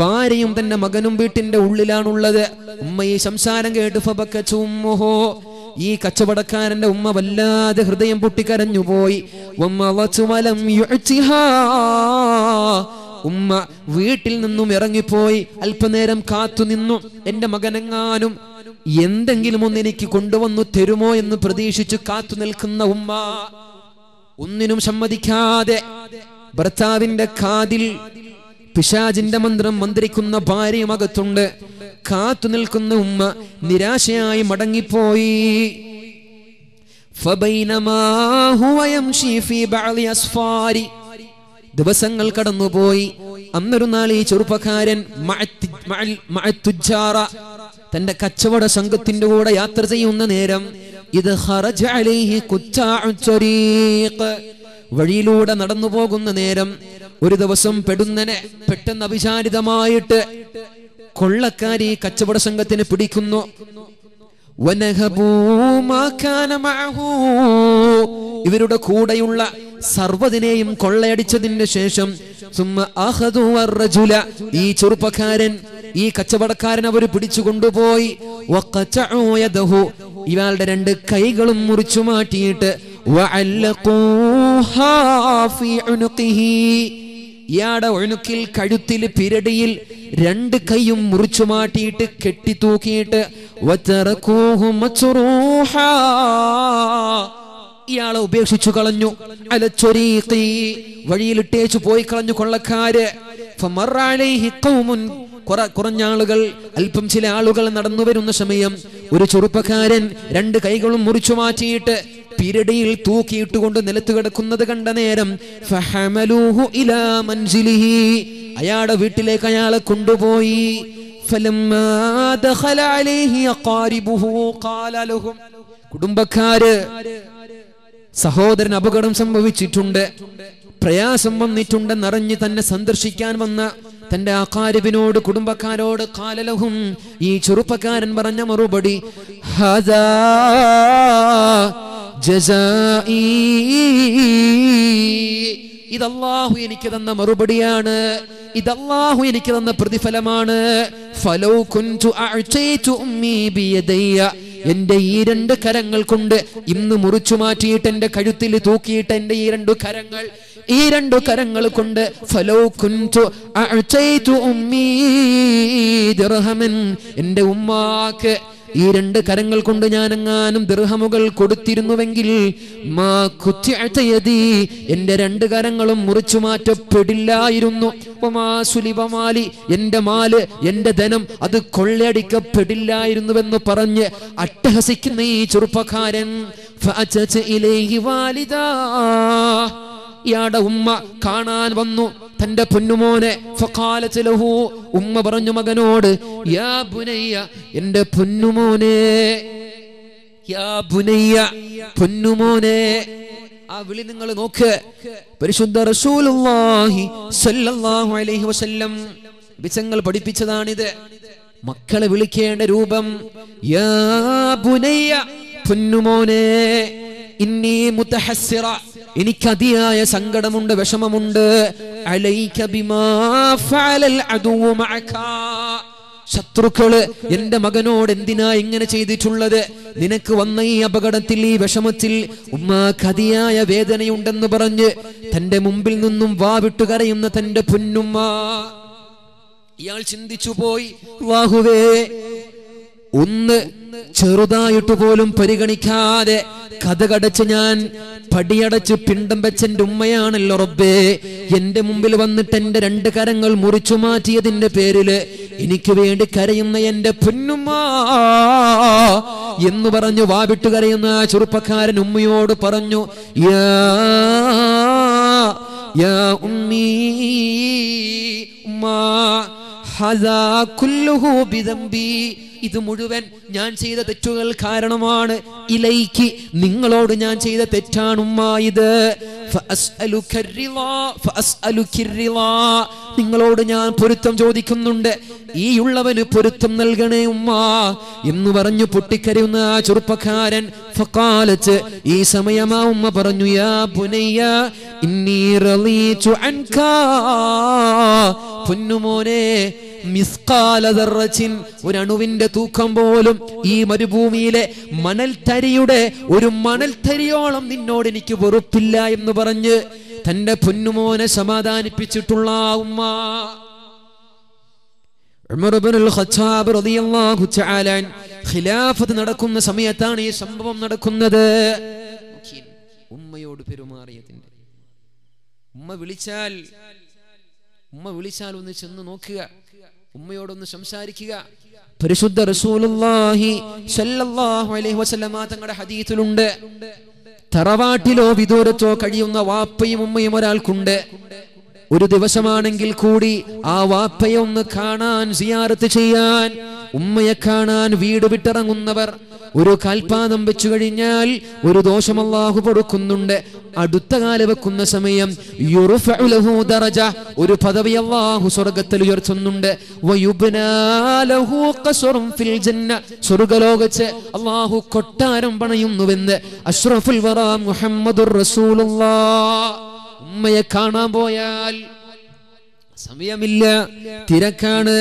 ഭാര്യയും തന്റെ മകനും വീട്ടിന്റെ ഉള്ളിലാണുള്ളത്. ഉമ്മ ഈ സംസാരം കേട്ട് ഫബക്കച്ചു ഉമ്മുഹോ, ഈ കച്ചവടക്കാരന്റെ ഉമ്മ വല്ലാതെ ഹൃദയം പൊട്ടിക്കരഞ്ഞുപോയി. ഉമ്മ വീട്ടിൽ നിന്നും ഇറങ്ങിപ്പോയി അല്പനേരം കാത്തുനിന്നു. എന്റെ മകനെങ്ങാനും എന്തെങ്കിലും ഒന്ന് എനിക്ക് കൊണ്ടുവന്നു തരുമോ എന്ന് പ്രതീക്ഷിച്ചു കാത്തു നിൽക്കുന്ന ഉമ്മ ഒന്നിനും സമ്മതിക്കാതെ ഭർത്താവിന്റെ കാതിൽ പിശാചിന്റെ മന്ത്രം മന്ത്രിക്കുന്ന ഭാര്യയുമകത്തുണ്ട്. കാത്തു നിൽക്കുന്ന ഉമ്മ നിരാശയായി മടങ്ങിപ്പോയി. ദിവസങ്ങൾ കടന്നുപോയി. അന്നൊരു നാൾ ഈ ചെറുപ്പക്കാരൻ തന്റെ കച്ചവട സംഘത്തിന്റെ കൂടെ യാത്ര ചെയ്യുന്ന നേരം ഇത് വഴിയിലൂടെ നടന്നു പോകുന്ന നേരം ഒരു ദിവസം പെട്ടെന്ന് അവിചാരിതമായിട്ട് കൊള്ളക്കാരി കച്ചവട സംഘത്തിന് പിടിക്കുന്നു. ഇവരുടെ കൂടെയുള്ള സർവ്വതിനെയും കൊള്ളയടിച്ചതിന് ശേഷം ഈ ചെറുപ്പക്കാരൻ ഈ കച്ചവടക്കാരൻ അവർ പിടിച്ചു കൊണ്ടുപോയി. ഇയാളുടെ രണ്ട് കൈകളും മുറിച്ചു മാറ്റിയിട്ട് ഇയാടെ ഒഴുക്കിൽ കഴുത്തിൽ പിരടിയിൽ രണ്ട് കൈയും മുറിച്ചു മാറ്റിയിട്ട് കെട്ടിത്തൂക്കിയിട്ട് ഇയാളെ ഉപേക്ഷിച്ചു കളഞ്ഞു. അലച്ചൊരീഖി വഴിയിലിട്ടേച്ചു പോയി കളഞ്ഞു കൊള്ളക്കാര്. കുറഞ്ഞാളുകൾ അല്പം ചില ആളുകൾ നടന്നു വരുന്ന സമയം ഒരു ചെറുപ്പക്കാരൻ രണ്ട് കൈകളും മുറിച്ചു മാറ്റിയിട്ട് പിരടിയിൽ തൂക്കിയിട്ടുകൊണ്ട് നിലത്ത് കിടക്കുന്നത് കണ്ട നേരം ഫഹമലൂഹു ഇലാ മൻസിലിഹി, അയാളുടെ വീട്ടിലേക്ക് അയാളെ കൊണ്ടുപോയി. ഫലമ്മാ ദഖല അലൈഹി ഖാരിബുഹു ഖാല ലഹും, കുടുംബക്കാര് സഹോദരൻ അപകടം സംഭവിച്ചിട്ടുണ്ട്, പ്രയാസം വന്നിട്ടുണ്ടെന്നറിഞ്ഞ് തന്നെ സന്ദർശിക്കാൻ വന്ന തന്റെ അഖാരിബിനോട് കുടുംബക്കാരോട് ഖാല ലഹും, ഈ ചെറുപ്പക്കാരൻ പറഞ്ഞ മറുപടി ഹദാ ജസാഇ, ഇത് അല്ലാഹു എനിക്ക് തന്ന മറുപടിയാണ്, ഇത് അല്ലാഹു എനിക്ക് തന്ന പ്രതിഫലമാണ്. ഫലൗ കുൻതു അഅതൈതു ഉമ്മി ബിയദയ്യ, എന്റെ ഈ രണ്ട് കരങ്ങൾ കൊണ്ട് ഇന്ന് മുറിച്ചു മാറ്റിയിട്ട് എന്റെ കഴുത്തിൽ തൂക്കിയിട്ട് എന്റെ ഈ രണ്ടു കരങ്ങൾ കൊണ്ട് ഫലൗ കുൻതു അഅതൈതു ഉമ്മി ദിർഹമൻ, എന്റെ ഉമ്മാക്ക് ഈ രണ്ട് കരങ്ങൾ കൊണ്ട് ഞാനെങ്ങാനും ദിർഹമുകൾ കൊടുത്തിരുന്നുവെങ്കിൽ മാ കുത്തിഅതയദി, എന്റെ രണ്ട് കരങ്ങളും മുറിച്ചു മാറ്റപ്പെടില്ലായിരുന്നു. മാ സുലിബമാലി, എന്റെ മാല് എന്റെ ധനം അത് കൊള്ളയടിക്കപ്പെടില്ലായിരുന്നുവെന്ന് പറഞ്ഞ് അട്ടഹസിക്കുന്ന ഈ ചെറുപ്പക്കാരൻ ഫഅജത ഇലൈഹി വാലിദാ, ഇയാടെ ഉമ്മ കാണാൻ വന്നു തന്റെ പൊന്നുമോനെ. ഫഖാലത ലഹു, ഉമ്മ പറഞ്ഞു മകനോട് യാ ബുനയ്യ, എന്റെ പൊന്നുമോനെ, യാ ബുനയ്യ പൊന്നുമോനെ. ആ വിളി നിങ്ങൾ നോക്ക്. പരിശുദ്ധ റസൂലുള്ളാഹി സ്വല്ലല്ലാഹു അലൈഹി വസല്ലം വിചങ്ങൾ പഠിപ്പിച്ചതാണിത്. മക്കളെ വിളിക്കേണ്ട രൂപം യാ ബുനയ്യ പൊന്നുമോനെ, ഇന്നി മുതഹസ്സിറ, എനിക്ക് അതിയായ സങ്കടമുണ്ട്, വിഷമമുണ്ട്. അലൈക ബിമാ ഫഅലൽ അദുവ്വു മഅക, ശത്രുക്കള് എന്റെ മകനോട് എന്തിനാ ഇങ്ങനെ ചെയ്തിട്ടുള്ളത്? നിനക്ക് വന്ന ഈ അപകടത്തിൽ ഈ വിഷമത്തിൽ ഉമ്മാക്ക് അതിയായ വേദനയുണ്ടെന്ന് പറഞ്ഞ് തന്റെ മുമ്പിൽ നിന്നും വാവിട്ടു കരയുന്ന തന്റെ പൊന്നുമ്മ. ഇയാൾ ചിന്തിച്ചു പോയി, അല്ലാഹുവേ, ഒന്ന് ചെറുതായിട്ട് പോലും പരിഗണിക്കാതെ കഥകടച്ച് ഞാൻ പടിയടച്ച് പിണ്ടം വെച്ചെന്റെ ഉമ്മയാണല്ലോ റബ്ബേ, എന്റെ മുമ്പിൽ വന്നിട്ട് എന്റെ രണ്ട് കരങ്ങൾ മുറിച്ചു മാറ്റിയതിന്റെ പേരില് എനിക്ക് വേണ്ടി കരയുന്ന എന്റെ പൊന്നുമ്മ എന്ന് പറഞ്ഞു വാവിട്ട് കരയുന്ന ആ ചെറുപ്പക്കാരൻ ഉമ്മയോട് പറഞ്ഞു യാ യാ ഉമ്മീ, ഉമ്മ ഹദാ കുല്ലുഹു ബിദംബി, ഇത് മുഴുവൻ ഞാൻ ചെയ്ത തെറ്റുകൾ കാരണമാണ്. ഇലൈക്ക്, നിങ്ങളോട് ഞാൻ ചെയ്ത തെറ്റാണ് ഉമ്മ ഇത്. നിങ്ങളോട് ഞാൻ പൊരുത്തം ചോദിക്കുന്നുണ്ട്, ഈ ഉള്ളവന് പൊരുത്തം നൽകണേ ഉമ്മാ എന്ന് പറഞ്ഞു പൊട്ടിക്കരയുന്ന ആ ചെറുപ്പക്കാരൻ ഫഖാലത്ത് ഈ സമയമാ ഉമ്മ പറഞ്ഞു, യാ ബുനയ്യ ഇന്നി റളീതു അൻകാ, പൊന്നുമോനെ മിസ്കാല ദർറത്തിൻ, ഒരു അണുവിന്റെ തൂക്കം പോലും ഈ മരുഭൂമിയിലെ മണൽത്തരിയുടെ ഒരു മണൽത്തരിയോളം നിന്നോട് എനിക്ക് വെറുപ്പില്ല എന്ന് പറഞ്ഞ് തന്റെ പൊന്നുമോനെ സമാധാനിപ്പിച്ചിട്ടുള്ള ഉമ്മ. ഉമർ ഇബ്നുൽ ഖത്താബ് റളിയല്ലാഹു തആല ഖിലാഫത്ത് നടക്കുന്ന സമയത്താണ് ഈ സംഭവം നടക്കുന്നത്. ഉമ്മയോട് പെരുമാറിയതിന്റെ, ഉമ്മ വിളിച്ചാൽ ഒന്ന് ചെന്ന് നോക്കുക, ഉമ്മയോടൊന്ന് സംസാരിക്കുക. പരിശുദ്ധ റസൂലുള്ളാഹി സ്വല്ലല്ലാഹു അലൈഹി വസല്ലമ തങ്ങളുടെ ഹദീസിലുണ്ട്, തറവാട്ടിലോ വിദൂരത്തോ കഴിയുന്ന വാപ്പയും ഉമ്മയും ഒരാൾക്കുണ്ട്. ഒരു ദിവസമാണെങ്കിൽ കൂടി ആ വാപ്പയെ ഒന്ന് കാണാൻ, സിയാറത്ത് ചെയ്യാൻ, ഉമ്മയെ കാണാൻ വീട് വിട്ടിറങ്ങുന്നവർ ഒരു കാൽപാദം വെച്ചു കഴിഞ്ഞാൽ ഒരു ദോഷം അല്ലാഹു കൊടുക്കുന്നുണ്ട്. അടുത്ത കാല വെക്കുന്ന സമയം യുർഫഉ ലഹു ദറജ, ഒരു പദവി അല്ലാഹു സ്വർഗ്ഗത്തിൽ ഉയർത്തുന്നുണ്ട്. വയുബ്നാ ലഹു ഖസ്റുൻ ഫിൽ ജന്ന, സ്വർഗ്ഗലോകത്തെ അല്ലാഹു കൊട്ടാരം പണിയുന്നുവെന്ന് അഷ്റഫുൽ വറാ മുഹമ്മദുർ റസൂലുള്ളാഹ്. ഉമ്മയെ കാണാൻ പോയാൽ സമയമില്ല, തിരക്കാണ്,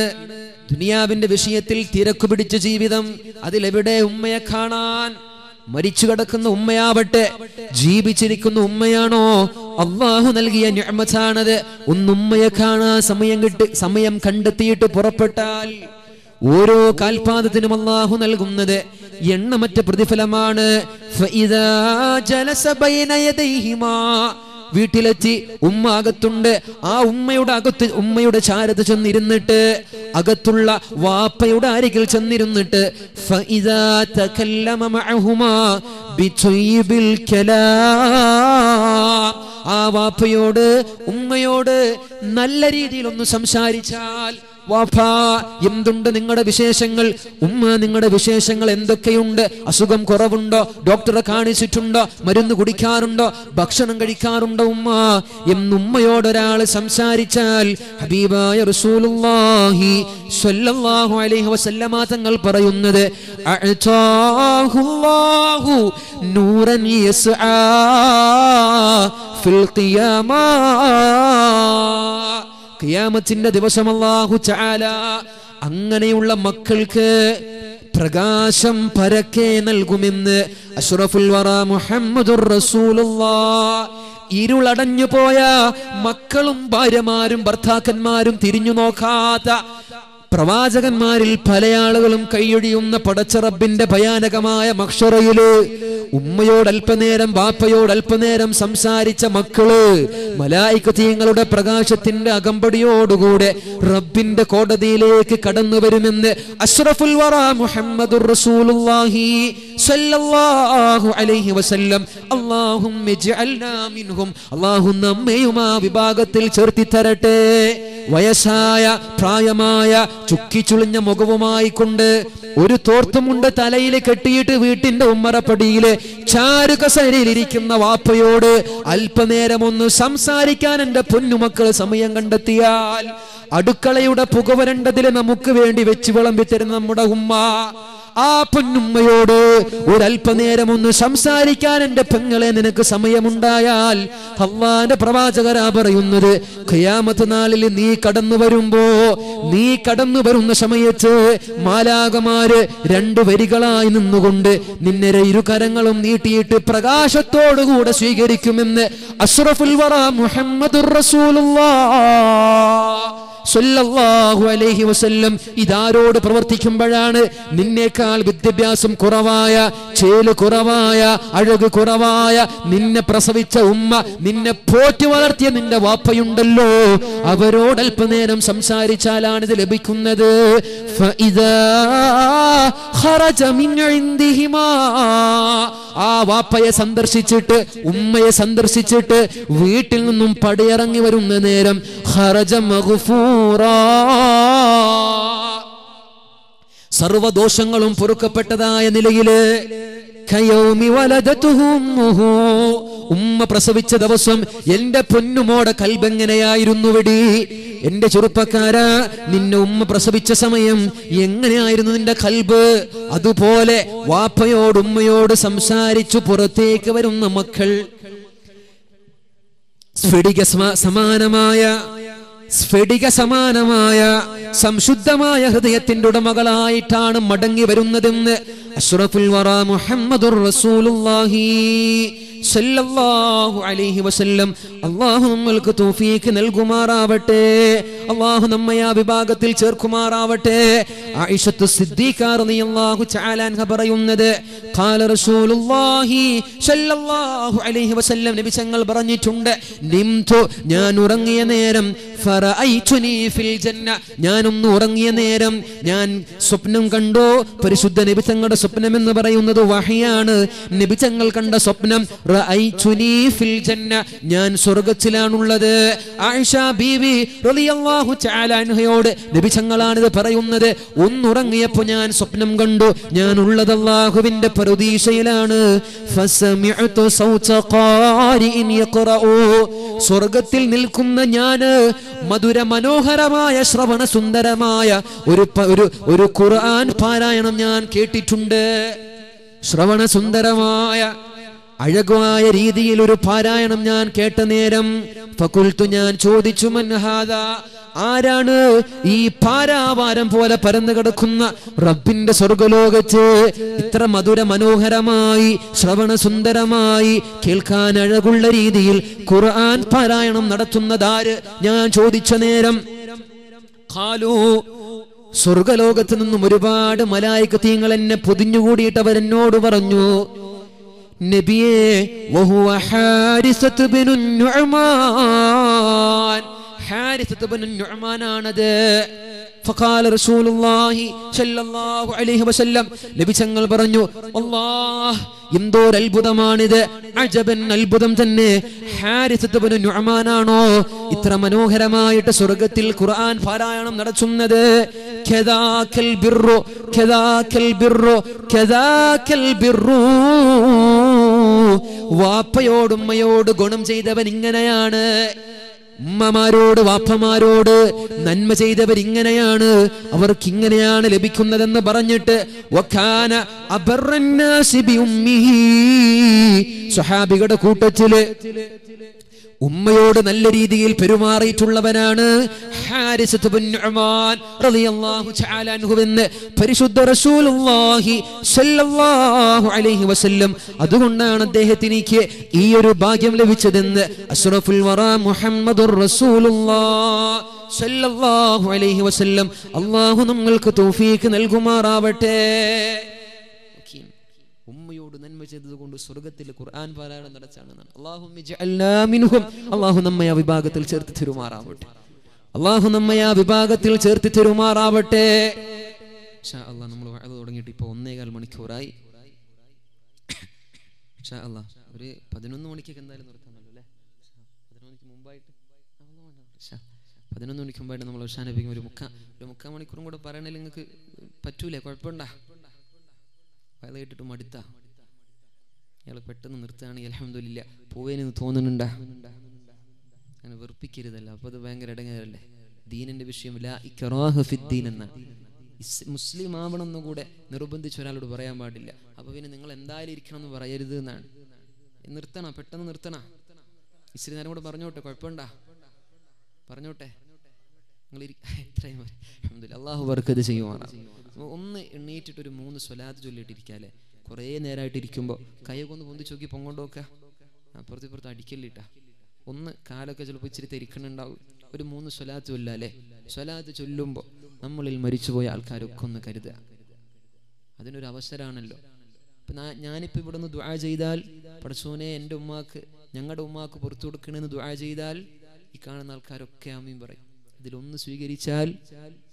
ദുനിയാവിന്റെ വിഷയത്തിൽ തിരക്കു പിടിച്ച ജീവിതം, അതിലെവിടെ ഉമ്മയെ കാണാൻ? മരിച്ചു കിടക്കുന്ന ഉമ്മയാവട്ടെ, ജീവിച്ചിരിക്കുന്ന ഉമ്മയാണോ അല്ലാഹു നൽകിയ നിഅമത്താണത്. ഒന്നുമ്മയെ കാണാൻ സമയം കണ്ടെത്തിയിട്ട് പുറപ്പെട്ടാൽ ഓരോ കാൽപാദത്തിനും അല്ലാഹു നൽകുന്നത് എണ്ണമറ്റ പ്രതിഫലമാണ്. ഫഇദാ ജലസ ബൈന യദൈഹിമാ, വീട്ടിലെത്തി ഉമ്മ അകത്തുണ്ട്, ആ ഉമ്മയുടെ ചാരത്ത് ചെന്നിരുന്നിട്ട്, അകത്തുള്ള വാപ്പയുടെ അരികിൽ ചെന്നിരുന്നിട്ട് ഫഇദാ തകല്ലമ മഅഹുമാ ബിതയ്യിബിൽ കലാം, ആ വാപ്പയോട് ഉമ്മയോട് നല്ല രീതിയിൽ ഒന്ന് സംസാരിച്ചാൽ, വാപ്പാ എന്തുണ്ട് നിങ്ങളുടെ വിശേഷങ്ങൾ, ഉമ്മ നിങ്ങളുടെ വിശേഷങ്ങൾ എന്തൊക്കെയുണ്ട്, അസുഖം കുറവുണ്ടോ, ഡോക്ടറെ കാണിച്ചിട്ടുണ്ടോ, മരുന്ന് കുടിക്കാറുണ്ടോ, ഭക്ഷണം കഴിക്കാറുണ്ടോ ഉമ്മ എന്നുമ്മയോടൊരാൾ സംസാരിച്ചാൽ ഹബീബായ റസൂലുള്ളാഹി സ്വല്ലല്ലാഹു അലൈഹി വസല്ലമ തങ്ങൾ പറയുന്നത് അഅതാഹുല്ലാഹു നൂറൻ യസ്ആ ഫിൽ ഖിയാമാ, ഖിയാമത്തിന്റെ ദിവസം അല്ലാഹു തആല അങ്ങനെയുള്ള മക്കൾക്ക് പ്രകാശം പരക്കെ നൽകുമെന്ന് അഷ്റഫുൽ വറാ മുഹമ്മദുർ റസൂലുള്ളാഹ്. ഇരുളടഞ്ഞു പോയ മക്കളും ഭാര്യമാരും ഭർത്താക്കന്മാരും തിരിഞ്ഞു നോക്കാത്ത പ്രവാചകന്മാരിൽ പല ആളുകളും കൈയൊഴിയുന്ന പടച്ച റബ്ബിന്റെ ഭയാനകമായ മഹ്ശറയില് ഉമ്മയോടൽപനേരം ബാപ്പയോടൽപനേരം സംസാരിച്ച മക്കള് മലായികതീങ്ങളുടെ പ്രകാശത്തിന്റെ അകമ്പടിയോടുകൂടെ റബ്ബിന്റെ കോടതിയിലേക്ക് കടന്നു വരുമെന്ന് അഷ്റഫുൽ വറാ മുഹമ്മദുർ റസൂലുള്ളാഹി സ്വല്ലല്ലാഹു അലൈഹി വസല്ലം. അല്ലാഹുമ്മ ഇജ്അൽനാ മിൻഹും, അല്ലാഹു നമ്മയും ആ വിഭാഗത്തിൽ ചേർത്തി തരട്ടെ. വയസ്സായ പ്രായമായ ചുക്കിച്ചുളിഞ്ഞ മുഖവുമായിക്കൊണ്ട് ഒരു തോർത്തുമുണ്ട് തലയിൽ കെട്ടിയിട്ട് വീട്ടിന്റെ ഉമ്മറപ്പടിയിലെ ചാരുകസരിലിരിക്കുന്ന വാപ്പയോട് അല്പനേരം ഒന്ന് സംസാരിക്കാൻ എന്റെ പൊന്നുമക്കള് സമയം കണ്ടെത്തിയാൽ, അടുക്കളയുടെ പുകവരണ്ടതിൽ നമുക്ക് വേണ്ടി വെച്ച് വിളമ്പി തരുന്ന നമ്മുടെ ഉമ്മ, ആ പൊന്നുമ്മയോട് ഒരല്പനേരം ഒന്ന് സംസാരിക്കാൻ എന്റെ പെങ്ങളെ നിനക്ക് സമയമുണ്ടായാൽ, അല്ലാഹുവിന്റെ പ്രവാചകരാ പറയുന്നത് ഖിയാമത്ത് നാളിൽ നീ കടന്നു വരുന്ന സമയത്ത് മാലാകമാര് രണ്ടു വരികളായി നിന്നുകൊണ്ട് നിന്നെ ഇരുകരങ്ങളും നീട്ടിയിട്ട് പ്രകാശത്തോടുകൂടെ സ്വീകരിക്കുമെന്ന് അഷ്റഫുൽ വറാ മുഹമ്മദുർ റസൂലുള്ളാഹ് സ്വല്ലല്ലാഹു അലൈഹി വസല്ലം. ഇതാരോട് പ്രവർത്തിക്കുമ്പോഴാണ് നിന്നേക്കാൾ വിദ്യാഭ്യാസം കുറവായ, ചേല് കുറവായ, അഴക് കുറവായ, നിന്നെ പ്രസവിച്ച ഉമ്മ, നിന്നെ പോറ്റി വളർത്തിയ നിന്റെ വാപ്പയുണ്ടല്ലോ, അവരോടൽപനേരം സംസാരിച്ചാലാണ് ഇത് ലഭിക്കുന്നത്. ഫഇദാ ഖറജ മിൻ ഇൻദിഹിമാ, ആ വാപ്പയെ സന്ദർശിച്ചിട്ട് ഉമ്മയെ സന്ദർശിച്ചിട്ട് വീട്ടിൽ നിന്നും പടിയിറങ്ങി വരുന്ന നേരം ഖറജ മഗ്ഫൂറാ, സർവദോഷങ്ങളും പൊറുക്കപ്പെട്ടതായ നിലയില് കയൗമി വലദതുഹു ഉമ്മുഹു, ഉമ്മ പ്രസവിച്ച ദിവസം എന്റെ പൊന്നുമോടെ കൽബെങ്ങനെയായിരുന്നു വെടി, എന്റെ ചെറുപ്പക്കാര, നിന്നെ ഉമ്മ പ്രസവിച്ച സമയം എങ്ങനെയായിരുന്നു നിന്റെ ഖൽബ്? അതുപോലെ വാപ്പയോട് ഉമ്മയോട് സംസാരിച്ചു പുറത്തേക്ക് വരുന്ന മക്കൾ സ്ഫടിക സമാനമായ സംശുദ്ധമായ ഹൃദയത്തിന്റെ ഉടമകളായിട്ടാണ് മടങ്ങി വരുന്നതെന്ന് അഷ്റഫുൽ വറാ മുഹമ്മദുർ റസൂലുള്ളാഹി സല്ലല്ലാഹു അലൈഹി വസല്ലം അല്ലാഹു നമ്മൾക്ക് തൗഫീഖ് നൽകുമാറാവട്ടെ. അല്ലാഹു നമ്മെ ആ വിഭാഗത്തിൽ ചേർക്കുമാറാവട്ടെ. ആയിഷത്തു സിദ്ദീഖ റളിയല്ലാഹു തആല അൻഹ പറയുന്നത് ഖാല റസൂലുള്ളാഹി സല്ലല്ലാഹു അലൈഹി വസല്ലം നബി തങ്ങൾ പറഞ്ഞിട്ടുണ്ട്, നിംതു ഞാൻ ഉറങ്ങിയ നേരം ഫറഅയ്തുനി ഫിൽ ജന്ന ഞാനൊന്ന് ഉറങ്ങിയ നേരം ഞാൻ സ്വപ്നം കണ്ടു. പരിശുദ്ധ നബി തങ്ങളുടെ സ്വപ്നം എന്ന് പറയുന്നത് വഹ്യാണ്. നബി തങ്ങൾ കണ്ട സ്വപ്നം റഅയ്തുനി ഫിൽ ജന്ന ഞാൻ സ്വർഗ്ഗത്തിലാണുള്ളത്. ആയിഷ ബീവി റളിയല്ലാഹു തആല അൻഹയോട് നബി തങ്ങളാണിത് പറയുന്നത്, ഒന്നുറങ്ങിയപ്പോൾ ഞാൻ സ്വപ്നം കണ്ടു, ഞാൻ ഉള്ളത് അല്ലാഹുവിന്റെ പ്രതീക്ഷയിലാണ്. ഫസമിഅതു സൗത ഖാരിഇൻ യഖറഉ സ്വർഗ്ഗത്തിൽ നിൽക്കുന്ന ഞാൻ മധുര മനോഹരമായ ശ്രവണ സുന്ദരമായ ഒരു ഖുർആൻ പാരായണം ഞാൻ കേട്ടിട്ടുണ്ട്. ശ്രവണ സുന്ദരമായ അഴകായ രീതിയിൽ ഒരു പാരായണം ഞാൻ കേട്ട നേരം ഫഖുൽതു ഞാൻ ചോദിച്ചു, മൻ ഹാദാ ആരാണ് ഈ പാരാവാരം പോലെ പരന്നു കിടക്കുന്ന റബ്ബിന്റെ സ്വർഗലോകത്ത് ഇത്ര മധുര മനോഹരമായി ശ്രവണ സുന്ദരമായി കേൾക്കാൻ അഴകുള്ള രീതിയിൽ ഖുർആൻ പാരായണം നടത്തുന്നതാര്? ഞാൻ ചോദിച്ച നേരം ഖാലൂ സ്വർഗലോകത്ത് നിന്നും ഒരുപാട് മലായികതീങ്ങൾ എന്നെ പൊതിഞ്ഞുകൂടിയിട്ട് അവരെന്നോട് പറഞ്ഞു, നബിയേ വഹുവ ഹാരിസത്ത് ബിനു നുഅ്മാൻ ഹാരിസത്ത് ബിനു നുഅ്മാനാണത്. ഫഖാല റസൂലുള്ളാഹി സല്ലല്ലാഹു അലൈഹി വസല്ലം നബി തങ്ങൾ പറഞ്ഞു, അല്ലാഹ് എന്തോര അത്ഭുതമാണിത്, അജബൻ അത്ഭുതം തന്നെ. ഹാരിസത്ത് ബിനു നുഅ്മാനാണോ ഇത്ര മനോഹരമായിട്ട് സ്വർഗ്ഗത്തിൽ ഖുർആൻ പാരായണം നടത്തുന്നത്? കദാകൽ ബിർറു കദാകൽ ബിർറു കദാകൽ ബിർറു വാപ്പയോടുമ്മയോട് ഗുണം ചെയ്തവൻ ഇങ്ങനെയാണ്. ഉമ്മമാരോട് വാപ്പമാരോട് നന്മ ചെയ്തവർ ഇങ്ങനെയാണ്, അവർക്ക് ഇങ്ങനെയാണ് ലഭിക്കുന്നതെന്ന് പറഞ്ഞിട്ട് വകാന അബർന്നാസി ബി ഉമ്മിഹി സ്വഹാബികളുടെ കൂട്ടത്തില് ഉമ്മയോട് നല്ല രീതിയിൽ പെരുമാറിയിട്ടുള്ളവനാണ് ഹാരിസത്ത് ബിൻ നുഅ്മാൻ റളിയല്ലാഹു തആല അൻഹു എന്ന് പരിശുദ്ധ റസൂലുള്ളാഹി സല്ലല്ലാഹു അലൈഹി വസല്ലം. അതുകൊണ്ടാണ് അദ്ദേഹത്തിന് ഈ ഒരു ഭാഗ്യം ലഭിച്ചതെന്ന് അഷ്റഫുൽ വറാ മുഹമ്മദുർ റസൂലുള്ളാഹി സല്ലല്ലാഹു അലൈഹി വസല്ലം അല്ലാഹു നമ്മൾക്ക് തൗഫീഖ് നൽകുമാറാവട്ടെ. ഉമ്മയോട് നന്മ ചെയ്തതുകൊണ്ട് സ്വർഗ്ഗത്തിൽ ഖുർആൻ പാരായണം നടച്ചാണെന്നാണ്. അല്ലാഹുമ്മ ഇജ്അൽനാ മിൻഹും അല്ലാഹു നമ്മെ ആ വിഭാഗത്തിൽ ചേർത്ത് തരുമാറാവട്ടെ. അല്ലാഹു നമ്മെ ആ വിഭാഗത്തിൽ ചേർത്ത് തരുമാറാവട്ടെ. ഇൻഷാ അല്ലാഹ് നമ്മൾ വഅദ് തുടങ്ങിയിട്ട് ഇപ്പോൾ 1.25 മണിക്കൂറായി. ഇൻഷാ അല്ലാഹ് ഒരു 11 മണിക്കൊക്കെ എന്തായാലും നിർത്താമല്ലോ അല്ലേ? 11 മണിക്ക് മുമ്പായിട്ട് 11 മണിക്ക് മുമ്പായിട്ട് നമ്മൾ അവസാനിപ്പിക്കും. ഒരു മുക്കാൽ മണിക്കൂറും കൂടെ പറയണേൽ നിങ്ങൾക്ക് പറ്റൂലേ? കുഴപ്പമുണ്ടോ? വയത് കേട്ടിട്ട് മടുത്ത അയാൾ പെട്ടെന്ന് നിർത്തുകയാണെങ്കിൽ അൽഹംദുലില്ലാ പോവേനെന്ന് തോന്നുന്നുണ്ടാ? അങ്ങനെ വെറുപ്പിക്കരുതല്ല, അപ്പോൾ അത് ഭയങ്കര ഇടങ്ങേറല്ലേ? ദീനിൻ്റെ വിഷയം ലാ ഇക്റാഹ ഫിദ്ദീൻ എന്ന മുസ്ലിം ആവണം എന്നുകൂടെ നിർബന്ധിച്ച് ഒരാളോട് പറയാൻ പാടില്ല. അപ്പോൾ പിന്നെ നിങ്ങൾ എന്തായാലും ഇരിക്കണം എന്ന് പറയരുത് എന്നാണ്. നിർത്തണം, പെട്ടെന്ന് നിർത്തണം. ഇച്ചിരി നേരം കൂടെ പറഞ്ഞോട്ടെ, കുഴപ്പമുണ്ടാ? പറഞ്ഞോട്ടെ, നിങ്ങൾ എത്രയും അൽഹംദുലില്ലാ. അള്ളാഹു ബർക്കത്ത് ചെയ്യുവാണ്. ഒന്ന് എണ്ണീറ്റിട്ട് ഒരു 3 സ്വലാത്ത് ചൊല്ലിയിട്ടിരിക്കാല്ലേ? കുറേ നേരമായിട്ട് ഇരിക്കുമ്പോൾ കൈയൊക്കെ ഒന്ന് പൊന്തിച്ച് നോക്കി പൊങ്ങോണ്ട് നോക്കുക, അപ്പുറത്തിപ്പുറത്ത് അടിക്കല്ലിട്ടാ. ഒന്ന് കാലൊക്കെ ചിലപ്പോൾ ഇച്ചിരി തിരിക്കണുണ്ടാവും. ഒരു 3 സ്വലാത്ത് ചൊല്ലാല്ലേ? സ്വലാത്ത് ചൊല്ലുമ്പോൾ നമ്മളിൽ മരിച്ചുപോയ ആൾക്കാരൊക്കെ ഒന്ന് കരുതുക, അതിനൊരു അവസരമാണല്ലോ. ഇപ്പം ഞാനിപ്പോൾ ഇവിടെ നിന്ന് ദുആ ചെയ്താൽ പടച്ചോനെ എൻ്റെ ഉമ്മാക്ക് ഞങ്ങളുടെ ഉമ്മാക്ക് പുറത്തു കൊടുക്കണമെന്ന് ദുആ ചെയ്താൽ ഈ കാണുന്ന ആൾക്കാരൊക്കെ ആമീൻ പറയും. ഇതിലൊന്ന് സ്വീകരിച്ചാൽ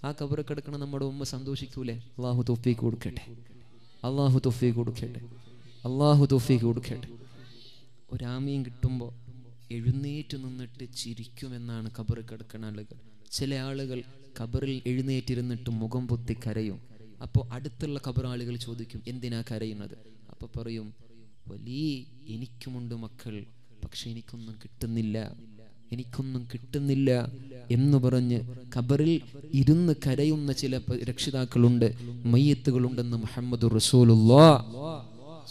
ആ കബറ കിടക്കണ നമ്മുടെ ഉമ്മ സന്തോഷിക്കൂലേ? അല്ലാഹു തൗഫീഖ് കൊടുക്കട്ടെ, അല്ലാഹു തൗഫീഖ് കൊടുക്കട്ടെ, അല്ലാഹു തൗഫീഖ് കൊടുക്കട്ടെ. ഒരാമീൻ കിട്ടുമ്പോൾ എഴുന്നേറ്റ് നിന്നിട്ട് ചിരിക്കുമെന്നാണ് കബറ് കിടക്കണ ആളുകൾ. ചില ആളുകൾ കബറിൽ എഴുന്നേറ്റിരുന്നിട്ട് മുഖം പൊത്തി കരയും. അപ്പോൾ അടുത്തുള്ള കബറാളുകൾ ചോദിക്കും എന്തിനാ കരയുന്നത്? അപ്പോൾ പറയും വലിയ എനിക്കുമുണ്ട് മക്കൾ, പക്ഷെ എനിക്കൊന്നും കിട്ടുന്നില്ല, എനിക്കൊന്നും കിട്ടുന്നില്ല എന്ന് പറഞ്ഞ് ഖബറിൽ ഇരുന്ന് കരയുന്ന ചില രക്ഷിതാക്കളുണ്ട്, മയ്യത്തുകളുണ്ടെന്ന് മുഹമ്മദ് റസൂലുള്ളാഹി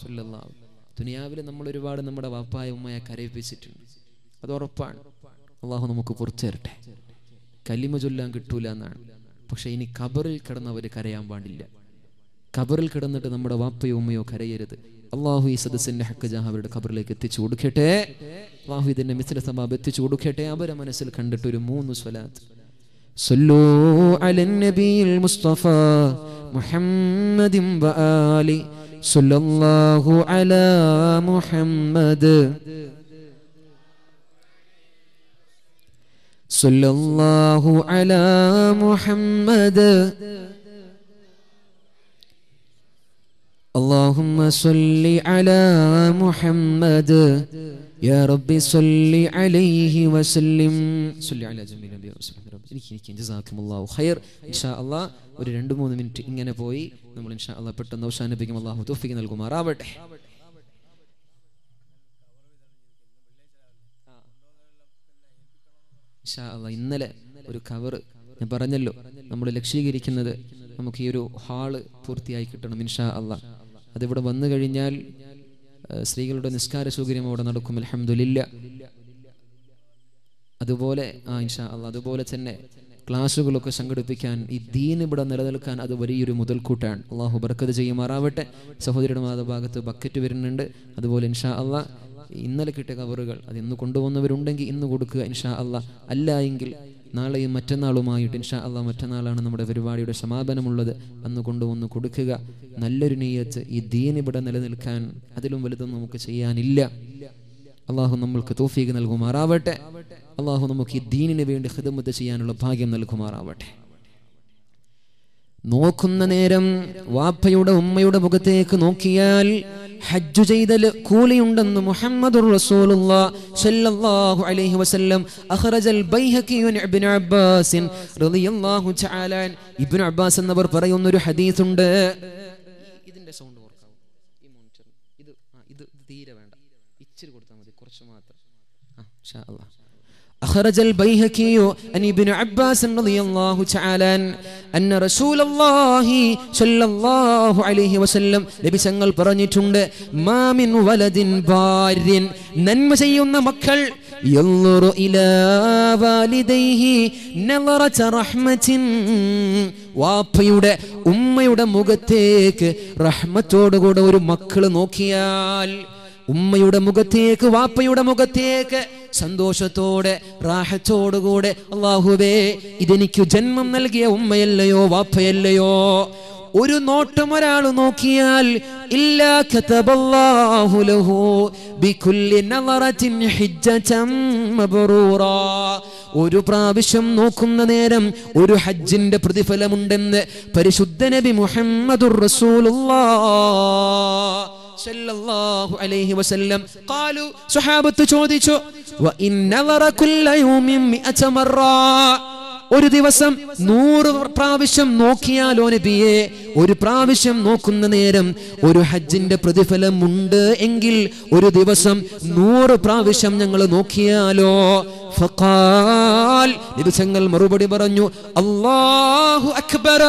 സ്വല്ലല്ലാഹു. ദുനിയാവിൽ നമ്മൾ ഒരുപാട് നമ്മുടെ വാപ്പായ ഉമ്മയെ കരയിപ്പിച്ചിട്ടുണ്ട്, അത് ഉറപ്പാണ്. അള്ളാഹു നമുക്ക് പുറത്തു തരട്ടെ. കലിമ ചൊല്ലാൻ കിട്ടൂല എന്നാണ്, പക്ഷെ ഇനി ഖബറിൽ കിടന്നവർ കരയാൻ പാടില്ല. ഖബറിൽ കിടന്നിട്ട് നമ്മുടെ വാപ്പയോ ഉമ്മയോ കരയരുത്. അള്ളാഹു ഈ സദസ്സിന്റെ ഹക്ക് ജാ അവരുടെ ഖബറിലേക്ക് എത്തിച്ചു കൊടുക്കട്ടെ. അള്ളാഹു ഇതിന്റെ മിസ്ല സബാബ് എത്തിച്ചു കൊടുക്കട്ടെ. അവരെ മനസ്സിൽ കണ്ടിട്ട് ഒരു 3 സ്വലാത്ത്. സല്ലൂ അലന്നബിയിൽ മുസ്തഫ മുഹമ്മദിൻ വആലി സല്ലല്ലാഹു അലാ മുഹമ്മദ് സല്ലല്ലാഹു അലാ മുഹമ്മദ്. اللهم صل على محمد يا ربي صل عليه وسلم. صل على جميع النبي وسلم. എനിക്ക് ജസാക്കും അല്ലാഹു ഖൈർ. ഇൻഷാ അല്ലാഹ് ഒരു 2-3 മിനിറ്റ് ഇങ്ങനെ പോയി നമ്മൾ ഇൻഷാ അല്ലാഹ് പെട്ടെന്ന് അവസാനിപ്പിക്കും. അല്ലാഹു തൗഫീഖ് നൽകുമാറാവട്ടെ. ഇൻഷാ അല്ലാഹ് ഇന്നലെ ഒരു കവർ ഞാൻ പറഞ്ഞല്ലോ, നമ്മൾ ലക്ഷീകരിക്കുന്നത് നമുക്ക് ഈ ഒരു ഹാള് പൂർത്തിയായി കിട്ടണം ഇൻഷാ അല്ലാഹ്. അതിവിടെ വന്നു കഴിഞ്ഞാൽ സ്ത്രീകളുടെ നിസ്കാര സൗകര്യം അവിടെ നടക്കും അൽഹംദുലില്ലാഹ്. അതുപോലെ ഇൻഷാ അല്ലാഹ് അതുപോലെ തന്നെ ക്ലാസ്സുകളൊക്കെ സംഘടിപ്പിക്കാൻ, ഈ ദീൻ ഇവിടെ നിലനിൽക്കാൻ അത് വലിയൊരു മുതൽക്കൂട്ടാണ്. അള്ളാഹു ബർക്കത്ത് ചെയ്യുമാറാവട്ടെ. സഹോദരിയുടെ മാതാഭാഗത്ത് ബക്കറ്റ് വരുന്നുണ്ട്. അതുപോലെ ഇൻഷാ അല്ലാഹ് ഇന്നലെ കിട്ടിയ കവറുകൾ അത് ഇന്ന് കൊണ്ടുവന്നവരുണ്ടെങ്കിൽ ഇന്ന് കൊടുക്കുക ഇൻഷാ അല്ലാഹ്. അല്ല എങ്കിൽ നാളെയും മറ്റന്നാളുമായിട്ട് ഇൻഷാ അല്ലാഹ് മറ്റന്നാളാണ് നമ്മുടെ പരിപാടിയുടെ സമാപനമുള്ളത്, അന്ന് കൊണ്ടുവന്ന് കൊടുക്കുക. നല്ലൊരു നിയ്യത്ത്, ഈ ദീൻ ഇവിടെ നിലനിൽക്കാൻ അതിലും വലുതും നമുക്ക് ചെയ്യാനില്ല. അള്ളാഹു നമ്മൾക്ക് തൗഫീഖ് നൽകുമാറാവട്ടെ. അള്ളാഹു നമുക്ക് ഈ ദീനിന് വേണ്ടി ഖിദ്മത്ത് ചെയ്യാനുള്ള ഭാഗ്യം നൽകുമാറാവട്ടെ. നോക്കുന്ന നേരം വാപ്പയുടെ ഉമ്മയുടെ മുഖത്തേക്ക് നോക്കിയാൽ ഹജ്ജ് ചെയ്തൽ കൂലിയുണ്ടെന്ന് മുഹമ്മദുർ റസൂലുള്ളാഹി സല്ലല്ലാഹു അലൈഹി വസല്ലം അഖ്റജൽ ബൈഹഖി ഇബ്നു അബ്ബാസ് റളിയല്ലാഹു തആല അൻ. ഇബ്നു അബ്ബാസ് എന്നവർ പറയുന്ന ഒരു ഹദീസ് ഉണ്ട്. ഇതിന്റെ സൗണ്ട് ഓർക്കാവോ? ഈ മോണിറ്റർ ഇത് ഇത് തീരെ വേണ്ട, ഇച്ചിരി കൊടുത്താൽ മതി, കുറച്ച് മാത്രം ഇൻഷാ അല്ലാഹ്. أخرج البيهقي عن ابن عباس رضي الله تعالى أن رسول الله صلى الله عليه وسلم نبي سنغل برنيتوند ما من ولد بار ننم سيئون مكل ينظر إلى والديه نظرة رحمة. വാപ്പയുടെ ഉമ്മയുടെ മുഖത്തേക്ക് റഹ്മത്തോടുകൂടെ ഒരു മക്കൾ നോക്കിയാൽ, ഉമ്മയുടെ മുഖത്തേക്ക് വാപ്പയുടെ മുഖത്തേക്ക് സന്തോഷത്തോടെ റാഹത്തോടുകൂടെ, അല്ലാഹുവേ ഇതെനിക്ക് ജന്മം നൽകിയ ഉമ്മയല്ലയോ വാപ്പയല്ലയോ, ഒരു നോട്ടം ഒരാൾ നോക്കിയാൽ ഇല്ലാ കതബല്ലാഹു ലഹു ബികുല്ലി നളറത്തിൻ ഹിജ്ജതൻ മബ്റൂറ. ഒരു പ്രാവശ്യം നോക്കുന്ന നേരം ഒരു ഹജ്ജിന്റെ പ്രതിഫലമുണ്ടെന്ന് പരിശുദ്ധ നബി മുഹമ്മദുർ റസൂലുള്ളാഹി സല്ലല്ലാഹു അലൈഹി വസല്ലം ഖാലു. സ്വഹാബത്ത് ചോദിച്ചു, വ ഇന്നവറ കുല്ല യൗമിൻ 100 മറ, ഒരു ദിവസം 100 പ്രാവശ്യം നോക്കിയാലോ നബിയേ? ഒരു പ്രാവശ്യം നോക്കുന്ന നേരം ഒരു ഹജ്ജിന്റെ പ്രതിഫലം ഉണ്ട് എങ്കിൽ ഒരു ദിവസം 100 പ്രാവശ്യം ഞങ്ങൾ നോക്കിയാലോ? ഫഖാൽ, നബി തങ്ങൾ മറുപടി പറഞ്ഞു, അല്ലാഹു അക്ബർ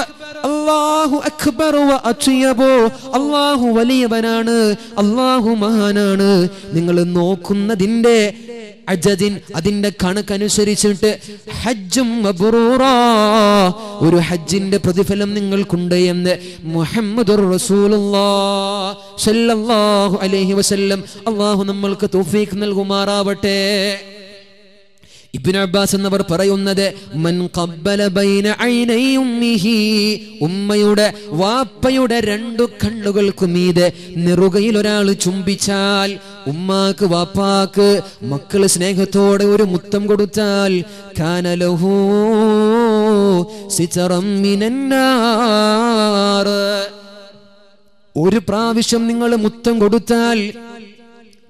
അല്ലാഹു അക്ബർ വ അത്യബു, അല്ലാഹു വലിയവനാണ് അല്ലാഹു മഹാനാണ്. നിങ്ങൾ നോക്കുന്നതിന്റെ അജദിൻ അതിന്റെ കണക്കനുസരിച്ചിട്ട് ഹജ്ജും മബ്റൂറ, ഒരു ഹജ്ജിന്റെ പ്രതിഫലം നിങ്ങൾക്കുണ്ട് എന്ന് മുഹമ്മദുർ റസൂലുള്ളാഹി സല്ലല്ലാഹു അലൈഹി വസല്ലം. അല്ലാഹു നമ്മൾക്ക് തൗഫീഖ് നൽകുമാറാവട്ടെ. ഇബ്നു അബ്ബാസ് എന്നവർ പറയുന്നത്, മൻ ഖബ്ബല ബൈന ഐനൈ ഉമ്മിഹി, ഉമ്മയുടെ വാപ്പയുടെ രണ്ടു കണ്ണുകൾക്ക് മീതെ നെറുകയിൽ ഒരാൾ ചുംബിച്ചാൽ, ഉമ്മാക്ക് വാപ്പാക്ക് മക്കൾ സ്നേഹത്തോടെ ഒരു മുത്തം കൊടുത്താൽ, കാന ലഹു സിതറൻ മിനന്നാർ, ഒരു പ്രാവശ്യം നിങ്ങൾ മുത്തം കൊടുത്താൽ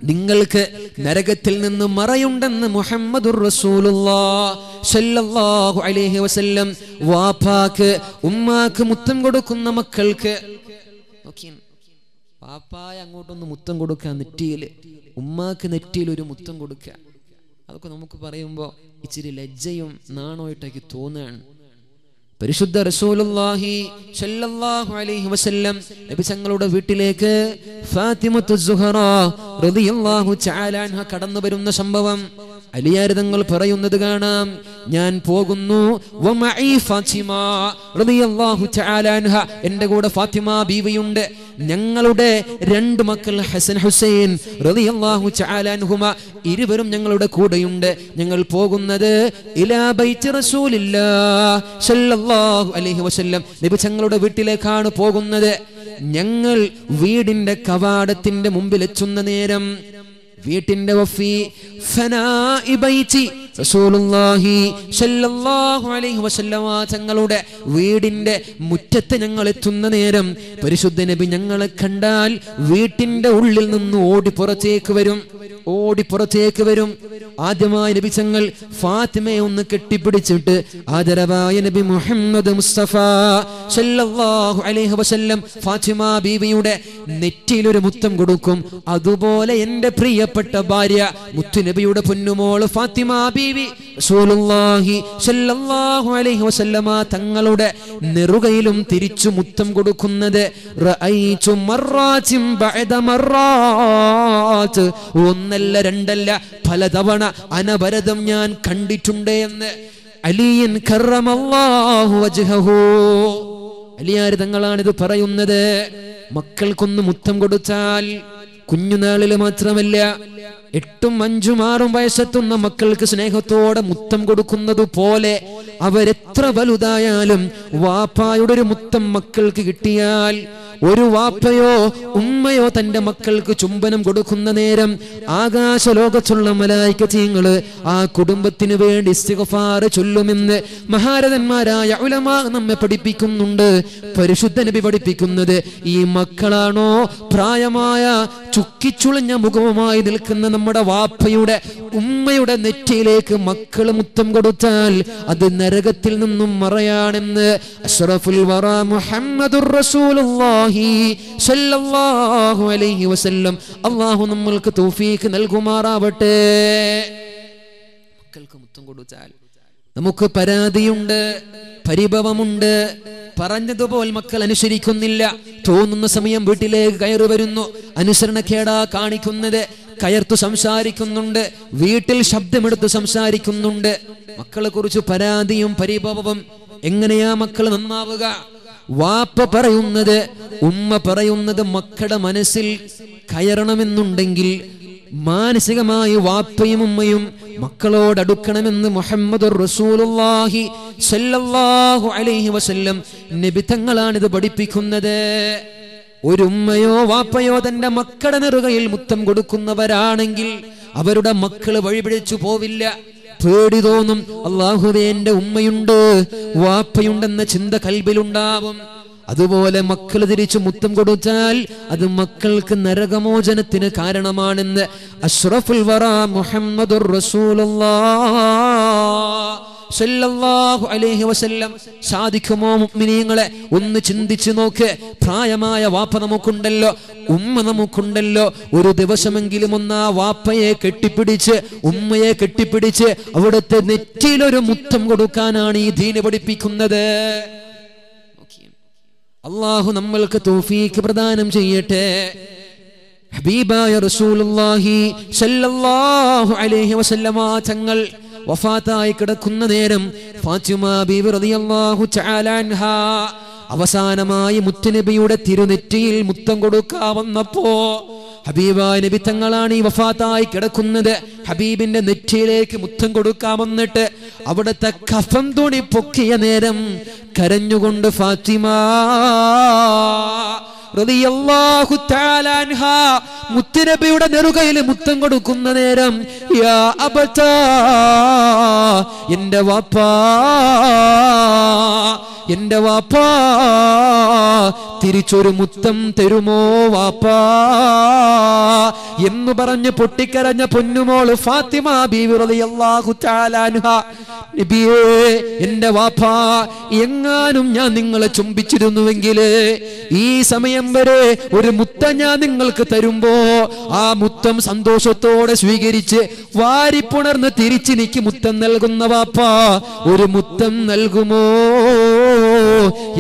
നിങ്ങൾക്ക് നരകത്തിൽ നിന്ന് മറയുണ്ടെന്ന് മുഹമ്മദുർ റസൂലുള്ളാഹി സല്ലല്ലാഹു അലൈഹി വസല്ലം. വാപ്പാക്ക് ഉമ്മാക്ക് മുത്തം കൊടുക്കുന്ന മക്കൾക്ക്, വാപ്പായ അങ്ങോട്ടൊന്ന് മുത്തം കൊടുക്കുക നെറ്റിയിൽ, ഉമ്മാക്ക് നെറ്റിയിൽ ഒരു മുത്തം കൊടുക്കുക, അതൊക്കെ നമുക്ക് പറയുമ്പോൾ ഇച്ചിരി ലജ്ജയും നാണോയിട്ടേക്ക് തോന്നുകയാണ്. പരിശുദ്ധ റസൂലുള്ളാഹി സ്വല്ലല്ലാഹു അലൈഹി വസല്ലം നബി തങ്ങളുടെ വീട്ടിലേക്ക് ഫാത്തിമത്തു സുഹറ റളിയല്ലാഹു തആല അൻഹ കടന്നു വരുന്ന സംഭവം അലിയാർ തങ്ങൾ പറയുന്നത് കാണാം. ഞാൻ പോകുന്നു, വമഈ ഫാത്തിമ റളിയല്ലാഹു തആല അൻഹ, എൻ്റെ കൂടെ ഫാത്തിമ ബീവിയുണ്ട്. ഞങ്ങളുടെ രണ്ട് മക്കൾ ഹസൻ ഹുസൈൻ റളിയല്ലാഹു തആല അൻഹുമ, ഇരുവരും ഞങ്ങളുടെ കൂടെയുണ്ട്. ഞങ്ങൾ പോകുന്നത് ഇലാ ബൈത്ത് റസൂലില്ലാഹി സ്വല്ലല്ലാഹു അലൈഹി വസല്ലം നബി തങ്ങളുടെ വീട്ടിലേക്കാണ് പോകുന്നത്. ഞങ്ങൾ വീടിന്റെ കവാടത്തിന്റെ മുമ്പിൽ എത്തുന്ന നേരം വീട്ടിന്റെ വഫി ഫനാഇ ബൈതി റസൂലുള്ളാഹി സ്വല്ലല്ലാഹു അലൈഹി വസല്ലം തങ്ങളുടെ വീടിന്റെ മുറ്റത്ത് ഞങ്ങൾ എത്തുന്ന നേരം പരിശുദ്ധ നബി ഞങ്ങളെ കണ്ടാൽ വീട്ടിന്റെ ഉള്ളിൽ നിന്ന് ഓടി പുറത്തേക്ക് വരും. ആദ്യമായി നബി തങ്ങൾ ഫാത്തിമയെ ഒന്ന് കെട്ടിപ്പിടിച്ചിട്ട് ആദരവായ നബി മുഹമ്മദ് മുസ്തഫ സ്വല്ലല്ലാഹു അലൈഹി വസല്ലം ഫാത്തിമ ബീവിയുടെ നെറ്റിയിലൊരു മുത്തം കൊടുക്കും. അതുപോലെ എൻ്റെ പ്രിയപ്പെട്ട ഭാര്യ മുത്തു നബിയുടെ പൊന്നുമോൾ ഫാത്തിമ ബീവി റസൂലുള്ളാഹി സ്വല്ലല്ലാഹു അലൈഹി വസല്ലമ തങ്ങളുടെ നെറുകയിലും തിരിച്ചു മുത്തം കൊടുക്കുന്നത് റഅയ്തു മറാതിൻ ബഅദ മറാത്, ഒന്നല്ല രണ്ടല്ല പലതവണ അനവരതം ഞാൻ കണ്ടിട്ടുണ്ട് എന്ന് അലിയൻ കറമല്ലാഹു വജ്ഹഹു. അലിയാർ തങ്ങളാണിത് പറയുന്നത്. മക്കൾക്കൊന്ന് മുത്തം കൊടുത്താൽ കുഞ്ഞുനാളില് മാത്രമല്ല 8, 5, 6 വയസ്സെത്തുന്ന മക്കൾക്ക് സ്നേഹത്തോടെ മുത്തം കൊടുക്കുന്നത് പോലെ അവരെത്ര വലുതായാലും വാപ്പായുടെ ഒരു മുത്തം മക്കൾക്ക് കിട്ടിയാൽ, ഒരു വാപ്പയോ ഉമ്മയോ തന്റെ മക്കൾക്ക് ചുംബനം കൊടുക്കുന്ന നേരം ആകാശ ലോകത്തുള്ള മലായിക്കങ്ങള് ആ കുടുംബത്തിന് വേണ്ടി ഇസ്തിഗ്ഫാർ ചൊല്ലുമെന്ന് മഹാരഥന്മാരായ ഉലമാ നമ്മെ പഠിപ്പിക്കുന്നുണ്ട്. പരിശുദ്ധ നബി പഠിപ്പിക്കുന്നത് ഈ മക്കളാണോ പ്രായമായ ചുക്കിച്ചുളഞ്ഞ മുഖവുമായി നിൽക്കുന്ന നമ്മുടെ വാപ്പയുടെ ഉമ്മയുടെ നെറ്റിയിലേക്ക് മക്കൾ മുത്തം കൊടുത്താൽ അത് നരകത്തിൽ നിന്നും മറയാണെന്ന് അഷ്റഫുൽ വറാ മുഹമ്മദുർ റസൂലുള്ളാഹി സ്വല്ലല്ലാഹു അലൈഹി വസല്ലം അല്ലാഹു നമ്മൾക്ക് തൗഫീഖ് നൽകുമാറാവട്ടെ. മക്കൾക്ക് മുത്തം കൊടുത്താൽ നമുക്ക് പരാതിയുണ്ട്, പരിഭവമുണ്ട്. പറഞ്ഞതുപോലെ മക്കൾ അനുസരിക്കുന്നില്ല. തോന്നുന്ന സമയം വീട്ടിലേക്ക് കയറി വരുന്നു, അനുസരണക്കേടാ കാണിക്കുന്നത്, കയർത്തു സംസാരിക്കുന്നുണ്ട്, വീട്ടിൽ ശബ്ദമെടുത്ത് സംസാരിക്കുന്നുണ്ട്. മക്കളെ കുറിച്ച് പരാതിയും പരിഭവവും. എങ്ങനെയാ മക്കൾ നന്നാവുക? വാപ്പ പറയുന്നത്, ഉമ്മ പറയുന്നത് മക്കളുടെ മനസ്സിൽ കയറണമെന്നുണ്ടെങ്കിൽ മാനസികമായി വാപ്പയും ഉമ്മയും മക്കളോടടുക്കണമെന്ന് മുഹമ്മദ് റസൂലുള്ളാഹി സ്വല്ലല്ലാഹു അലൈഹി വസല്ലം നബി തങ്ങളാണിത് പഠിപ്പിക്കുന്നത്. ഒരു ഉമ്മയോ വാപ്പയോ തന്റെ മക്കളുടെ നെറുകയിൽ മുത്തം കൊടുക്കുന്നവരാണെങ്കിൽ അവരുടെ മക്കള് വഴിപിഴച്ചു പോവില്ല. പേടി തോന്നും, അല്ലാഹുവേ എന്റെ ഉമ്മയുണ്ട് വാപ്പയുണ്ടെന്ന ചിന്ത കൽബിലുണ്ടാവും. അതുപോലെ മക്കൾ തിരിച്ചു മുത്തം കൊടുത്താൽ അത് മക്കൾക്ക് നരകമോചനത്തിന് കാരണമാണെന്ന് അഷ്റഫുൽ വറാ മുഹമ്മദുർ റസൂലുള്ളാഹി സ്വല്ലല്ലാഹു അലൈഹി വസല്ലം. സാധിക്കുമോ മുഅ്മിനീങ്ങളെ ഒന്ന് ചിന്തിച്ചു നോക്ക്. പ്രായമായ വാപ്പ നമുക്കുണ്ടല്ലോ, ഉമ്മ നമുക്കുണ്ടല്ലോ. ഒരു ദിവസമെങ്കിലും ഒന്ന് ആ വാപ്പയെ കെട്ടിപ്പിടിച്ച് ഉമ്മയെ കെട്ടിപ്പിടിച്ച് അവിടുത്തെ നെറ്റിയിലൊരു മുത്തം കൊടുക്കാനാണ് ഈ ദീന് പഠിപ്പിക്കുന്നത്. അള്ളാഹു നമ്മൾക്ക് തൗഫീഖ് പ്രദാനം ചെയ്യട്ടെ. ഹബീബായ റസൂലുള്ളാഹി സ്വല്ലല്ലാഹു അലൈഹി വസല്ലമ തങ്ങൾ വഫാത്തായി കിടക്കുന്ന നേരം ഫാത്തിമ ബീവി റളിയല്ലാഹു തആല അൻഹാ അവസാനമായി മുത്തുനബിയുടെ തിരുനെറ്റിയിൽ മുത്തം കൊടുക്കാവുന്നപ്പോ ഹബീബായ നബി തങ്ങളാണ് ഈ വഫാത്തായി കിടക്കുന്നത്. ഹബീബിന്റെ നെറ്റിയിലേക്ക് മുത്തം കൊടുക്കാമെന്നിട്ട് അവിടുത്തെ കഫൻ തുണി പൊക്കിയ നേരം കരഞ്ഞുകൊണ്ട് ഫാത്തിമ റളിയല്ലാഹു തആല അൻഹാ മുത്തുനബിയുടെ നെറുകയിൽ മുത്തം കൊടുക്കുന്ന നേരം യാ അബതാ, എന്റെ വാപ്പാ എന്റെ വാപ്പാ തിരിച്ചൊരു മുത്തം തരുമോ വാപ്പാ എന്ന് പറഞ്ഞ് പൊട്ടിക്കരഞ്ഞ പൊന്നുമോള് ഫാത്തിമ ബീവി റളിയല്ലാഹു തആല അൻഹാ, നബിയേ എന്റെ വാപ്പാ എങ്ങാനും ഞാൻ നിങ്ങളെ ചുംബിച്ചിരുന്നുവെങ്കിൽ ഈ സമയം വരെ ഒരു മുത്തം ഞാൻ നിങ്ങൾക്ക് തരുമ്പോ ആ മുത്തം സന്തോഷത്തോടെ സ്വീകരിച്ച് വാരിപ്പുണർന്ന് തിരിച്ചെനിക്ക് മുത്തം നൽകുന്ന വാപ്പാ ഒരു മുത്തം നൽകുമോ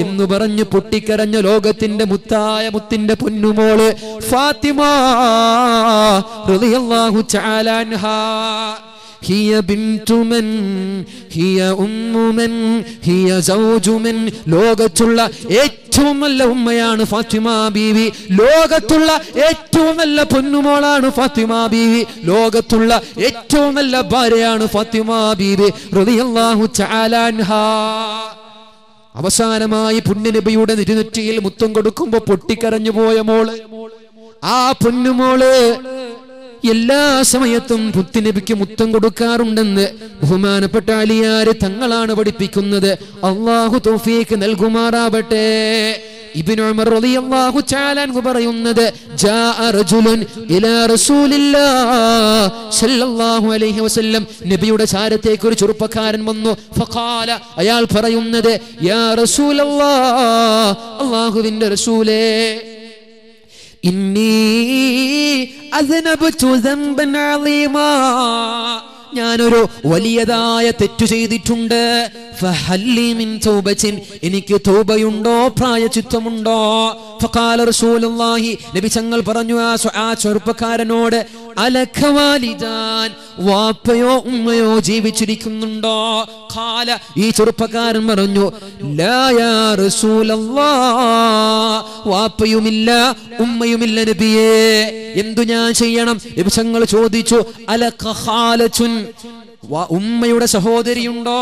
എന്ന് പറഞ്ഞു പൊട്ടിക്കരഞ്ഞ ലോകത്തിന്റെ മുത്തായ മുത്തിന്റെ പൊന്നുമോള് ഫാത്തിമ റളിയല്ലാഹു തആല അൻഹാ. هي بنت من هي أم من هي زوج من لوغتുള്ള ഏറ്റവും നല്ല ഉമ്മയാണ് ഫാത്തിമ ബീവി. ലോകത്തുള്ള ഏറ്റവും നല്ല പൊന്നുമോളാണ് ഫാത്തിമ ബീവി. ലോകത്തുള്ള ഏറ്റവും നല്ല ഭാര്യയാണ് ഫാത്തിമ ബീവി റളിയല്ലാഹു തആല അൻഹാ. അവസാനമായി പുണ്യനബിയുടെ തിരുനെറ്റിയിൽ മുത്തം കൊടുക്കുമ്പോൾ പൊട്ടിക്കരഞ്ഞു പോയ മോള്, ആ പൊന്നുമോള് എല്ലാ സമയത്തും പുത്തിനബിക്ക് മുത്തം കൊടുക്കാറുണ്ടെന്ന് ബഹുമാനപ്പെട്ട അലിയാര് തങ്ങളാണ് പഠിപ്പിക്കുന്നത്. അള്ളാഹു തൗഫീഖ് നൽകുമാറാവട്ടെ. ഇബ്നു ഉമർ റളിയല്ലാഹു തആല അൻഹു പറയുന്നത്, ജാഅ റജുലുൻ ഇലാ റസൂലില്ലാഹി സല്ലല്ലാഹു അലൈഹി വസല്ലം, നബിയുടെ ചാരത്തേക്ക് ഒരു ചെറുപ്പക്കാരൻ വന്നു. ഫഖാല, അയാൾ പറയുന്നത്, യാ റസൂലല്ലാഹ്, അല്ലാഹുവിന്റെ റസൂലേ, إني أذنبت ذنبا عظيما, ഞാനൊരു വലിയതായ തെറ്റു ചെയ്തിട്ടുണ്ട്. എനിക്ക് തൗബയുണ്ടോ, പ്രായചിത്തമുണ്ടോ? ഫഖാല റസൂലുള്ളാഹി, നബി തങ്ങൾ പറഞ്ഞു ആ ചെറുപ്പക്കാരനോട്, അലക വാലിദാൻ, വാപ്പയോ ഉമ്മയോ ജീവിച്ചിരിക്കുന്നുണ്ടോ? ഖാല, ഈ ചെറുപ്പക്കാരൻ പറഞ്ഞു, ലാ യാ റസൂലുള്ളാഹ്, വാപ്പയുമില്ല ഉമ്മയുമില്ല നബിയേ, എന്തു ഞാൻ ചെയ്യണം? നബി തങ്ങൾ ചോദിച്ചു, അലക ഖാലതുൻ, ഉമ്മയുടെ സഹോദരിയുണ്ടോ?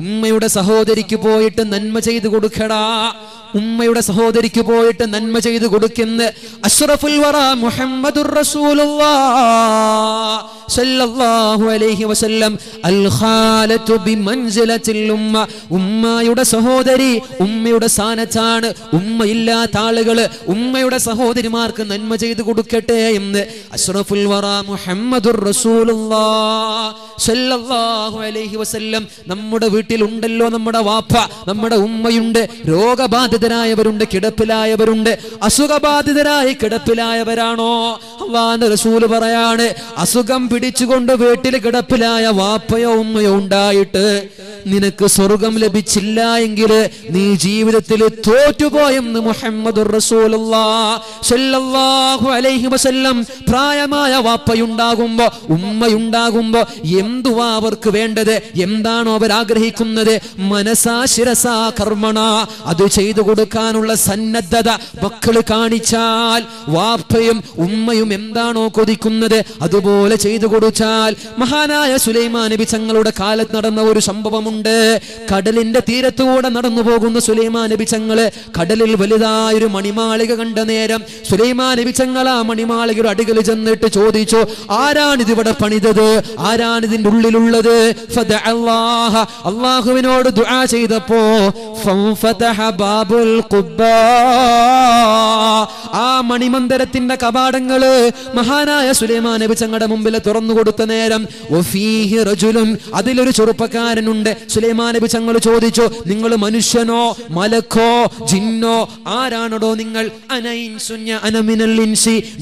ഉമ്മയുടെ സഹോദരിക്ക് പോയിട്ട് നന്മ ചെയ്തു കൊടുക്കടാ, ഉമ്മയുടെ സഹോദരിക്ക് പോയിട്ട് നന്മ ചെയ്തു കൊടുക്കുന്ന അഷ്റഫുൽ വറ മുഹമ്മദുർ റസൂലുള്ളാഹി സല്ലല്ലാഹു അലൈഹി വസല്ലം, അൽ ഖാലതു ബിമൻസിലത്തിൽ ഉമ്മ, ഉമ്മയുടെ സഹോദരി ഉമ്മയുടെ സ്ഥാനത്താണ്. ഉമ്മയില്ലാത്ത ആളുകള് ഉമ്മയുടെ സഹോദരിമാർക്ക് നന്മ ചെയ്തു കൊടുക്കട്ടെ എന്ന് അഷ്റഫുൽ വറ മുഹമ്മദുർ റസൂലുള്ളാഹി സല്ലല്ലാഹു അലൈഹി വസല്ലം. നമ്മുടെ വീട്ടിലുണ്ടല്ലോ നമ്മുടെ വാപ്പ, നമ്മുടെ ഉമ്മയുണ്ട്. രോഗബാധിതരായവരുണ്ട്, കിടപ്പിലായവരുണ്ട്. അസുഖബാധിതരായി കിടപ്പിലായവരാണോ? അല്ലാഹുവിന്റെ റസൂൽ പറയാണ്, അസുഖം പിടിച്ചുകൊണ്ട് വീട്ടിൽ കിടപ്പിലായ വാപ്പയോ ഉമ്മയോ ഉണ്ടായിട്ട് നിനക്ക് സ്വർഗം ലഭിച്ചില്ല എങ്കിൽ നീ ജീവിതത്തിൽ തോറ്റുപോയെന്ന് മുഹമ്മദുർ റസൂലുള്ളാഹി സല്ലല്ലാഹു അലൈഹി വസല്ലം. പ്രായമായ വാപ്പയുണ്ടാകുമ്പോ ഉമ്മയുണ്ടാകുമ്പോ എന്തുവാ അവർക്ക് വേണ്ടത്? എന്താണോ അവരാഗ്രഹിക്കുന്നത്? മനസാ ശിരസാ കർമ്മണ, അത് ചെയ്തു കൊടുക്കാനുള്ള സന്നദ്ധത മക്കള് കാണിച്ചാൽ, വാപ്പയും ഉമ്മയും എന്താണോ കൊതിക്കുന്നത് അതുപോലെ ചെയ്തു കൊടുത്താൽ. മഹാനായ സുലൈമാൻ നബി തങ്ങളുടെ കാലത്ത് നടന്ന ഒരു സംഭവമുണ്ട്. കടലിന്റെ തീരത്തൂടെ നടന്നു പോകുന്ന സുലൈമാൻ നബി തങ്ങള് കടലിൽ വലുതായൊരു മണിമാളിക കണ്ട നേരം സുലൈമാൻ നബി തങ്ങൾ ആ മണിമാളികയുടെ അടുക്കൽ ചെന്നിട്ട് ചോദിച്ചു, ആരാണിതിവിടെ പണിതത്? ആരാണിതിന്റെ ഉള്ളിലുള്ളത്? അള്ളാഹുവിനോട് ദുആ ചെയ്തപ്പോ ആ മണിമന്ദിരത്തിന്റെ കവാടങ്ങള് മഹാനായ സുലൈമാൻ നബി തങ്ങളുടെ മുമ്പിൽ തുറന്നു കൊടുത്ത നേരം അതിലൊരു ചെറുപ്പക്കാരനുണ്ട്. സുലൈമാൻ നബി തങ്ങൾ ചോദിച്ചു, നിങ്ങൾ മനുഷ്യനോ മലക്കോ ജിന്നോ ആരാണോ നിങ്ങൾ?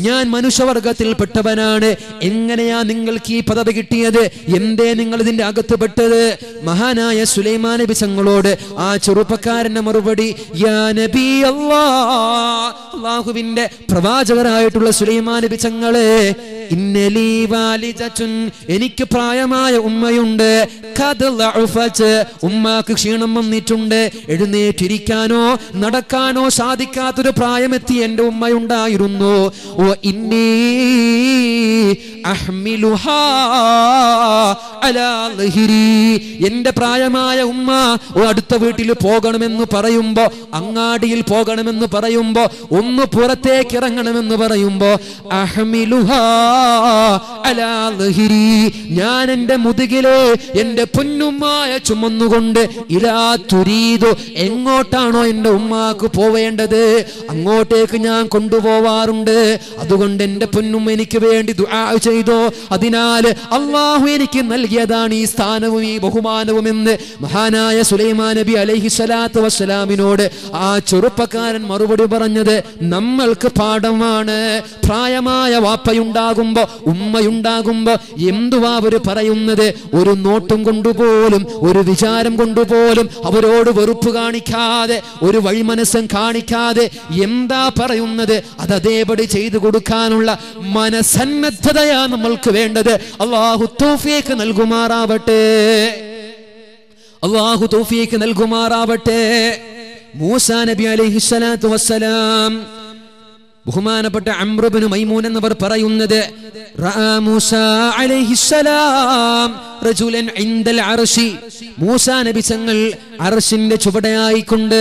ഞാൻ മനുഷ്യവർഗത്തിൽപ്പെട്ടവനാണ്. എങ്ങനെയാ നിങ്ങൾക്ക് ഈ പദവി കിട്ടിയത്? എന്തേ നിങ്ങൾ ഇതിന്റെ അകത്ത് പെട്ടത്? മഹാനായ സുലൈമാൻ നബി തങ്ങളോട് ആ ചെറുപ്പക്കാരന്റെ മറുപടി, യാ നബി അല്ലാഹ്, അല്ലാഹുവിന്റെ പ്രവാചകരായിട്ടുള്ള സുലൈമാൻ നബി തങ്ങളെ, ഇന്നലി വാലിദത്തുൻ, എനിക്ക് പ്രായമായ ഉമ്മയുണ്ട്. ഖദ് ലഅഫത്, ഉമ്മക്ക് ക്ഷീണം വന്നിട്ടുണ്ട്. എഴുന്നേറ്റിരിക്കാനോ നടക്കാനോ സാധിക്കാത്തൊരു പ്രായമെത്തി എൻ്റെ ഉമ്മയുണ്ടായിരുന്നു. വ ഇന്നി എന്റെ പ്രായമായ ഉമ്മ അടുത്ത വീട്ടിൽ പോകണമെന്ന് പറയുമ്പോ, അങ്ങാടിയിൽ പോകണമെന്ന് പറയുമ്പോ, ഒന്ന് പുറത്തേക്ക് ഇറങ്ങണമെന്ന് പറയുമ്പോ ഞാൻ എന്റെ മുതുകിലെ എന്റെ പൊന്നുമ്മായ ചുമന്നുകൊണ്ട് ഇലാ തുരീതു, എങ്ങോട്ടാണോ എന്റെ ഉമ്മാക്ക് പോവേണ്ടത് അങ്ങോട്ടേക്ക് ഞാൻ കൊണ്ടുപോവാറുണ്ട്. അതുകൊണ്ട് എന്റെ പൊന്നും എനിക്ക് വേണ്ടി ദുആ ചെയ്തോ, അതിനാൽ അല്ലാഹു എനിക്ക് നൽകിയതാണ് ഈ സ്ഥാനവും ഈ ബഹുമാനവും എന്ന് മഹാനായ സുലൈമാൻ നബി അലൈഹി സ്വലാത്തു വസ്സലാമിനോട് ആ ചെറുപ്പക്കാരൻ മറുപടി പറഞ്ഞത് നമ്മൾക്ക് പാഠമാണ്. പ്രായമായ വാപ്പയുണ്ടാകുമ്പോ ഉമ്മയുണ്ടാകുമ്പോ എന്തുവാ അവര് പറയുന്നത്? ഒരു നോട്ടം കൊണ്ടുപോലും ഒരു വിചാരം കൊണ്ടുപോലും അവരോട് വെറുപ്പ് കാണിക്കാതെ ഒരു വഴിമനസ്സം കാണിക്കാതെ എന്താ പറയുന്നത് അത് അതേപടി ചെയ്തു കൊടുക്കാനുള്ള മനസന്നദ്ധതയാ നമ്മൾക്ക് വേണ്ടത്. അല്ലാഹു തൗഫീഖ് നൽകുമാറാവട്ടെ, അല്ലാഹു തൗഫീഖ് നൽകുമാറാവട്ടെ. മൂസാ നബി അലൈഹിസ്സലാത്തു വസ്സലാം ബഹുമാനപ്പെട്ട അംർ ഇബ്നു മൈമൂൻ എന്നവർ പറയുന്നത് റഅ മൂസാ അലൈഹിസ്സലാം റജുലൻ ഇൻദൽ അർശി, മൂസാ നബി തങ്ങൾ അർശിന്റെ ചുവടയായിക്കൊണ്ട്,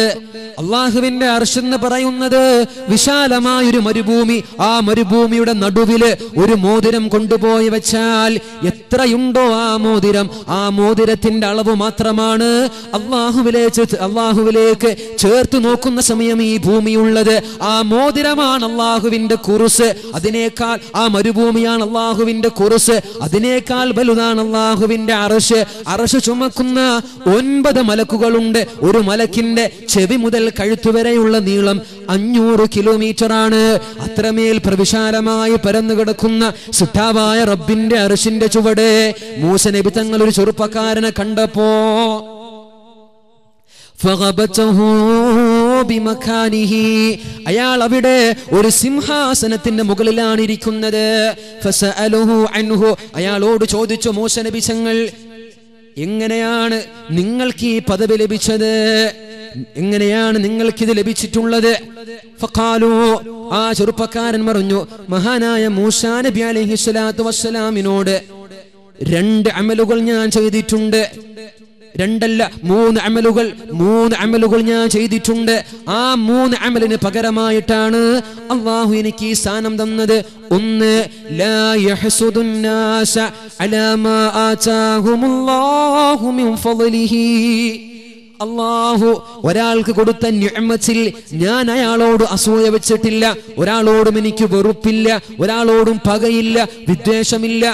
അള്ളാഹുവിന്റെ അർശ് എന്ന് പറയുന്നത് വിശാലമായൊരു മരുഭൂമി, ആ മരുഭൂമിയുടെ നടുവില് ഒരു മോതിരം കൊണ്ടുപോയി വെച്ചാൽ എത്രയുണ്ടോ ആ മോതിരം, ആ മോതിരത്തിന്റെ അളവ് മാത്രമാണ് അള്ളാഹുവിലേക്ക് ചേർത്ത് നോക്കുന്ന സമയം ഈ ഭൂമിയുള്ളത്. ആ മോതിരമാണ് അള്ളാഹുവിന്റെ കുറുസ്, അതിനേക്കാൾ ആ മരുഭൂമിയാണ് അള്ളാഹുവിന്റെ കുറുസ്, അതിനേക്കാൾ വലുതാണ് അള്ളാഹുവിന്റെ അർശ്. അർശ് ചുമക്കുന്ന 9 മലക്കുകളുണ്ട്. ഒരു മലക്കിന്റെ ചെവി മുതൽ കഴുത്തുവരെയുള്ള നീളം 500 കിലോമീറ്റർ ആണ്. അത്രമേൽ പ്രവിശാലമായി പരന്നു കിടക്കുന്ന സിട്ടാവായ റബ്ബിന്റെ അർശിന്റെ ചുവട് മൂസ നബി തങ്ങൾ ഒരു ചെറുപ്പക്കാരനെ കണ്ടപ്പോ അയാൾ അവിടെ ഒരു സിംഹാസനത്തിന്റെ മുകളിലാണ് ഇരിക്കുന്നത്. അയാളോട് ചോദിച്ചു മൂസ നബി തങ്ങൾ, എങ്ങനെയാണ് നിങ്ങൾക്ക് ഈ പദവി ലഭിച്ചത്? എങ്ങനെയാണ് നിങ്ങൾക്കിത് ലഭിച്ചിട്ടുള്ളത്? ഫഖാലു, ആ ചെറുപ്പക്കാരൻ പറഞ്ഞു മഹാനായ മൂസാ നബി അലൈഹിസ്സലാത്തു വസ്സലാമിനോട് 2 അമലുകൾ ഞാൻ ചെയ്തിട്ടുണ്ട്, 3 അമലുകൾ ഞാൻ ചെയ്തിട്ടുണ്ട്. ആ 3 അമലിന് പകരമായിട്ടാണ് അല്ലാഹു എനിക്ക് ഈ സ്ഥാനം തന്നത്. ഒന്ന്, ലാ യഹ്സുദുന്നാസ അലാ മാ ആതാഹുമുല്ലാഹു മിൻ ഫളിഹി, അല്ലാഹു ഒരാൾക്ക് കൊടുത്ത നിഅമത്തിൽ ഞാൻ അയാളോട് അസൂയ വെച്ചിട്ടില്ല, ഒരാളോടും എനിക്ക് വെറുപ്പില്ല, ഒരാളോടും പകയില്ല, വിദ്വേഷമില്ല.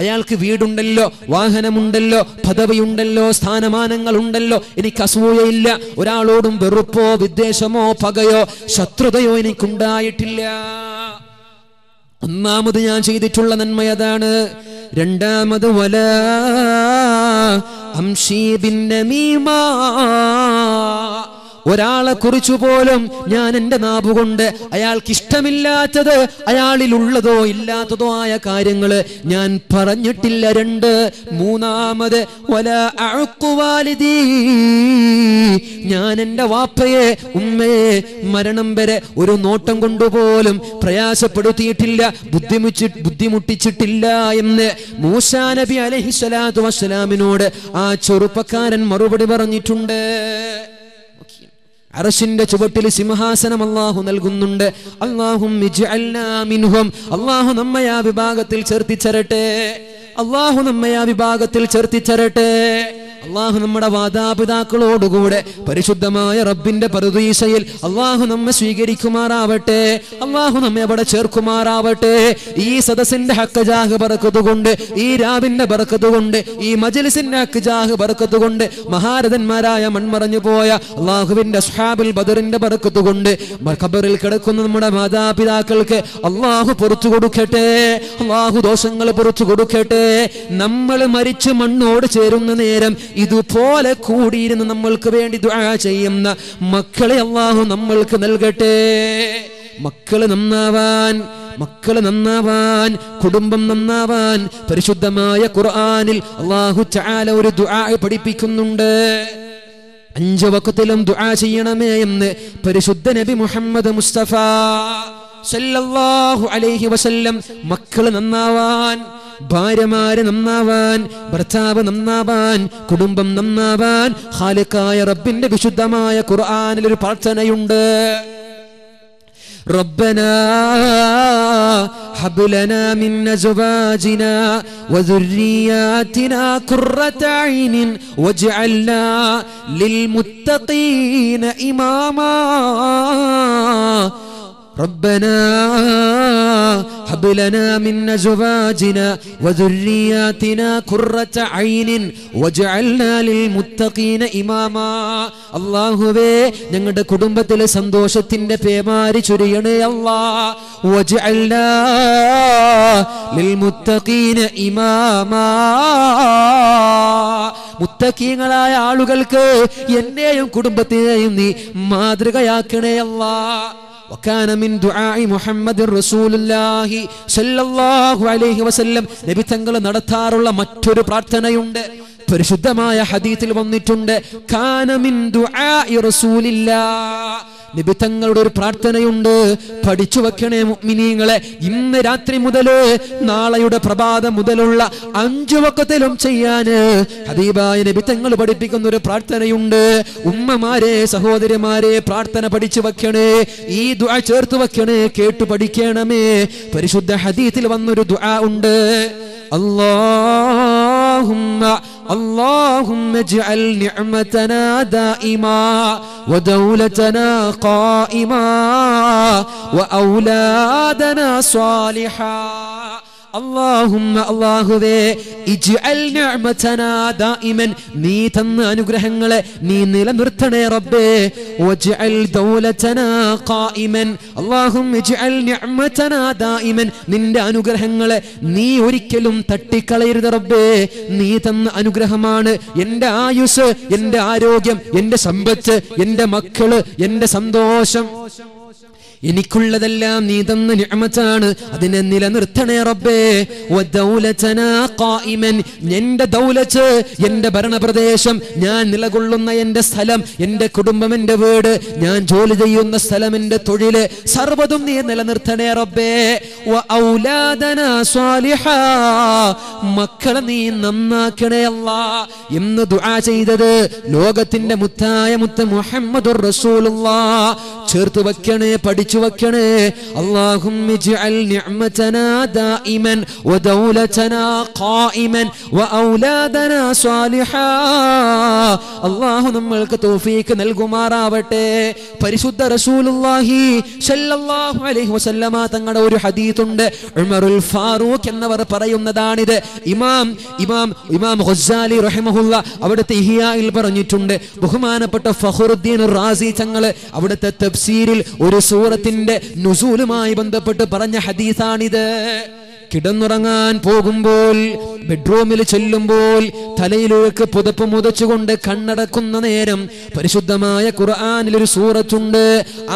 അയാൾക്ക് വീടുണ്ടല്ലോ, വാഹനമുണ്ടല്ലോ, പദവിയുണ്ടല്ലോ, സ്ഥാനമാനങ്ങൾ ഉണ്ടല്ലോ, എനിക്ക് അസൂയയില്ല, ഒരാളോടും വെറുപ്പോ വിദ്വേഷമോ പകയോ ശത്രുതയോ എനിക്കുണ്ടായിട്ടില്ല. 1ാമത് ഞാൻ ചെയ്തിട്ടുള്ള നന്മ അതാണ്. 2ാമത് വലാ അംശീ ബിന്നമീമാ, ഒരാളെ കുറിച്ചു പോലും ഞാൻ എന്റെ നാവുകൊണ്ട് അയാൾക്ക് ഇഷ്ടമില്ലാത്തത്, അയാളിൽ ഉള്ളതോ ഇല്ലാത്തതോ ആയ കാര്യങ്ങള് ഞാൻ പറഞ്ഞിട്ടില്ല. 3ാമത് വലാ അഉഖു വാലിദീ, ഞാൻ എന്റെ വാപ്പയെ ഉമ്മയെ മരണം വരെ ഒരു നോട്ടം കൊണ്ടുപോലും പ്രയാസപ്പെടുത്തിയിട്ടില്ല, ബുദ്ധിമുട്ടിച്ചിട്ടില്ല എന്ന് മൂസാ നബി അലൈഹിസ്സലാത്തു വസ്സലാമിനോട് ആ ചെറുപ്പക്കാരൻ മറുപടി പറഞ്ഞിട്ടുണ്ട്. അർശിന്റെ ചുവട്ടിൽ സിംഹാസനം അല്ലാഹു നൽകുന്നുണ്ട്. അല്ലാഹു നമ്മെ ആ വിഭാഗത്തിൽ ചേർത്തിച്ചരട്ടെ, അല്ലാഹു നമ്മെ ആ വിഭാഗത്തിൽ ചേർത്തിച്ചരട്ടെ. അല്ലാഹു നമ്മുടെ മാതാപിതാക്കളോടുകൂടെ പരിശുദ്ധമായ റബ്ബിന്റെ പറുദീസയിൽ അല്ലാഹു നമ്മെ സ്വീകരിക്കുമാറാവട്ടെ, അല്ലാഹു നമ്മെ അവിടെ ചേർക്കുമാറാവട്ടെ. ഈ സദസ്സിന്റെ ഹക്ക് ജാഹ് ബറക്കത്തുകൊണ്ട്, ഈ രാവിന്റെ ബറക്കത്തുകൊണ്ട്, ഈ മജ്ലിസിന്റെ ഹക്ക് ജാഹ് ബറക്കത്തുകൊണ്ട്, മഹാരഥന്മാരായ മൺമറഞ്ഞു പോയ അല്ലാഹുവിന്റെ അസ്ഹാബുൽ ബദറിന്റെ ബറക്കത്തുകൊണ്ട്, ഖബറിൽ കിടക്കുന്ന നമ്മുടെ മാതാപിതാക്കൾക്ക് അല്ലാഹു പുറത്തു കൊടുക്കട്ടെ, അല്ലാഹു ദോഷങ്ങൾ പുറത്തു കൊടുക്കട്ടെ. നമ്മൾ മരിച്ചു മണ്ണോട് ചേരുന്ന നേരം ഇതുപോലെ കൂടിയിരുന്ന് നമ്മൾക്ക് വേണ്ടി ദുആ ചെയ്യുന്ന മക്കളെ അല്ലാഹു നമ്മൾക്ക് നൽകട്ടെ. മക്കള് നന്നാവാൻ കുടുംബം നന്നാവാൻ പരിശുദ്ധമായ ഖുർആനിൽ അല്ലാഹു തആല ഒരു ദുആ പഠിപ്പിക്കുന്നുണ്ട്. 5 വഖത്തിലും ദുആ ചെയ്യണമേ എന്ന് പരിശുദ്ധ നബി മുഹമ്മദ് മുസ്തഫ സല്ലല്ലാഹു അലൈഹി വസല്ലം മക്കള് നന്നാവാൻ, ഭാര്യമാര് നന്നാവാൻ, ഭർത്താവ് നന്നാവാൻ, കുടുംബം നന്നാവാൻ ഖാലിഖായ റബ്ബിന്റെ വിശുദ്ധമായ ഖുർആനിൽ ഒരു പ്രാർത്ഥനയുണ്ട്. ربنا هب لنا من أزواجنا وذرياتنا قرة عين واجعلنا للمتقين إماما ربنا هب لنا من أزواجنا وذرياتنا قرة عين واجعلنا للمتقين إماما اللهوي ഞങ്ങളുടെ കുടുംബത്തിലെ സന്തോഷത്തിന്റെ പേമാരി ചൊരിയണേ അല്ലാഹ്. واجعلنا للمتقين إماما മുത്തഖീങ്ങളായ ആളുകൾക്ക് എന്നെയും കുടുംബത്തെയും നീ മാതൃകയാക്കണേ അല്ലാഹ്. وكان من دعاء محمد رسول الله صلى الله عليه وسلم നബി തങ്ങൾ നടത്താറുള്ള മറ്റൊരു പ്രാർത്ഥനയുണ്ട്. പരിശുദ്ധമായ ഹദീസിൽ വന്നിട്ടുണ്ട് കാന മിൻ ദുആഇ റസൂലില്ലാഹ്. നബി തങ്ങളുടെ ഒരു പ്രാർത്ഥനയുണ്ട്. പഠിച്ചു വെക്കണേ മുഅ്മിനീങ്ങളെ, ഇന്ന് രാത്രി മുതൽ നാളെയുടെ പ്രഭാതം മുതലുള്ള 5 വഖത്തിലും ചെയ്യാൻ ഹബീബായ നബി തങ്ങൾ പഠിപ്പിക്കുന്ന ഒരു പ്രാർത്ഥനയുണ്ട്. ഉമ്മമാരെ, സഹോദരിമാരെ, പ്രാർത്ഥന പഠിച്ചു വെക്കണേ, ഈ ദുആ ചേർത്ത് വെക്കണേ, കേട്ടു പഠിക്കണമേ. പരിശുദ്ധ ഹദീസിൽ വന്നൊരു ദുആ ഉണ്ട്. اللهم اجعل نعمتنا دائما ودولتنا قائما وأولادنا صالحا اللهم الله اجعل نعمتنا دائما نيتن انغرهنگل ني نيلنرتني ربي واجعل دولتنا قائما اللهم اجعل نعمتنا دائما നിന്റെ അനുഗ്രഹങ്ങളെ നീ ഒരിക്കലും തട്ടിക്കളയരുത് റബ്ബേ. നീ തന്ന അനുഗ്രഹമാണ് എൻ്റെ ആയുസ്, എൻ്റെ ആരോഗ്യം, എൻ്റെ സമ്പത്ത്, എൻ്റെ മക്കള്, എൻ്റെ സന്തോഷം. എനിക്കുള്ളതെല്ലാം നീ തന്ന നിഅമത്താണ്, അതിനെ നിലനിർത്തണേ റബ്ബേ. വദൗലതനാ ഖായിമൻ, എൻ്റെ ദൗലത്ത്, എൻ്റെ ഭരണപ്രദേശം, ഞാൻ നിലകൊള്ളുന്ന എൻ്റെ സ്ഥലം, എൻ്റെ കുടുംബം, എൻ്റെ വീട്, ഞാൻ ജോലി ചെയ്യുന്ന സ്ഥലം, എൻ്റെ തൊഴിൽ, സർവ്വതും നീ നിലനിർത്തണേ റബ്ബേ. വഔലാദനാ സ്വാലിഹാ, മക്കളെ നീ നന്നാക്കണേ അല്ലാഹ് എന്ന് ദുആ ചെയ്തത് ലോകത്തിൻ്റെ മുത്തായ മുത്ത് മുഹമ്മദുർ റസൂലുള്ളാഹ്. ചേർത്ത് വെക്കണേ, പഠിച്ചു വെക്കണേ. اللهم اجعل نعمتنا دائما ودولتنا قائما واولادنا صالحا അല്ലാഹു നമ്മൾക്ക് തൗഫീഖ് നൽകുമാറാവട്ടെ. പരിശുദ്ധ റസൂലുള്ളാഹി സല്ലല്ലാഹു അലൈഹി വസല്ലമ തങ്ങളുടെ ഒരു ഹദീസ് ഉണ്ട്. ഉമറുൽ ഫാറൂഖ് എന്നവർ പറയുന്നതാണിത്. ഇമാം ഖുസാലി റഹിമഹുല്ലാ അവിടുത്തെ ഇഹ്യായിൽ പറഞ്ഞിട്ടുണ്ട്. ബഹുമാനപ്പെട്ട ഫഖറുദ്ദീൻ റാസി തങ്ങൾ അവിടുത്തെ തഫ്സീരിൽ ഒരു സൂറത്തിന്റെ നുസൂലുമായി ബന്ധപ്പെട്ട് പറഞ്ഞ ഹദീസാണിത്. കിടന്നുറങ്ങാൻ പോകുമ്പോൾ, ബെഡ്റൂമിൽ ചെല്ലുമ്പോൾ, തലയിലേക്ക് പുതപ്പ് മുതച്ചുകൊണ്ട് കണ്ണടക്കുന്ന നേരം പരിശുദ്ധമായ ഖുർആനിലൊരു സൂറത്തുണ്ട്.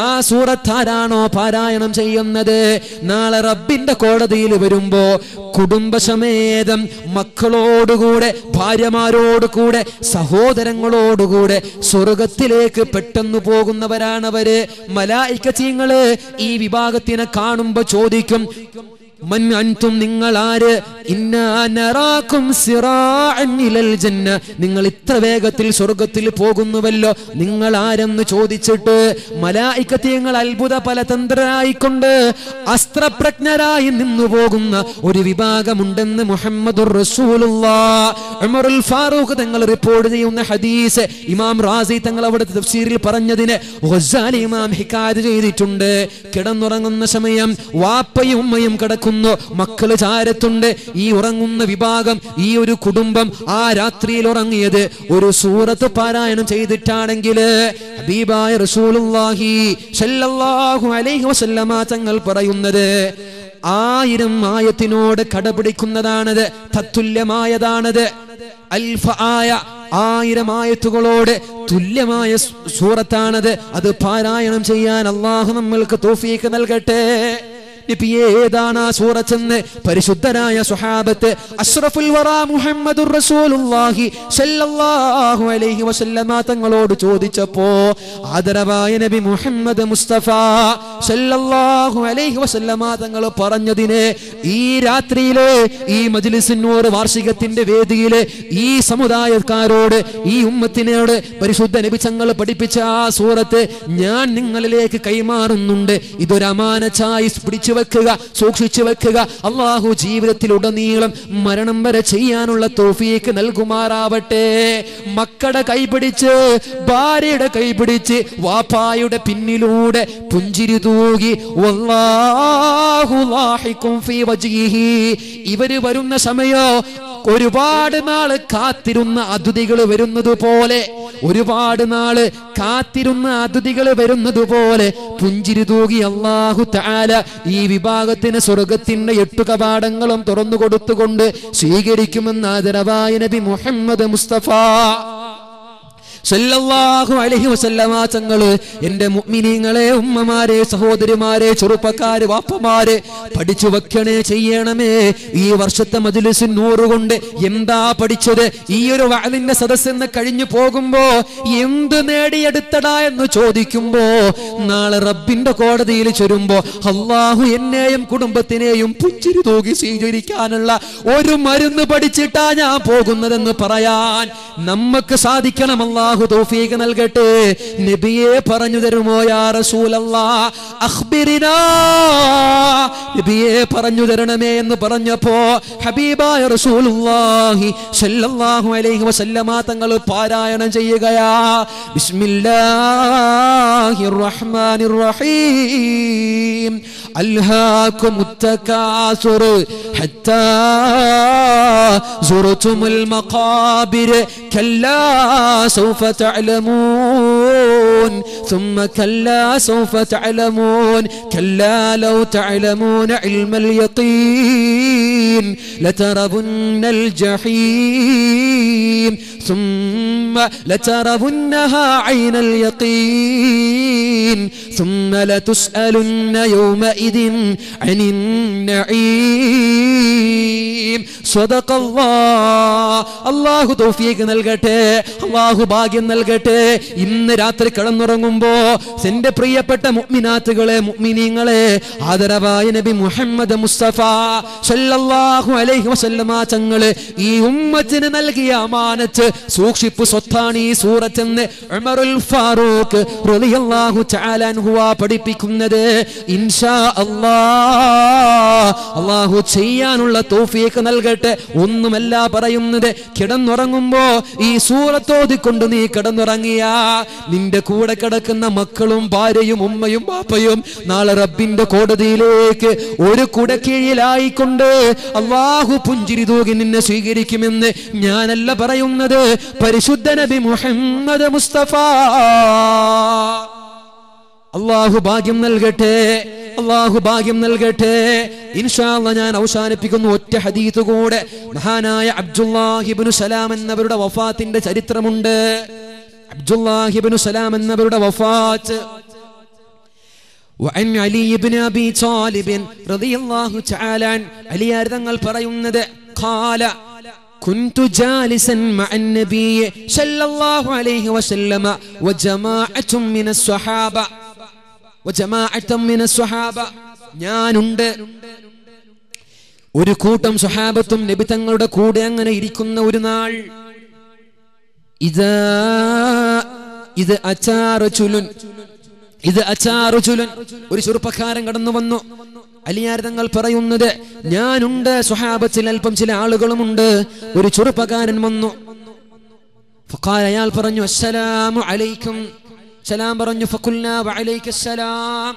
ആ സൂറത്താരാണോ പാരായണം ചെയ്യുന്നത്, നാളെ റബ്ബിന്റെ കോടതിയിൽ വരുമ്പോ കുടുംബസമേതം മക്കളോടുകൂടെ, ഭാര്യമാരോടുകൂടെ, സഹോദരങ്ങളോടുകൂടെ സ്വർഗത്തിലേക്ക് പെട്ടെന്ന് പോകുന്നവരാണവര്. മലായികതീങ്ങള് ഈ വിഭാഗത്തിനെ കാണുമ്പോ ചോദിക്കും, മൻ അൻതും, നിങ്ങൾ ആര്? ഇന്നാ നറാകും സിറാഅൻ ഇലൽ ജന്ന, നിങ്ങൾ ഇത്ര വേഗത്തിൽ സ്വർഗത്തിൽ പോകുന്നുവല്ലോ, നിങ്ങൾ ആരെന്ന് ചോദിച്ചിട്ട് മലായികതീങ്ങൾ അത്ഭുത പലതന്ത്രരായിക്കൊണ്ട് അസ്ത്രപ്രജ്ഞരായി നിന്നു പോകുന്ന ഒരു വിഭാഗമുണ്ടെന്ന് മുഹമ്മദുർ റസൂലുള്ളാഹ് ഉമറുൽ ഫാറൂഖ് തങ്ങൾ റിപ്പോർട്ട് ചെയ്യുന്ന ഹദീസ് ഇമാം റാസി തങ്ങൾ അവിടുത്തെ തഫ്സീറിൽ പറഞ്ഞതിനെ ഖസാലി ഇമാം ഹിക്കായത്ത് ചെയ്തിട്ടുണ്ട്. കിടന്നുറങ്ങുന്ന സമയം വാപ്പയും ഉമ്മയും കിടക്കും, മക്കള് ചാരത്തുണ്ട്. ഈ ഉറങ്ങുന്ന വിഭാഗം, ഈ ഒരു കുടുംബം ആ രാത്രിയിൽ ഉറങ്ങിയത് ഒരു സൂറത്ത് പാരായണം ചെയ്തിട്ടാണെങ്കിൽ ഹബീബായ റസൂലുള്ളാഹി സല്ലല്ലാഹു അലൈഹി വസല്ലമ തങ്ങൾ പറയുന്നത് 1000 ആയത്തിനോട് കടപിടിക്കുന്നതാണത്, തത്തുല്യമായതാണത്. അൽഫായ, 1000 ആയത്തുകളോട് തുല്യമായ സൂറത്താണത്. അത് പാരായണം ചെയ്യാൻ അല്ലാഹു നമ്മൾക്ക് തൗഫീഖ് നൽകട്ടെ. Nipie Dana Suratane, Parisudanaya Suhabate, Asraful Vara Muhammadur Rasulullahi, Sallallahu Alaihi Wasallamatan Chodichapo, Adarabaya Nabi Muhammad Mustafa, Sallallahu Alaihi Wasallamatan Paranyadine, E Ratrile, E Majlisinur Varsigatin de Vedile, E Samudayakaro, E Umatinere, Parisudan Ebitsangal Padipicha, Surate, Nyan Ningalek Kaimarunde, Iduramana Chai, Sprichivakaga, Sokshichivakaga, Allahu Jeevatiludanil, Maranam Barachianula Tofik, Nalgumara Bate, Makada Kaipadiche, Barida Kaipadiche, Wapayuda Pinilude, Punjiridugi, Wallahu Lahikum Fi Wajihi, Ivari Varuna Samayo. Urivadanale Katiruna Adudigala Veruna Dupole, Urivadanale Katiruna Adudigala Veruna Dupole, Punjiridugi Allah Hutala, Ivibagatina Soragatina Yetukabadangalam Torondo Godukunde, Sigerikiman Adarava, and Abi Muhammad Mustafa. Sallallahu Alaihi Wasallam Tangale, in the Muminingale, Mamare, Sahodri Mare, Churupakari, Wapamare, Padichuvakane, Chiyaname, Ivarsata Madilis in Norunde, Yemda Padichode, Irovadin the Sadasan, the Karinu Pogumbo, Yemda Nedi Aditada and the Chodicumbo, Nala Rabinda Korda the Ilichurumbo, Allah, who in name Kudumbatine, Punchiritogi, Sijurikanala, Odumarin the Padichitana, Pogunda and the Parayan, Namakasadikanam Allah. توفيق نلقته نبيه برانجو درمو يا رسول الله أخبرنا نبيه برانجو درنامي إنه برانجو بو حبيبا يا رسول الله صلى الله عليه وسلم أتنقلوا بارا ينجيجيا بسم الله الرحمن الرحيم ألهاكم التكاثر حتى زرتم المقابر كلا سوف تعلمون ثم كلا سوف تعلمون كلا لو تعلمون علم اليقين لترون الجحيم ثم لترونها عين اليقين ثم لتسألن يومئذ عن النعيم صدق الله الله توفيق نلقته الله باقي نلقته إن راتر كذن رعومبو سند بريا بطة مؤمنات غلة مؤمنين غلة هذا رباي نبي محمد مصطفى صلى الله عليه وسلم أتغلة إيمتنا نلقي أمانة سوكشيب سطاني سورتنا عمر الفاروق رضي الله تعالى هو بدي بيكون ده إن شاء الله الله تيان الله توفيق نلقته ونم الله برايمن ده كذن رعومبو Surah the Kundani Kadanorangia, Ninda Kuda Kadakana Makalum Barium Umayum Papayum, Nala Rabinda Koda the Lake, Uri Kudaki Lai Kunde, Allah who Punjiridogin in the Sigiri Kimine, Nyan and Labarayum Nade, Parishudanabi Muhammad Mustafa. Allah who Bagim Nalgate. Allahu Bagim Nalgate, Inshallah, and Oshana Pikunut Hadi to Gode, Mahanaya Abdullah, Ibn Salam and Nabuda Wafat in the Charitra Munde, Abdullah, Ibn Salam and Nabuda Wafat. وعن علي بن أبي طالب رضي الله تعالى عن علي أردن البرايون قال كنت جالسا مع النبي صلى الله عليه وسلم وجماعة من الصحابة وجماعة من الصحابة ഞാനുണ്ട് ഒരു കൂട്ടം സ്വഹാബത്തും നബി തങ്ങളുടെ കൂടെ അങ്ങനെ ഇരിക്കുന്ന ഒരു നാൾ ഇത് അചാറുചുലൻ ഒരു ചെറുപ്പക്കാരൻ കടന്നു വന്നു അലിയാർ തങ്ങൾ പറയുന്നത് ഞാനുണ്ട് സ്വഹാബത്തിൽ അല്പം ചില ആളുകളും ഉണ്ട് ഒരു ചെറുപ്പക്കാരൻ വന്നു فقال അയാൾ പറഞ്ഞു അസ്സലാമു അലൈക്കും Salam പറഞ്ഞു ഫഖുൽനാ വഅലൈക السلام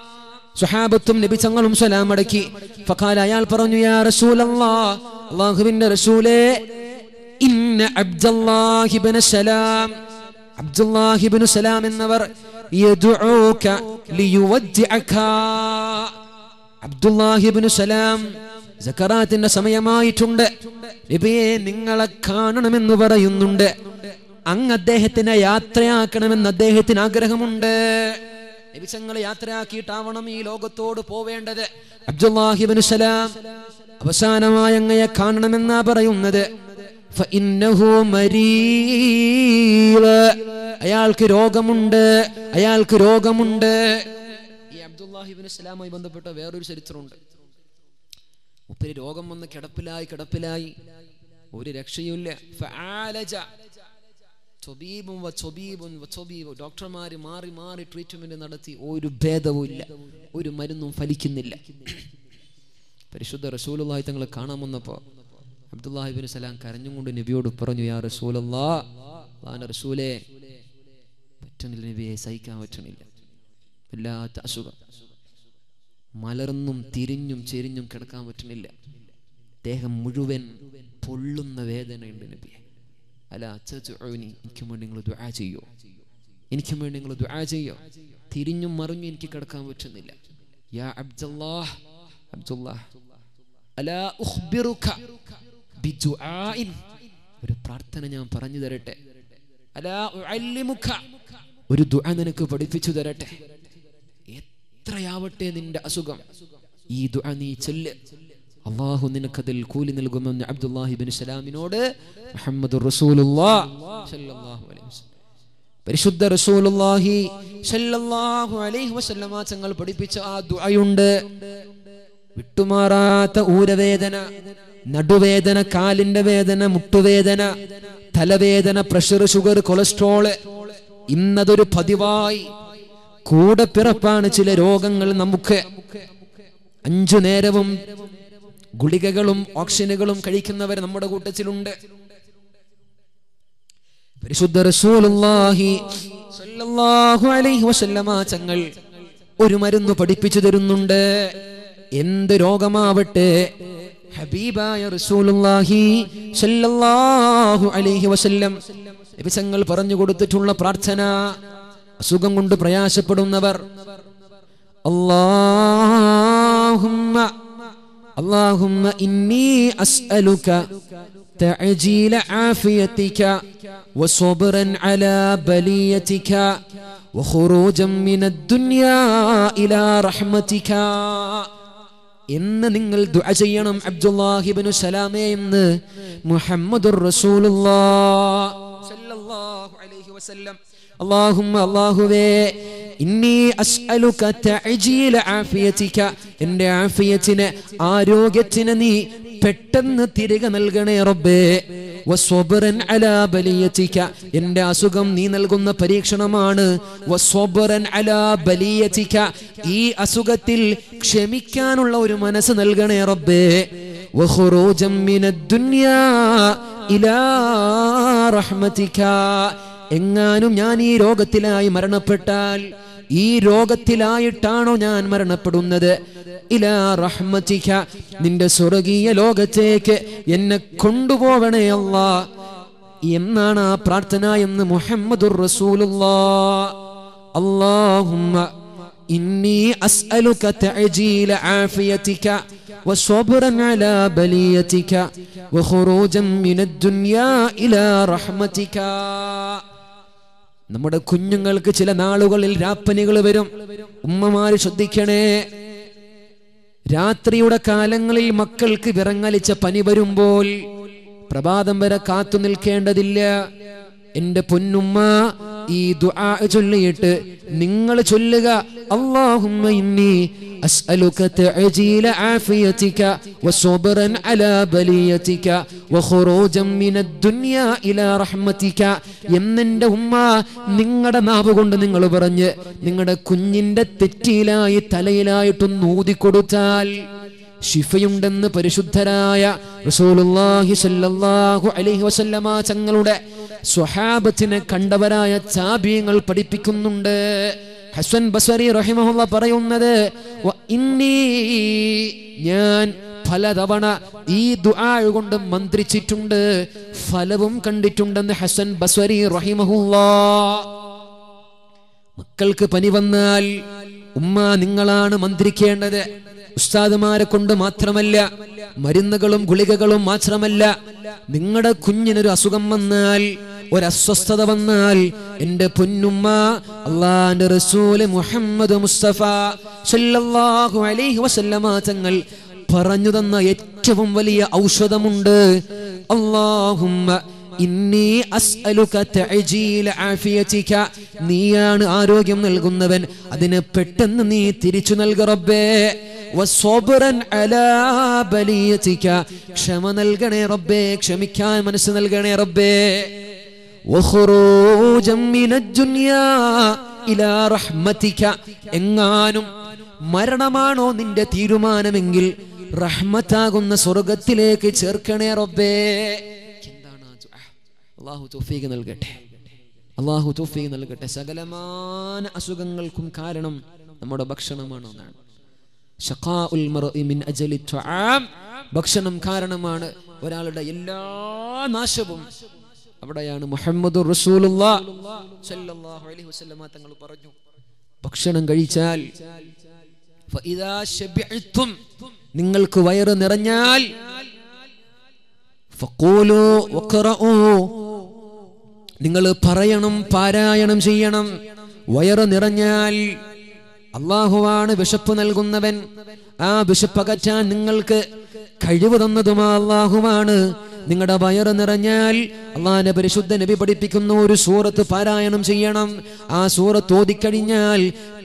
സ്വഹാബത്തും നബി തങ്ങളും സലാം അടക്കി فقال അയാൾ പറഞ്ഞു യാ റസൂലല്ലാഹ് അല്ലാഹുവിന്റെ റസൂലേ ഇന്ന അബ്ദുല്ലാഹി ഇബ്നു സലാം അബ്ദുല്ലാഹി ഇബ്നു സലാം എന്നവർ യദുഊക ലിയുവദ്ദിഅക അബ്ദുല്ലാഹി ഇബ്നു സലാം സകറാത്തിന്റെ സമയമായിട്ടുണ്ട് നബിയേ നിങ്ങളെ കാണണമെന്ന് പറയുന്നുണ്ട് Ang Adehetina Yatriakanam and Adehetin Agrahamunda നബിതങ്ങളെ യാത്രയാക്കിയിട്ടാവണം ഈ ലോകത്തോട് പോവേണ്ടത്. അബ്ദുല്ലാഹി ഇബ്നു സലാം അവസാനമായി അങ്ങയെ കാണണമെന്നാ പറയുന്നത്. ഫഇന്നഹു മരീല, അയാൾക്ക് രോഗമുണ്ട്, അയാൾക്ക് രോഗമുണ്ട്. ഈ അബ്ദുല്ലാഹി ഇബ്നു സലാമായി ബന്ധപ്പെട്ട വേറൊരു ചരിത്രമുണ്ട്. മുപ്പര് രോഗം വന്ന് കിടപ്പിലായി കിടപ്പിലായി, ഒരു രക്ഷയുമില്ല. ഫആലജ തൊബീബും വതൊബീബും വതൊബീബും, ഡോക്ടർമാര് മാറി മാറി ട്രീറ്റ്മെന്റ് നടത്തി, ഒരു ഭേദവുമില്ല, ഒരു മരുന്നും ഫലിക്കുന്നില്ല. പരിശുദ്ധ റസൂലുള്ളാഹി തങ്ങളെ കാണാൻ വന്നപ്പോൾ അബ്ദുല്ലാഹി ഇബ്നു സലാം കരഞ്ഞുകൊണ്ട് നബിയോട് പറഞ്ഞു, യാ റസൂലല്ലാഹ്, അല്ലാഹുവിന്റെ റസൂലേ, പറ്റുന്നില്ല നബിയെ, സഹിക്കാൻ പറ്റുന്നില്ല, വല്ലാത്ത അസുഖം, മലർന്നും തിരിഞ്ഞും ചെരിഞ്ഞും കിടക്കാൻ പറ്റുന്നില്ല, ദേഹം മുഴുവൻ പൊള്ളുന്ന വേദനയുണ്ട് നബിയെ, അല്ല തദ്ഉനി, എനിക്കും വേണ്ടി നിങ്ങൾ ദുആ ചെയ്യോ, എനിക്കും വേണ്ടി നിങ്ങൾ ദുആ ചെയ്യോ, തിരിഞ്ഞും മറിഞ്ഞും എനിക്ക് കിടക്കാൻ പറ്റുന്നില്ല. യാ അബ്ദുല്ലാഹ്, അബ്ദുല്ലാഹ്, അലാ ഉഖ്ബിറുക ബിദുആഇൻ, ഒരു പ്രാർത്ഥന ഞാൻ പറഞ്ഞു തരട്ടെ, അലാ ഉഅല്ലിമുക, ഒരു ദുആ നിനക്ക് പഠിപ്പിച്ചു തരട്ടെ, എത്രയാവട്ടെ നിന്റെ അസുഖം, ഈ ദുആ നീ ചൊല്ല്, അല്ലാഹു നിനക്കതിൽ കൂലി നൽകുമെന്ന് അബ്ദുല്ലാഹി ഇബ്നു സലാമിനോട് മുഹമ്മദുർ റസൂലുള്ളാഹി സ്വല്ലല്ലാഹു അലൈഹി വസല്ലം, പരിശുദ്ധ റസൂലുള്ളാഹി സ്വല്ലല്ലാഹു അലൈഹി വസല്ലം തങ്ങൾ പഠിപ്പിച്ച ആ ദുആയുണ്ട്. വിട്ടുമാറാത്ത ഊരവേദന, നടുവേദന, കാലിന്റെ വേദന, മുട്ടുവേദന, തലവേദന, പ്രഷർ, ഷുഗർ, കൊളസ്ട്രോള്, ഇന്നതൊരു പതിവായി കൂടെ പിറപ്പാണ് ചില രോഗങ്ങൾ. നമുക്ക് 5 നേരവും ഗുളികകളും ഓക്സിജനുകളും കഴിക്കുന്നവർ നമ്മുടെ കൂട്ടത്തിലുണ്ട്. പരിശുദ്ധ റസൂലുള്ളാഹി സ്വല്ലല്ലാഹു അലൈഹി വസല്ലം തങ്ങൾ ഒരു മരുന്ന് പഠിപ്പിച്ചു തരുന്നുണ്ട്. എന്ത് രോഗമാവട്ടെ ഹബീബായ റസൂലുള്ളാഹി സ്വല്ലല്ലാഹു അലൈഹി വസല്ലം നബി തങ്ങൾ പറഞ്ഞു കൊടുത്തിട്ടുള്ള പ്രാർത്ഥന. അസുഖം കൊണ്ട് പ്രയാസപ്പെടുന്നവർ അല്ലാഹുമ്മ അല്ലാഹുമ്മ ഇന്നി അസ്അലുക തഅജീല ആഫിയതിക വസബ്റൻ അലാ ബലിയതിക വഖുറൂജൻ മിനദ്ദുനിയാ ഇലാ റഹ്മതിക എന്ന് നിങ്ങൾ ദുആ ചെയ്യണം അബ്ദുല്ലാഹി ഇബ്നു സലാമേ എന്ന് മുഹമ്മദുർ റസൂലുള്ളാഹി സ്വല്ലല്ലാഹു അലൈഹി വസല്ലം. അല്ലാഹുമ്മ, അല്ലാഹുവേ, ഇന്നി അസ്അലുക തഅജീല ആഫിയതിക, എൻ്റെ ആഫിയത്തിനെ, ആരോഗ്യത്തിനെ നീ പെട്ടെന്ന് തിരികെ നൽകണേ റബ്ബേ, വസ്വബ്റൻ അലാ ബലിയതിക, എൻ്റെ അസുഖം നീ നൽകുന്ന പരീക്ഷണമാണ്, വസ്വബ്റൻ അലാ ബലിയതിക, ഈ അസുഖത്തിൽ ക്ഷമിക്കാനുള്ള ഒരു മനസ്സ് നൽകണേ റബ്ബേ, വഖുറൂജൻ മിനദ്ദുനിയാ ഇലാ റഹ്മതിക, എങ്ങാനും ഞാൻ ഈ രോഗത്തിലായി മരണപ്പെട്ടാൽ, ഈ രോഗത്തിലായിട്ടാണോ ഞാൻ മരണപ്പെടുന്നത്, ഇലാ റഹ്മതിക, നിന്റെ സ്വർഗീയ ലോകത്തേക്ക് എന്നെ കൊണ്ടുപോവണേ അല്ലാ എന്നാണ് ആ പ്രാർത്ഥന എന്ന് മുഹമ്മദുർ റസൂലുള്ളാഹി. അല്ലാഹുമ്മ ഇന്നി അസ്അലുക തഅജീല ആഫിയതിക وصبرا على بليتك وخروجا من الدنيا إلى رحمتك. നമ്മുടെ കുഞ്ഞുങ്ങൾക്ക് ചില നാളുകളിൽ രാപ്പനികൾ വരും. ഉമ്മമാര് ശ്രദ്ധിക്കണേ, രാത്രിയുടെ കാലങ്ങളിൽ മക്കൾക്ക് വിറങ്ങലിച്ച പനി വരുമ്പോൾ പ്രഭാതം വരെ കാത്തു നിൽക്കേണ്ടതില്ല. എന്റെ പൊന്നുമ്മ ഈ ദുആ ചൊല്ലിയിട്ട് നിങ്ങൾ ചൊല്ലുക, അല്ലാഹുമ്മ ഇന്നി അസ്അലുക തഅജീല ആഫിയതിക വസ്വബ്റൻ അലാ ബലിയതിക വഖുറൂജൻ മിനദ്ദുനിയാ ഇലാ റഹ്മതിക എന്നെൻ്റെ ഉമ്മ നിങ്ങളുടെ നാവ് കൊണ്ട് നിങ്ങൾ പറഞ്ഞ് നിങ്ങളുടെ കുഞ്ഞിൻ്റെ തെറ്റിയിലായി തലയിലായിട്ടൊന്ന് ഊതിക്കൊടുത്താൽ ശിഫയുണ്ടെന്ന് പരിശുദ്ധരായ റസൂലുള്ളാഹി സ്വല്ലല്ലാഹു അലൈഹി വസല്ലം തങ്ങളുടെ സ്വഹാബത്തിനെ കണ്ടവരായ താബിഈങ്ങൾ പഠിപ്പിക്കുന്നുണ്ട്. ഹസൻ ബസരി റഹിമഹുല്ലാഹ് പറയുന്നത്, ഇന്നി, ഞാൻ പലതവണ ഈ ദുആ കൊണ്ട് മന്ത്രിച്ചിട്ടുണ്ട്, ഫലവും കണ്ടിട്ടുണ്ടെന്ന് ഹസൻ ബസരി റഹിമഹുല്ലാഹ്. മക്കൾക്ക് പനി വന്നാൽ ഉമ്മ നിങ്ങളാണ് മന്ത്രിക്കേണ്ടത്, ഉസ്താദുമാരെ കൊണ്ട് മാത്രമല്ല, മരുന്നുകളും ഗുളികകളും മാത്രമല്ല. നിങ്ങളുടെ കുഞ്ഞിനൊരു അസുഖം വന്നാൽ ഒരസ്വസ്ഥത വന്നാൽ എൻ്റെ പൊന്നുമ്മ അല്ലാഹുവിൻ്റെ റസൂൽ മുഹമ്മദ് മുസ്തഫ സല്ലല്ലാഹു അലൈഹി വസല്ലമ തങ്ങൾ പറഞ്ഞു തന്ന ഏറ്റവും വലിയ ഔഷധമുണ്ട്. അല്ലാഹുമ്മ ഇന്നി അസ്അലുക തഅജീല ആഫിയതിക, നീയാണ് ആരോഗ്യം നൽകുന്നവൻ, അതിനെ പെട്ടെന്ന് നീ തിരിച്ചു നൽക റബ്ബേ. വസ്സബ്റൻ അലാ ബലിയതിക, ക്ഷമ നൽകണേ റബ്ബേ, ക്ഷമിക്കാൻ മനസ്സ് നൽകണേ റബ്ബേ. വഖുറൂജൻ മിനദ്ദുനിയാ ഇലാ റഹ്മതിക, എങ്ങാനും മരണമാണോ നിന്റെ തീരുമാനമെങ്കിൽ റഹ്മത്താകുന്ന സ്വർഗത്തിലേക്ക് ചേർക്കണേ റബ്ബേ. അല്ലാഹു തൗഫീഖ് നൽകട്ടെ, അല്ലാഹു തൗഫീഖ് നൽകട്ടെ. സകലമാന അസുഖങ്ങൾക്കും കാരണം നമ്മുടെ ഭക്ഷണമാണ് എന്നാണ്. ശഖാഉൽ മർഇ മിൻ അജലി തുആം, ഭക്ഷണം കാരണമാണ് ഒരാളുടെ എല്ലാ നാശവും. അവിടെയാണ് മുഹമ്മദുർ റസൂലുള്ളാഹി സ്വല്ലല്ലാഹു അലൈഹി വസല്ലമ തങ്ങൾ പറഞ്ഞു, ഭക്ഷണം കഴിച്ചാൽ ഫഇദാ ശബിഅ്തും, നിങ്ങൾക്ക് വയറ് നിറഞ്ഞാൽ ഫഖൂലു വഖറഉ, നിങ്ങൾ പറയണം, പാരായണം ചെയ്യണം. വയറ് നിറഞ്ഞാൽ അള്ളാഹുവാണ് വിശപ്പ് നൽകുന്നവൻ, ആ വിശപ്പകറ്റാൻ നിങ്ങൾക്ക് കഴിവ് തന്നതുമാ അള്ളാഹുവാണ്. നിങ്ങളുടെ വയറ് നിറഞ്ഞാൽ അള്ളാഹുവിനെ പരിശുദ്ധ നബി പഠിപ്പിക്കുന്ന ഒരു സൂറത്ത് പാരായണം ചെയ്യണം. ആ സൂറത്ത് ഓതിക്കഴിഞ്ഞാൽ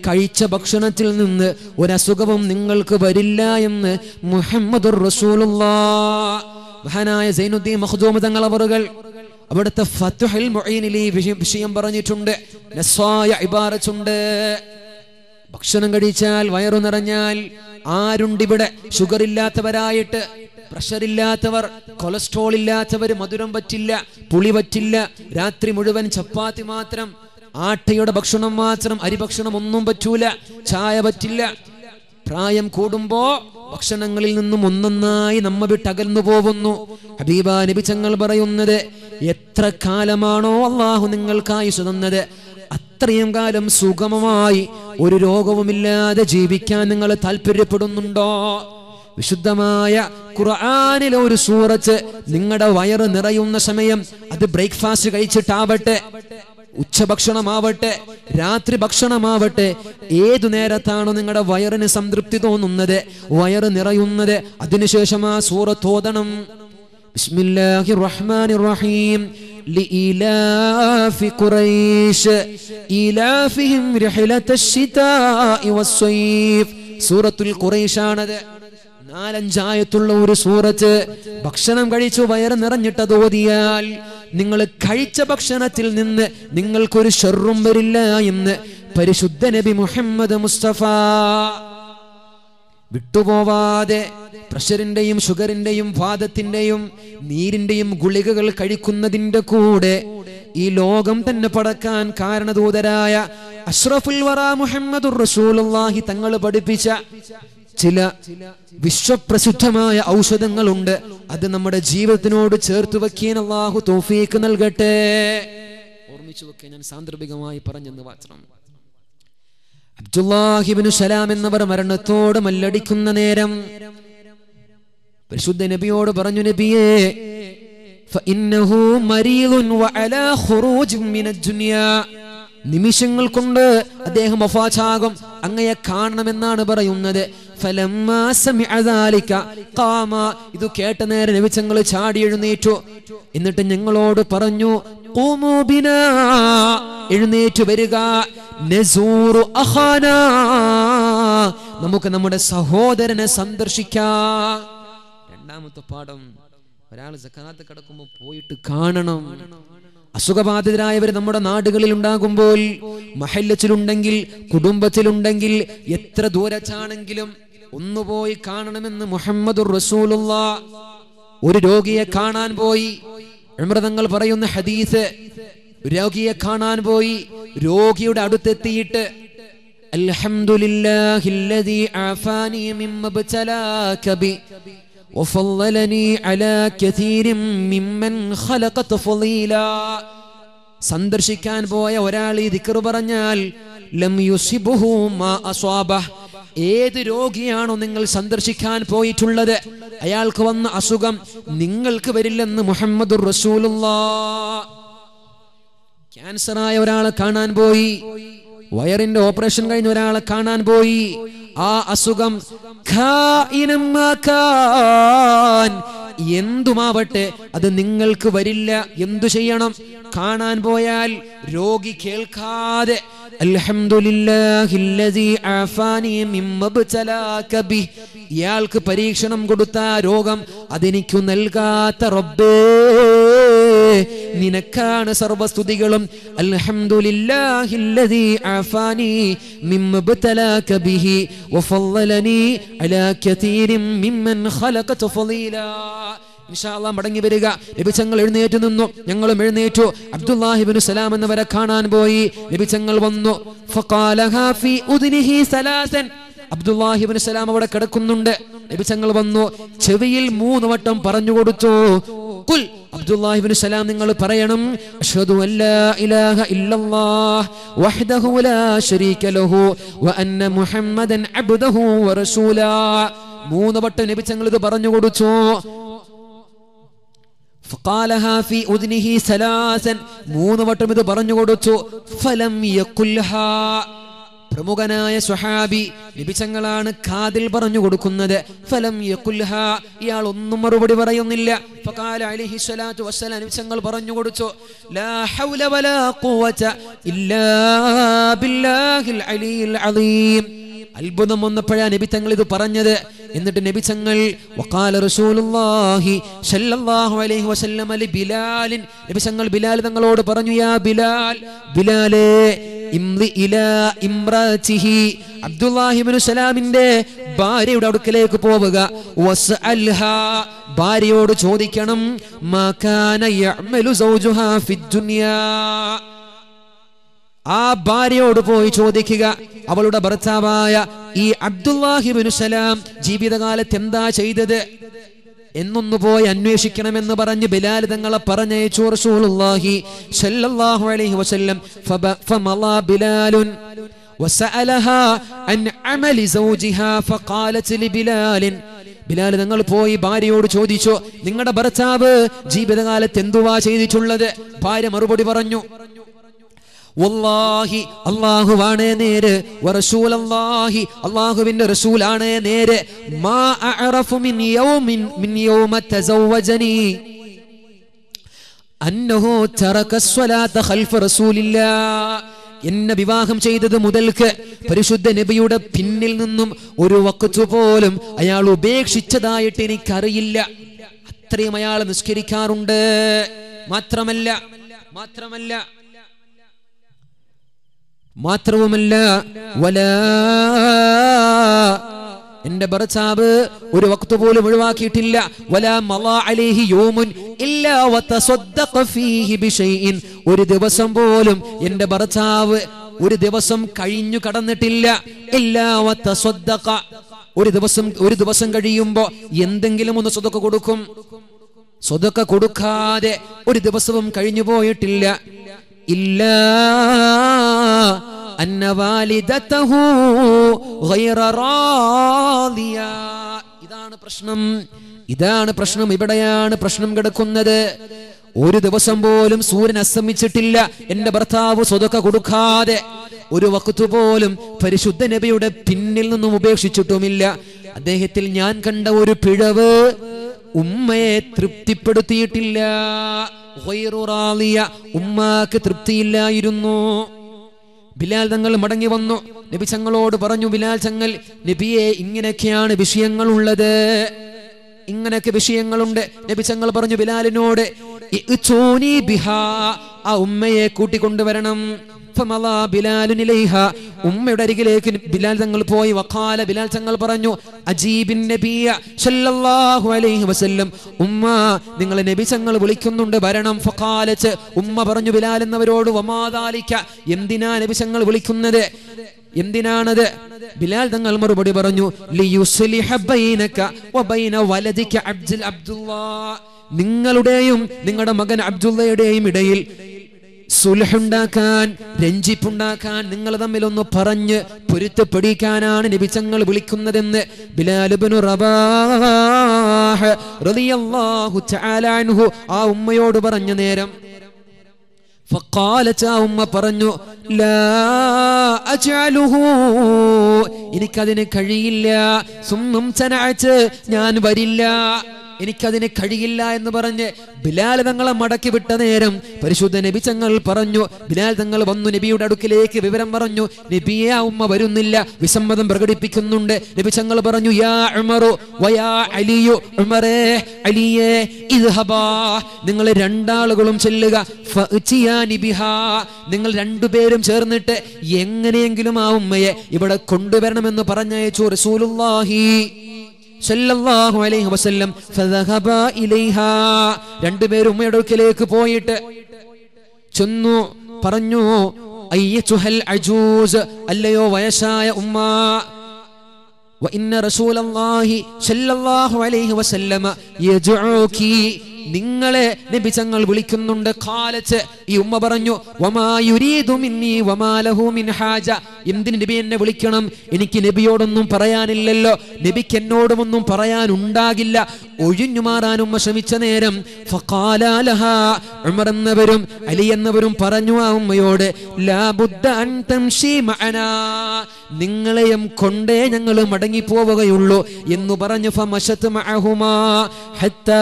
കഴിച്ച ഭക്ഷണത്തിൽ നിന്ന് ഒരസുഖവും നിങ്ങൾക്ക് വരില്ല എന്ന് മുഹമ്മദുർ റസൂലുള്ളാഹി മഹാനായ സൈനുദ്ദീൻ മഖ്ദൂമി തങ്ങൾ അവറുകൾ അവിടുത്തെ ഫത്ഹുൽ മുഈനിൽ ഈ വിഷയം പറഞ്ഞിട്ടുണ്ട്. നസ്വായ ഇബാറത്തുണ്ട്, ഭക്ഷണം കഴിച്ചാൽ വയറു നിറഞ്ഞാൽ ആരുണ്ടിവിടെ ഷുഗർ ഇല്ലാത്തവരായിട്ട്? പ്രഷർ ഇല്ലാത്തവർ, കൊളസ്ട്രോൾ ഇല്ലാത്തവർ, മധുരം പറ്റില്ല, പുളി പറ്റില്ല, രാത്രി മുഴുവൻ ചപ്പാത്തി മാത്രം, ആട്ടയുടെ ഭക്ഷണം മാത്രം, അരി ഭക്ഷണം ഒന്നും പറ്റൂല, ചായ പറ്റില്ല. പ്രായം കൂടുമ്പോ ഭക്ഷണങ്ങളിൽ നിന്നും ഒന്നൊന്നായി നമ്മ വിട്ടകന്നു പോകുന്നു. ഹബീബ നബി തങ്ങൾ പറയുന്നത്, എത്ര കാലമാണോ അള്ളാഹു നിങ്ങൾക്കായി തന്നത് അത്രയും കാലം സുഗമമായി ഒരു രോഗവുമില്ലാതെ ജീവിക്കാൻ നിങ്ങൾ താല്പര്യപ്പെടുന്നുണ്ടോ? വിശുദ്ധമായ ഖുർആനിലെ ഒരു സൂറത്ത് നിങ്ങളുടെ വയറ് നിറയുന്ന സമയം, അത് ബ്രേക്ക്ഫാസ്റ്റ് കഴിച്ചിട്ടാവട്ടെ, ഉച്ചഭക്ഷണമാവട്ടെ, രാത്രി ഭക്ഷണമാവട്ടെ, ഏതു നേരത്താണോ നിങ്ങളുടെ വയറിന് സംതൃപ്തി തോന്നുന്നത്, വയറ് നിറയുന്നത്, അതിനുശേഷം ആ സൂറത്ത് ഓതണം. ബിസ്മില്ലാഹിർ റഹ്മാനിർ റഹീം, ലഇലാഫി ഖുറൈശ് ഇലാഫിഹിം റഹ്ലതശ് ശിതാഇ വസ്സൈഫ്. സൂറത്തുൽ ഖുറൈശാണത്. 4-5 ആയത്തുള്ള ഒരു സൂറത്ത് ഭക്ഷണം കഴിച്ചു വയറ് നിറഞ്ഞിട്ടത് ഓതിയാൽ നിങ്ങൾ കഴിച്ച ഭക്ഷണത്തിൽ നിന്ന് നിങ്ങൾക്കൊരു ഷർറും വരില്ല എന്ന് പരിശുദ്ധ നബി മുഹമ്മദ് മുസ്തഫ വിട്ടുപോവാതെ. പ്രഷറിന്റെയും ഷുഗറിന്റെയും വാദത്തിന്റെയും നീരിന്റെയും ഗുളികകൾ കഴിക്കുന്നതിന്റെ കൂടെ ഈ ലോകം തന്നെ പടക്കാൻ കാരണദൂതരായ അഷ്റഫുൽ വറ മുഹമ്മദുർ റസൂലുള്ളാഹി തങ്ങൾ പഠിപ്പിച്ച ചില വിശ്വപ്രസിദ്ധമായ ഔഷധങ്ങളുണ്ട്. അത് നമ്മുടെ ജീവിതത്തിനോട് ചേർത്ത് വെക്കാൻ അല്ലാഹു തൗഫീഖ് നൽകട്ടെ. ഓർമ്മിച്ചു വെക്കാൻ ഞാൻ സാന്ദർഭികമായി പറഞ്ഞെന്ന് വാചനം. അബ്ദുല്ലാഹി ഇബ്നു സലാം എന്നവർ മരണത്തോട് മല്ലടിക്കുന്ന നേരം പരിശുദ്ധ നബിയോട് പറഞ്ഞു, നബിയേ ഫഇന്നഹു മരീദുൻ വഅലാ ഖുറൂജുൻ മിനദ് ദുനിയാ, നിമിഷങ്ങൾ കൊണ്ട് അദ്ദേഹം വഫാത്താകും, അങ്ങയെ കാണണമെന്നാണ് പറയുന്നത്. ഫലമ്മാ സമിഅ ദാലിക ഖാമ, ഇത് കേട്ട നേരം നബി തങ്ങൾ ചാടി എഴുന്നേറ്റു. എന്നിട്ട് ഞങ്ങളോട് പറഞ്ഞു, ഖൂമൂ ബിനാ, എഴുന്നേറ്റ് വരിക, നസൂറു അഖാനാ, നമുക്ക് നമ്മുടെ സഹോദരനെ സന്ദർശിക്കാം. രണ്ടാമത്തെ പാഠം, ഒരാൾ സക്കാത്ത് കിടക്കുമ്പോൾ പോയിട്ട് കാണണം. അസുഖബാധിതരായവർ നമ്മുടെ നാടുകളിൽ ഉണ്ടാകുമ്പോൾ, മഹല്ലത്തിലുണ്ടെങ്കിൽ, കുടുംബത്തിലുണ്ടെങ്കിൽ, എത്ര ദൂരച്ചാണെങ്കിലും ഒന്നുപോയി കാണണമെന്ന് മുഹമ്മദുർ റസൂലുള്ളാഹി. ഒരു രോഗിയെ കാണാൻ പോയി, ഉമറതങ്ങൾ പറയുന്ന ഹദീസ്, രോഗിയെ കാണാൻ പോയി, രോഗിയുടെ അടുത്തെത്തിയിട്ട് അൽഹംദുലില്ലാഹില്ലദീ ആഫാനി മിമ്മ ബതലാക ബി വഫല്ലലനി അലാ കതീരിൻ മിമ്മൻ ഖലഖ തഫ്ളീല. സന്ദർശിക്കാൻ പോയ ഒരാൾ ഈ ദിക്ർ പറഞ്ഞാൽ ലം യുസിബുഹു മാ അസ്വാബഹ്, ഏത് രോഗിയാണോ നിങ്ങൾ സന്ദർശിക്കാൻ പോയിട്ടുള്ളത് അയാൾക്ക് വന്ന അസുഖം നിങ്ങൾക്ക് വരില്ലെന്ന് മുഹമ്മദുർ റസൂലുള്ളാഹി. Cancer ayora kanan boy, wire in the operation guy nora kanan boy, asugam ka inamakan. Yendumavate, other Ningal Kubarilla, Yendushayanam, Kanan Boyal, Rogi Kelkade, Alhamdulillah, Hilazi, Afani, Mimabutala, Kabi, Yal Kuparikshanam Guduta, Rogam, Adinikunelga, Tarabbe, Ninakana Sarabas to Digalam, Alhamdulillah, Hilazi, Afani, Mimabutala, Kabihi, Wafalani, Ala Katirim, Mimman Halakatofalila. Inshallah, Madangi Beriga, Ebichangal Ernate no, Yangal Mernato, Abdullah ibn Salam and the Varakanan boy, Ebichangal Bondo, Fakala Hafi, Udinihi Salasan, Abdullah ibn Salam over a Karakundunde, Ebichangal Bondo, Chevil Moon over Tam Paranjoto, Kul, Abdullah ibn Salam Ningal Parayanum, Ashadu Allah, Ilaha Illallah, Wahdahu la Sharika lahu, Wa anna Muhammadan Abdahu wa Rasula, Moon over Tan Ebichangal Paranjoto. فقالها في أذنه ثلاثا مون وترمد برنجودتو فلم يقلها Pramugana Sahabi, Nibichangalan, Kadil Baranugurkunda, Falam Yakulha, Yalun Murubadi Varayanilla, Fakala Ali Hisala to Asala Nisangal Baranugurto, La Hawlavala Kuwata, Illa Billah, Il Ali Ali, Albudamon the Paya Nibitangal to Paranade, in the Nibitangal, Wakala Rasulullah, Sallallahu Alaihi Wasallam Ali Bilalin, Nibisangal Bilal, the Lord of Paranuya, Bilal, Bilale. Imli ila imratihi Abdullah ibn Salam in there, Bari would Kalekupovaga, was Alha, Bari or Chodikanam, Makana Yameluzoha Fidunia A Bari or Chodikiga, Avaluda Baratavaya, E. Abdullah ibn Salam, Gibi the Gala Temda Chaida. Ennonnu poyi anveshikkണമെന്ന് പറഞ്ഞു ബിലാൽ തങ്ങളെ പറഞ്ഞയച്ചു റസൂലുള്ളാഹി സ്വല്ലല്ലാഹു അലൈഹി വസല്ലം ഫമളാ ബിലാലുൻ വസഅലഹാ അൻ അമലി സൗജിഹാ ഫഖാലത് ലിബിലാലിൻ ബിലാൽ തങ്ങൾ പോയി ഭാര്യയോട് ചോദിച്ചു നിങ്ങളുടെ ഭർത്താവ് ജീവിതകാലത്ത് എന്തുവാ ചെയ്തിട്ടുള്ളത് ഭാര്യ മറുപടി പറഞ്ഞു Wallahi, Allahuane nere, Warasulallahi, Allahuin Rasulane nere, Ma Arafu min Yoma Tazawajani Annahu Taraka Salata Khalfa Rasulillah. In Bivaham Cheda the Mudelke, Parishud the Nebuda Pinilnum, Uruakatuvolum, Ayalu Beg Shitadai Teni Karilla, Trimayal and the Skirikarunde, Matramella. Matravumalla wala ende barathaavu oru vaktu polum uluvaakiyittilla wala mala alayhi yawmun illa wa tasaddaqa fihi bi shay'in oru divasam polum ende barathaavu oru divasam kazhinju kadannittilla illa wa tasaddaqa oru divasam kazhiyumbo endengilum onnu sadaka kodukum sadaka kodukkade oru divasam kazhinju poyittilla illa Anna validatahu ghayra radhiya. Idana prashnam. Ibadayana prashnam kadakunnade. Oru divasam polum Suryan asamichittilla. Ende bharthavu sodaka kodukkade. Oru vaktu polum Parishudda Nabiyude pinnil ninnum upekshichittumilla. Addehathil njan kanda oru pidavu ummaye triptipeduthiyilla. Ghayra radhiya. Ummakke triptiyillayirunnu. Bilal Dangal Madangivanno, Nebichangalod, Baranu Bilal Changal, Nebie, Ingenakian, Bishangalulade, Ingenakabishangalunde, Nebichangal Baranu Bilalinode, Ituni Biha, Aume Kutikundavaranam, Famala, Bilal Nileha, Umedarikilakin, Bilal Dangal Poi, Wakala, Bilal Changal Baranu, Ajib in Nebia, Sallallahu Alaihi Wasallam, Umma, Ningal Nebichangal Bulikundum, the Baranam Fakalet, Umma Baranu Bilal and the road of Amada Alika, Yemdina, Nebichangal Bulikunade, Yemdina, Bilal Dangal Murubadi Baranu, Liusili Habainaka, Wabaina Waladika Abdul Abdullah, Ningaludayum, Ningada Magan Abdullah Day Midail. Sulhundakan, Renji Pundakan, Ningalada Milono Paranya, Purita Pudikana, and Ibichangal Bulikundadende, Bilal ibn Rabah, Radiyallahu Ta'ala, and who are Mayoda Baranyaneram. فقالت ആ ഉമ്മ പറഞ്ഞു ലാ അജഅലുഹു എനിക്കതിനെ കഴിയില്ല സുമ്മും സനഅത് ഞാൻ വരില്ല എനിക്കതിനെ കഴിയില്ല എന്ന് പറഞ്ഞു ബിലാൽ തങ്ങളെ മടക്കി വിട്ട നേരം പരിശുദ്ധ നബി തങ്ങൾ പറഞ്ഞു ബിലാൽ തങ്ങൾ വന്നു നബിയുടെ അടുക്കിലേക്ക് വിവരം പറഞ്ഞു നബിയെ ആ ഉമ്മ വരുന്നില്ല വിസമ്മതം പ്രകടിപ്പിക്കുന്നുണ്ട് നബി തങ്ങൾ പറഞ്ഞു യാ ഉമറു വയാ അലിയു ഉമറേ അലിയേ ഇദ്ഹബാ നിങ്ങൾ രണ്ടാളുകളും ചെല്ലുക ഫഅതിയാനി ബിഹാ നിങ്ങൾ രണ്ടുപേരും ചേർന്നിട്ട് എങ്ങനെയെങ്കിലും ആ ഉമ്മയെ ഇവിടെ കൊണ്ടുവരണമെന്ന് പറഞ്ഞയച്ചു റസൂലുള്ളാഹി സല്ലല്ലാഹു അലൈഹി വസല്ലം ഫദഹബ ഇലൈഹാ രണ്ടുപേരും ഉമ്മയുടെ അടുക്കലേക്ക് പോയിട്ട് ചെന്നു പറഞ്ഞു അയ്യതുഹൽ അജൂസ് അല്ലയോ വയസ്സായ ഉമ്മ വഇന്ന റസൂലുള്ളാഹി സല്ലല്ലാഹു അലൈഹി വസല്ലം യദുഉകി നിങ്ങളെ നബി തങ്ങൾ വിളിക്കുന്നുണ്ട് ഖാലത്ത് ഈ ഉമ്മ പറഞ്ഞു വമാ യുരീദു മിന്നി വമാ ലഹു മിൻ ഹാജ എന്തിന് നബി എന്നെ വിളിക്കണം എനിക്ക് നബിയോടൊന്നും പറയാനില്ലല്ലോ നബിക്ക് എന്നോടുമൊന്നും പറയാനുണ്ടാകില്ല ഒഴിഞ്ഞു മാറാൻ ഉമ്മ ശ്രമിച്ച നേരം ഫഖാല ലഹാ ഉമർ എന്നവരും അലി എന്നവരും പറഞ്ഞു ആ ഉമ്മയോട് ലാ ബുദ്ദ അൻ തംശി മഅനാ നിങ്ങളെയും കൊണ്ടേ ഞങ്ങൾ മടങ്ങി പോവുകയുള്ളൂ എന്ന് പറഞ്ഞു ഫമശത് മഅഹുമാ ഹത്താ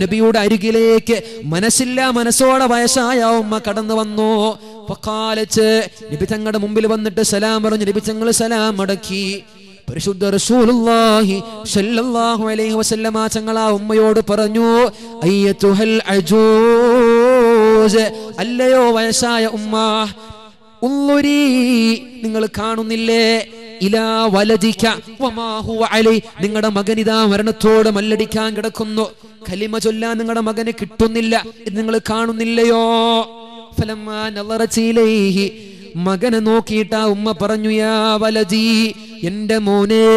നബിയുടെ അരികിലേക്ക് മനസ്സില്ല മനസ്സോടെ വയസ്സായ ഉമ്മ കടന്നു വന്നു ഫഖാലത്ത് നബി തങ്ങളുടെ മുമ്പിൽ വന്നിട്ട് സലാം പറഞ്ഞു നബി തങ്ങൾ സലാം മടക്കി പരിശുദ്ധ റസൂലുള്ളാഹി സല്ലല്ലാഹു അലൈഹി വസല്ലം തങ്ങൾ ആ ഉമ്മയോട് പറഞ്ഞു അയ്യതുഹൽ അജൂസ് അല്ലയോ വയസ്സായ ഉമ്മ ഉള്ളരി നിങ്ങൾ കാണുന്നില്ലേ ഇലാ വലദിക വമാ ഹുവ അലൈ നിങ്ങളുടെ മകനിതാ മരണത്തോട് മല്ലടിക്കാൻ കിടക്കുന്നു കലിമ ചൊല്ലാൻ നിങ്ങളുടെ മകനെ കിട്ടുന്നില്ല ഇത് നിങ്ങൾ കാണുന്നില്ലയോ ഫലമാ നളറത ഇലൈഹി മകനെ നോക്കിയിട്ട് ആ ഉമ്മ പറഞ്ഞു യാ വലദി എൻ്റെ മോനേ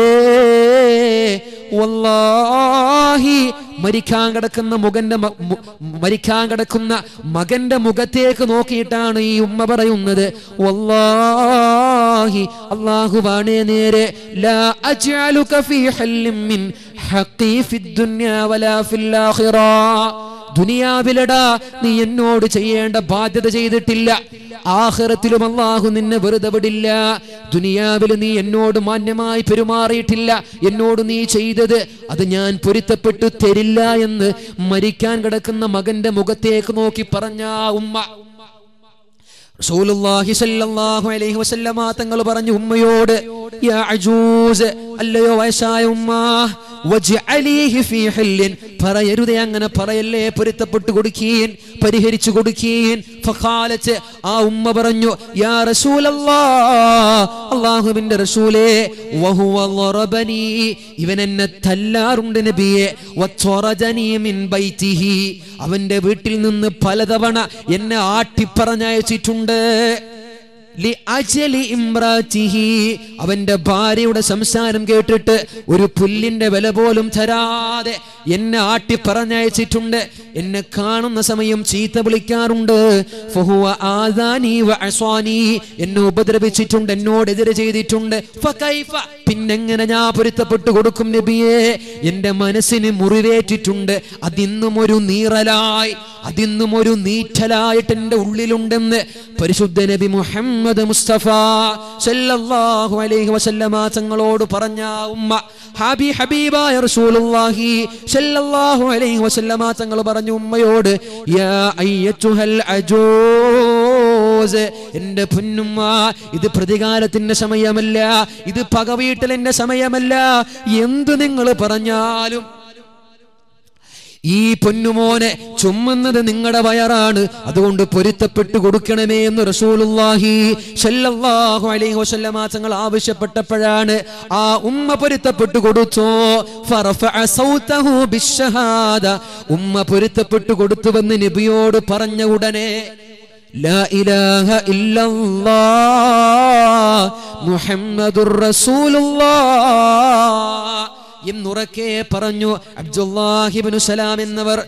വല്ലാഹി മരിക്കാൻ കിടക്കുന്ന മകന്റെ മുഖത്തേക്ക് നോക്കിയിട്ടാണ് ഈ ഉമ്മ പറയുന്നത് വല്ലാഹി അല്ലാഹുവാണേ നേരെ ലാ അജ്അലുക ഫീ ഹല്ലിൻ മിൻ ഹഖീ ഫിദ് ദുനിയാ വലാ ഫിൽ ആഖിറ ദുനിയാവിലടാ നീ എന്നോട് ചെയ്യേണ്ട ബാധ്യത ചെയ്തിട്ടില്ല ആഖിറത്തിലും അല്ലാഹു നിന്നെ വെറുതെ വിടില്ല ദുനിയാവിൽ നീ എന്നോട് മാന്യമായി പെരുമാറിയിട്ടില്ല എന്നോട് നീ ചെയ്തത് അത് ഞാൻ പൊരുത്തപ്പെട്ടു തരില്ല എന്ന് മരിക്കാൻ കിടക്കുന്ന മകന്റെ മുഖത്തേക്ക് നോക്കി പറഞ്ഞ ഉമ്മ റസൂലുള്ളാഹി സല്ലല്ലാഹു അലൈഹി വസല്ലം തങ്ങൾ പറഞ്ഞു ഉമ്മയോട് യാ അജൂസ് അല്ലയോ വയസ്സായ ഉമ്മ വജ്അലിഹി ഫീ ഹല്ലിൻ പറയരുതേ അങ്ങനെ പറയല്ലേ പൊരുത്തപ്പെട്ടു കൊടുക്കീൻ പരിഹരിച്ചു കൊടുക്കീൻ ഫഖാലത്ത് ആ ഉമ്മ പറഞ്ഞു യാ റസൂലല്ലാഹ് അല്ലാഹുവിൻ്റെ റസൂലേ വഹുവ ലറബനി ഇവൻ എന്നെ തല്ലാറുണ്ട് നബിയെ വതറജനി മിൻ ബൈതിഹി അവൻ്റെ വീട്ടിൽ നിന്ന് പലതവണ എന്നെ ആട്ടിപ്പറഞ്ഞയച്ചിട്ടുണ്ട് അവന്റെ ഭാര്യയുടെ സംസാരം കേട്ടിട്ട് ഒരു പുല്ലിന്റെ വില പോലും തരാതെ എന്നെ ആട്ടിപ്പറഞ്ഞയച്ചിട്ടുണ്ട് എന്നെ കാണുന്ന സമയം ചീത്ത വിളിക്കാറുണ്ട് എന്നെ ഉപദ്രവിച്ചിട്ടുണ്ട് എന്നോടെതിരെ ചെയ്തിട്ടുണ്ട് പിന്നെങ്ങനെ ഞാൻ പൊരുത്തപ്പെട്ടു കൊടുക്കും നബിയെ എന്റെ മനസ്സിന് മുറിവേറ്റിട്ടുണ്ട് അതിന്നും ഒരു നീറലായി അതിന്നും ഒരു നീറ്റലായിട്ട് എന്റെ ഉള്ളിലുണ്ടെന്ന് പരിശുദ്ധ നബി മുഹമ്മദ് മുസ്തഫ സല്ലല്ലാഹു അലൈഹി വസല്ലം തങ്ങളോട് പറഞ്ഞ ഉമ്മ ഹബീബായ റസൂലുള്ളാഹി സല്ലല്ലാഹു അലൈഹി വസല്ലം തങ്ങൾ പറഞ്ഞു ഉമ്മയോട് യാ അയ്യതുഹൽ അജൂസ് എൻ്റെ പൊന്നുമ്മ ഇത് പ്രതികാരത്തിന്റെ സമയമല്ല ഇത് പകവീട്ടലിന്റെ സമയമല്ല എന്ത് നിങ്ങൾ പറഞ്ഞാലും ഈ പൊന്നുമോനെ ചുമന്നത് നിങ്ങളുടെ വയറാണ് അതുകൊണ്ട് പൊരുത്തപ്പെട്ടു കൊടുക്കണമേ എന്ന് റസൂലുള്ളാഹി സല്ലല്ലാഹു അലൈഹി വസല്ലം തങ്ങൾ ആവശ്യപ്പെട്ടപ്പോഴാണ് ആ ഉമ്മ പൊരുത്തപ്പെട്ടു കൊടുത്തു ഫറഫഅ സൗതഹു ബിശ്ശഹാദ ഉമ്മ പൊരുത്തപ്പെട്ടു കൊടുത്തുവെന്ന് നബിയോട് പറഞ്ഞ ഉടനെ ലാ ഇലാഹ ഇല്ലല്ലാഹ് മുഹമ്മദുർ റസൂലുള്ളാഹ് എന്നുറക്കെ പറഞ്ഞു അബ്ദുല്ലാഹി ഇബ്നു സലാം എന്നവർ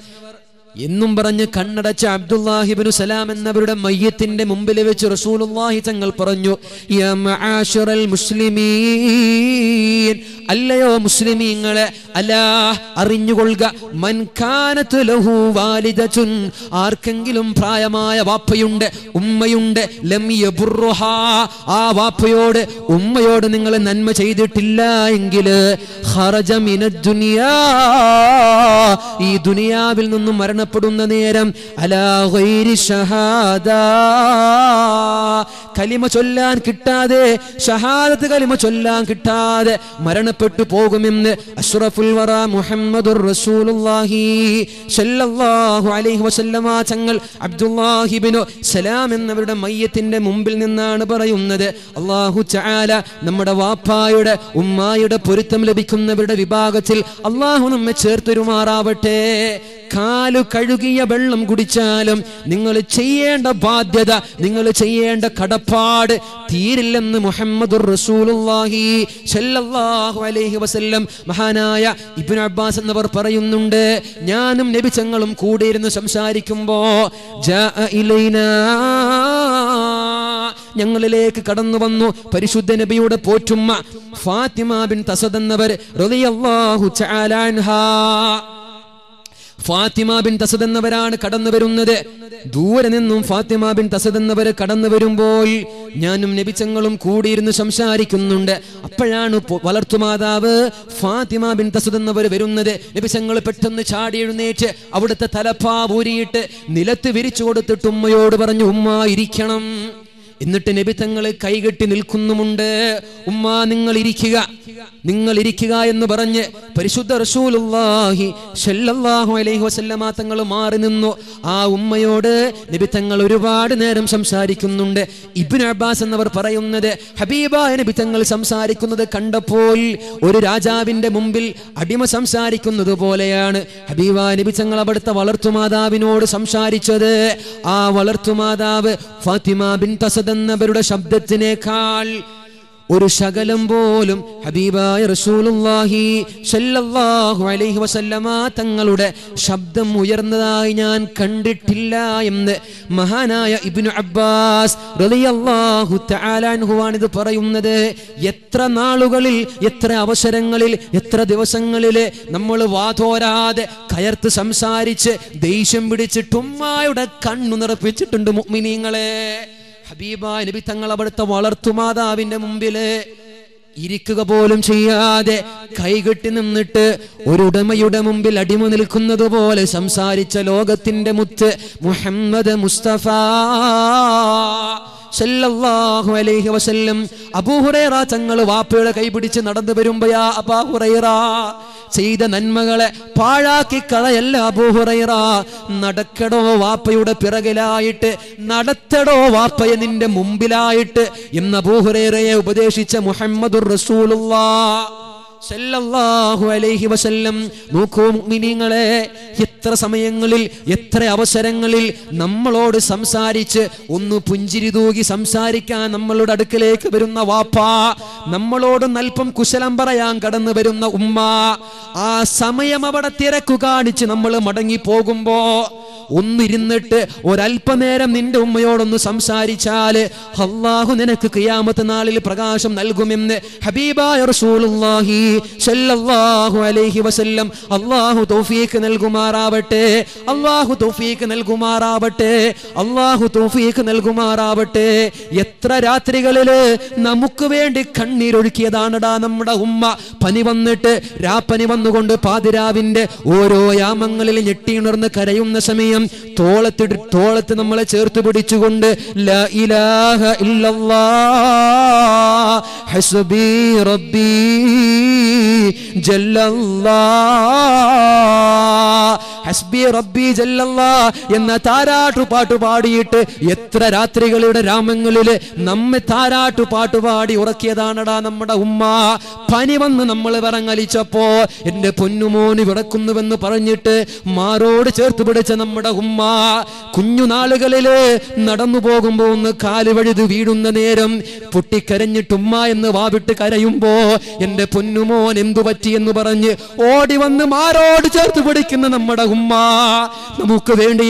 എന്നും പറഞ്ഞ് കണ്ണടച്ച അബ്ദുല്ലാഹി ഇബ്നു സലാം എന്നവരുടെ മയ്യത്തിന്റെ മുമ്പിൽ വെച്ച് റസൂലുള്ളാഹി തങ്ങൾ പറഞ്ഞു യാ മആശറൽ മുസ്ലിമീൻ അല്ലയോ മുസ്ലിമീങ്ങളെ Allah Arinyugolga Mankana Tulahu Validatun Arkangilum Prayamaya Vapayunde Ummayunde Lemia Burroha Avapayode Ummayod Ningalan and Machid Tilla Ingila Harajamina Dunia Idunia Vilnum Marana Pudunda Neram Allah Gairi Shahada Kalima Cholan Kitade Shahada Kalima Cholan Kitade Marana Putu Pogumim Ashraful Wara Muhammadur Rasulullahi Sallallahu Alaihi Wasallama Tangal Abdullah ibn Salam in Nabada Mayatinde Mumbil Nana Barayunade Allahu Ta'ala Namada Wapayuda Umayuda Puritam Lebicum Nabada Vibagatil Allahunum Machertumarabate Kalu Kadugia Bellam Gudichalam Ningalachi and the Badeda Ningalachi and the Kadapad Tirilam Muhammadur Rasulullahi Sallallahu Alaihi Wasallam Mahanaya Ibn Abbas and the Parayununde Nyanam Nebichangalam Kudir in the Samsari Kumbo Jaa Ilaina Yangalek Kadanavano Parishudenabiuda Potuma Fatima bin Tasadanaber Radiyallahu Ta'ala anha Fatima bin Tasadanaveran, Kadanaverne, Duranum Fatima bin Tasadanaver, Kadanaverum boy, Yanum Nebichangalum Kudir in the Samsari Kundunda, Aparano Valartumadaver, Fatima bin Tasadanaver, Verunade, Nebichangal Petan, the Chardir nature, Avata Talapa, Vurit, Nilati Viricho, the Tumayodaranuma, Irikanam. ഇന്നത്തെ നബിതങ്ങളെ കൈകെട്ടി നിൽക്കുന്നുമുണ്ട് ഉമ്മാ നിങ്ങൾ ഇരിക്കുക എന്ന് പറഞ്ഞു പരിശുദ്ധ റസൂലുള്ളാഹി സ്വല്ലല്ലാഹു അലൈഹി വസല്ലമ തങ്ങൾ മാറി നിന്നു ആ ഉമ്മയോട് നബിതങ്ങൾ ഒരുപാട് നേരം സംസാരിക്കുന്നുണ്ട് ഇബ്നു അബ്ബാസ് എന്നവർ പറയുന്നത് ഹബീബായ നബിതങ്ങൾ സംസാരിക്കുന്നത് കണ്ടപ്പോൾ ഒരു രാജാവിന്റെ മുമ്പിൽ അടിമ സംസാരിക്കുന്നത് പോലെയാണ് ഹബീബായ നബിതങ്ങൾ അവിടുത്തെ വളർത്തുമാതാവിനോട് സംസാരിച്ചത് ആ വളർത്തുമാതാവ് ഫാത്തിമ ബിൻത സദന്നബരുടെ ശബ്ദത്തിനേക്കാൾ ഒരു ശകലം പോലും ഹബീബായ റസൂലുള്ളാഹി സ്വല്ലല്ലാഹു അലൈഹി വസല്ലമ തങ്ങളുടെ ശബ്ദം ഉയർന്നതായി ഞാൻ കണ്ടിട്ടില്ല എന്ന് മഹാനായ ഇബ്നു അബ്ബാസ് റളിയല്ലാഹു തആല അൻഹുവാണ് ഇത് പറയുന്നത് എത്ര നാളുകളിൽ എത്ര അവസരങ്ങളിൽ എത്ര ദിവസങ്ങളിൽ നമ്മൾ വാതോരാതെ കയർത്ത് സംസാരിച്ച് ദേഷ്യം പിടിച്ചിട്ട് ഉമ്മയുടെ കണ്ണു നിറപ്പിച്ചിട്ടുണ്ട് മുഅ്മിനീങ്ങളെ Habiba, and Bitanga Labata Waller Tumada in the Mumbile. Irikuga Bolum Chiade, Kaigatinum Nete, Urudama Yudamumbil, Adimonil Kundabol, Samsari Chalogatinde Mute, Muhammad Mustafa. Sallallahu Alaihi Wasallam Abu Huraira Tangal Vapula Kaibudichin Nadanda Berumbaya Abu Huraira Sayyidah Nanmagale Palaki Kalayella Abu Huraira Nadakado Vapayuda Piragalite Nadatado Vapayan in the Mumbilite Yim Abu Huraira Ubadeshicha Muhammadur Rasulullah Sallallahu Alaihi Wasallam Nukum Miningale Yetra Samayangalil Yetra Avasarangalil Namalod Samsarich Unu Punjiridugi Samsarika Namaloda Kalek Beruna Wapa Namalod Nalpam Kusalambarayang Kadana Beruna Umma A Samayamabada Tera Kugadichi Namala Madangi Pogumbo Undirinate or Alpaneram Nindumayor on the Samsari Chale Allahu Nenakakayamatanail Pragasham Nalgumimne Habiba Rasulullahi Sallallahu Alaihi Wasallam Allahu Tawfiq and Algumarabate Allahu Tawfiq and Algumarabate Allahu Tawfiq and Algumarabate Yetra Ratrigalele Namukabe de Kandi Rukiadana Namada Umma Panivanete Rapanivanugunda Padiravinde Oro Yamangal Yetin or the Karayum Nasamia Tolatanamal Chertu Budichugunde La ilaha illallah Hasbi Rabbi Jallallah Hasbi Rabbi Jallallah Yenna Tharatu Paattu Paadiyittu Etra Rathrigalude Ramangalile Namme Tharatu Paattu Paadi Urakkiyadanada Nammada Umma Pani Vannu Nammal Varangalichappo Ende Ponnu Moni Virakkunnuvennu Paranjittu Maarodu Cherthu Pidicha Nammada Umma Kunju Naalukalile Nadannu Pokumbo Onnu Kaali Vazhithu Veedunna Neram Pottikkaranjittu Umma Ennu Vaavittu Karayumbo Ende Ponnu Mon Endu Patti Ennu Paranju Odi Vannu Maarodu Cherthu Pidikkunna Nammada Umma Umma, Namukavende,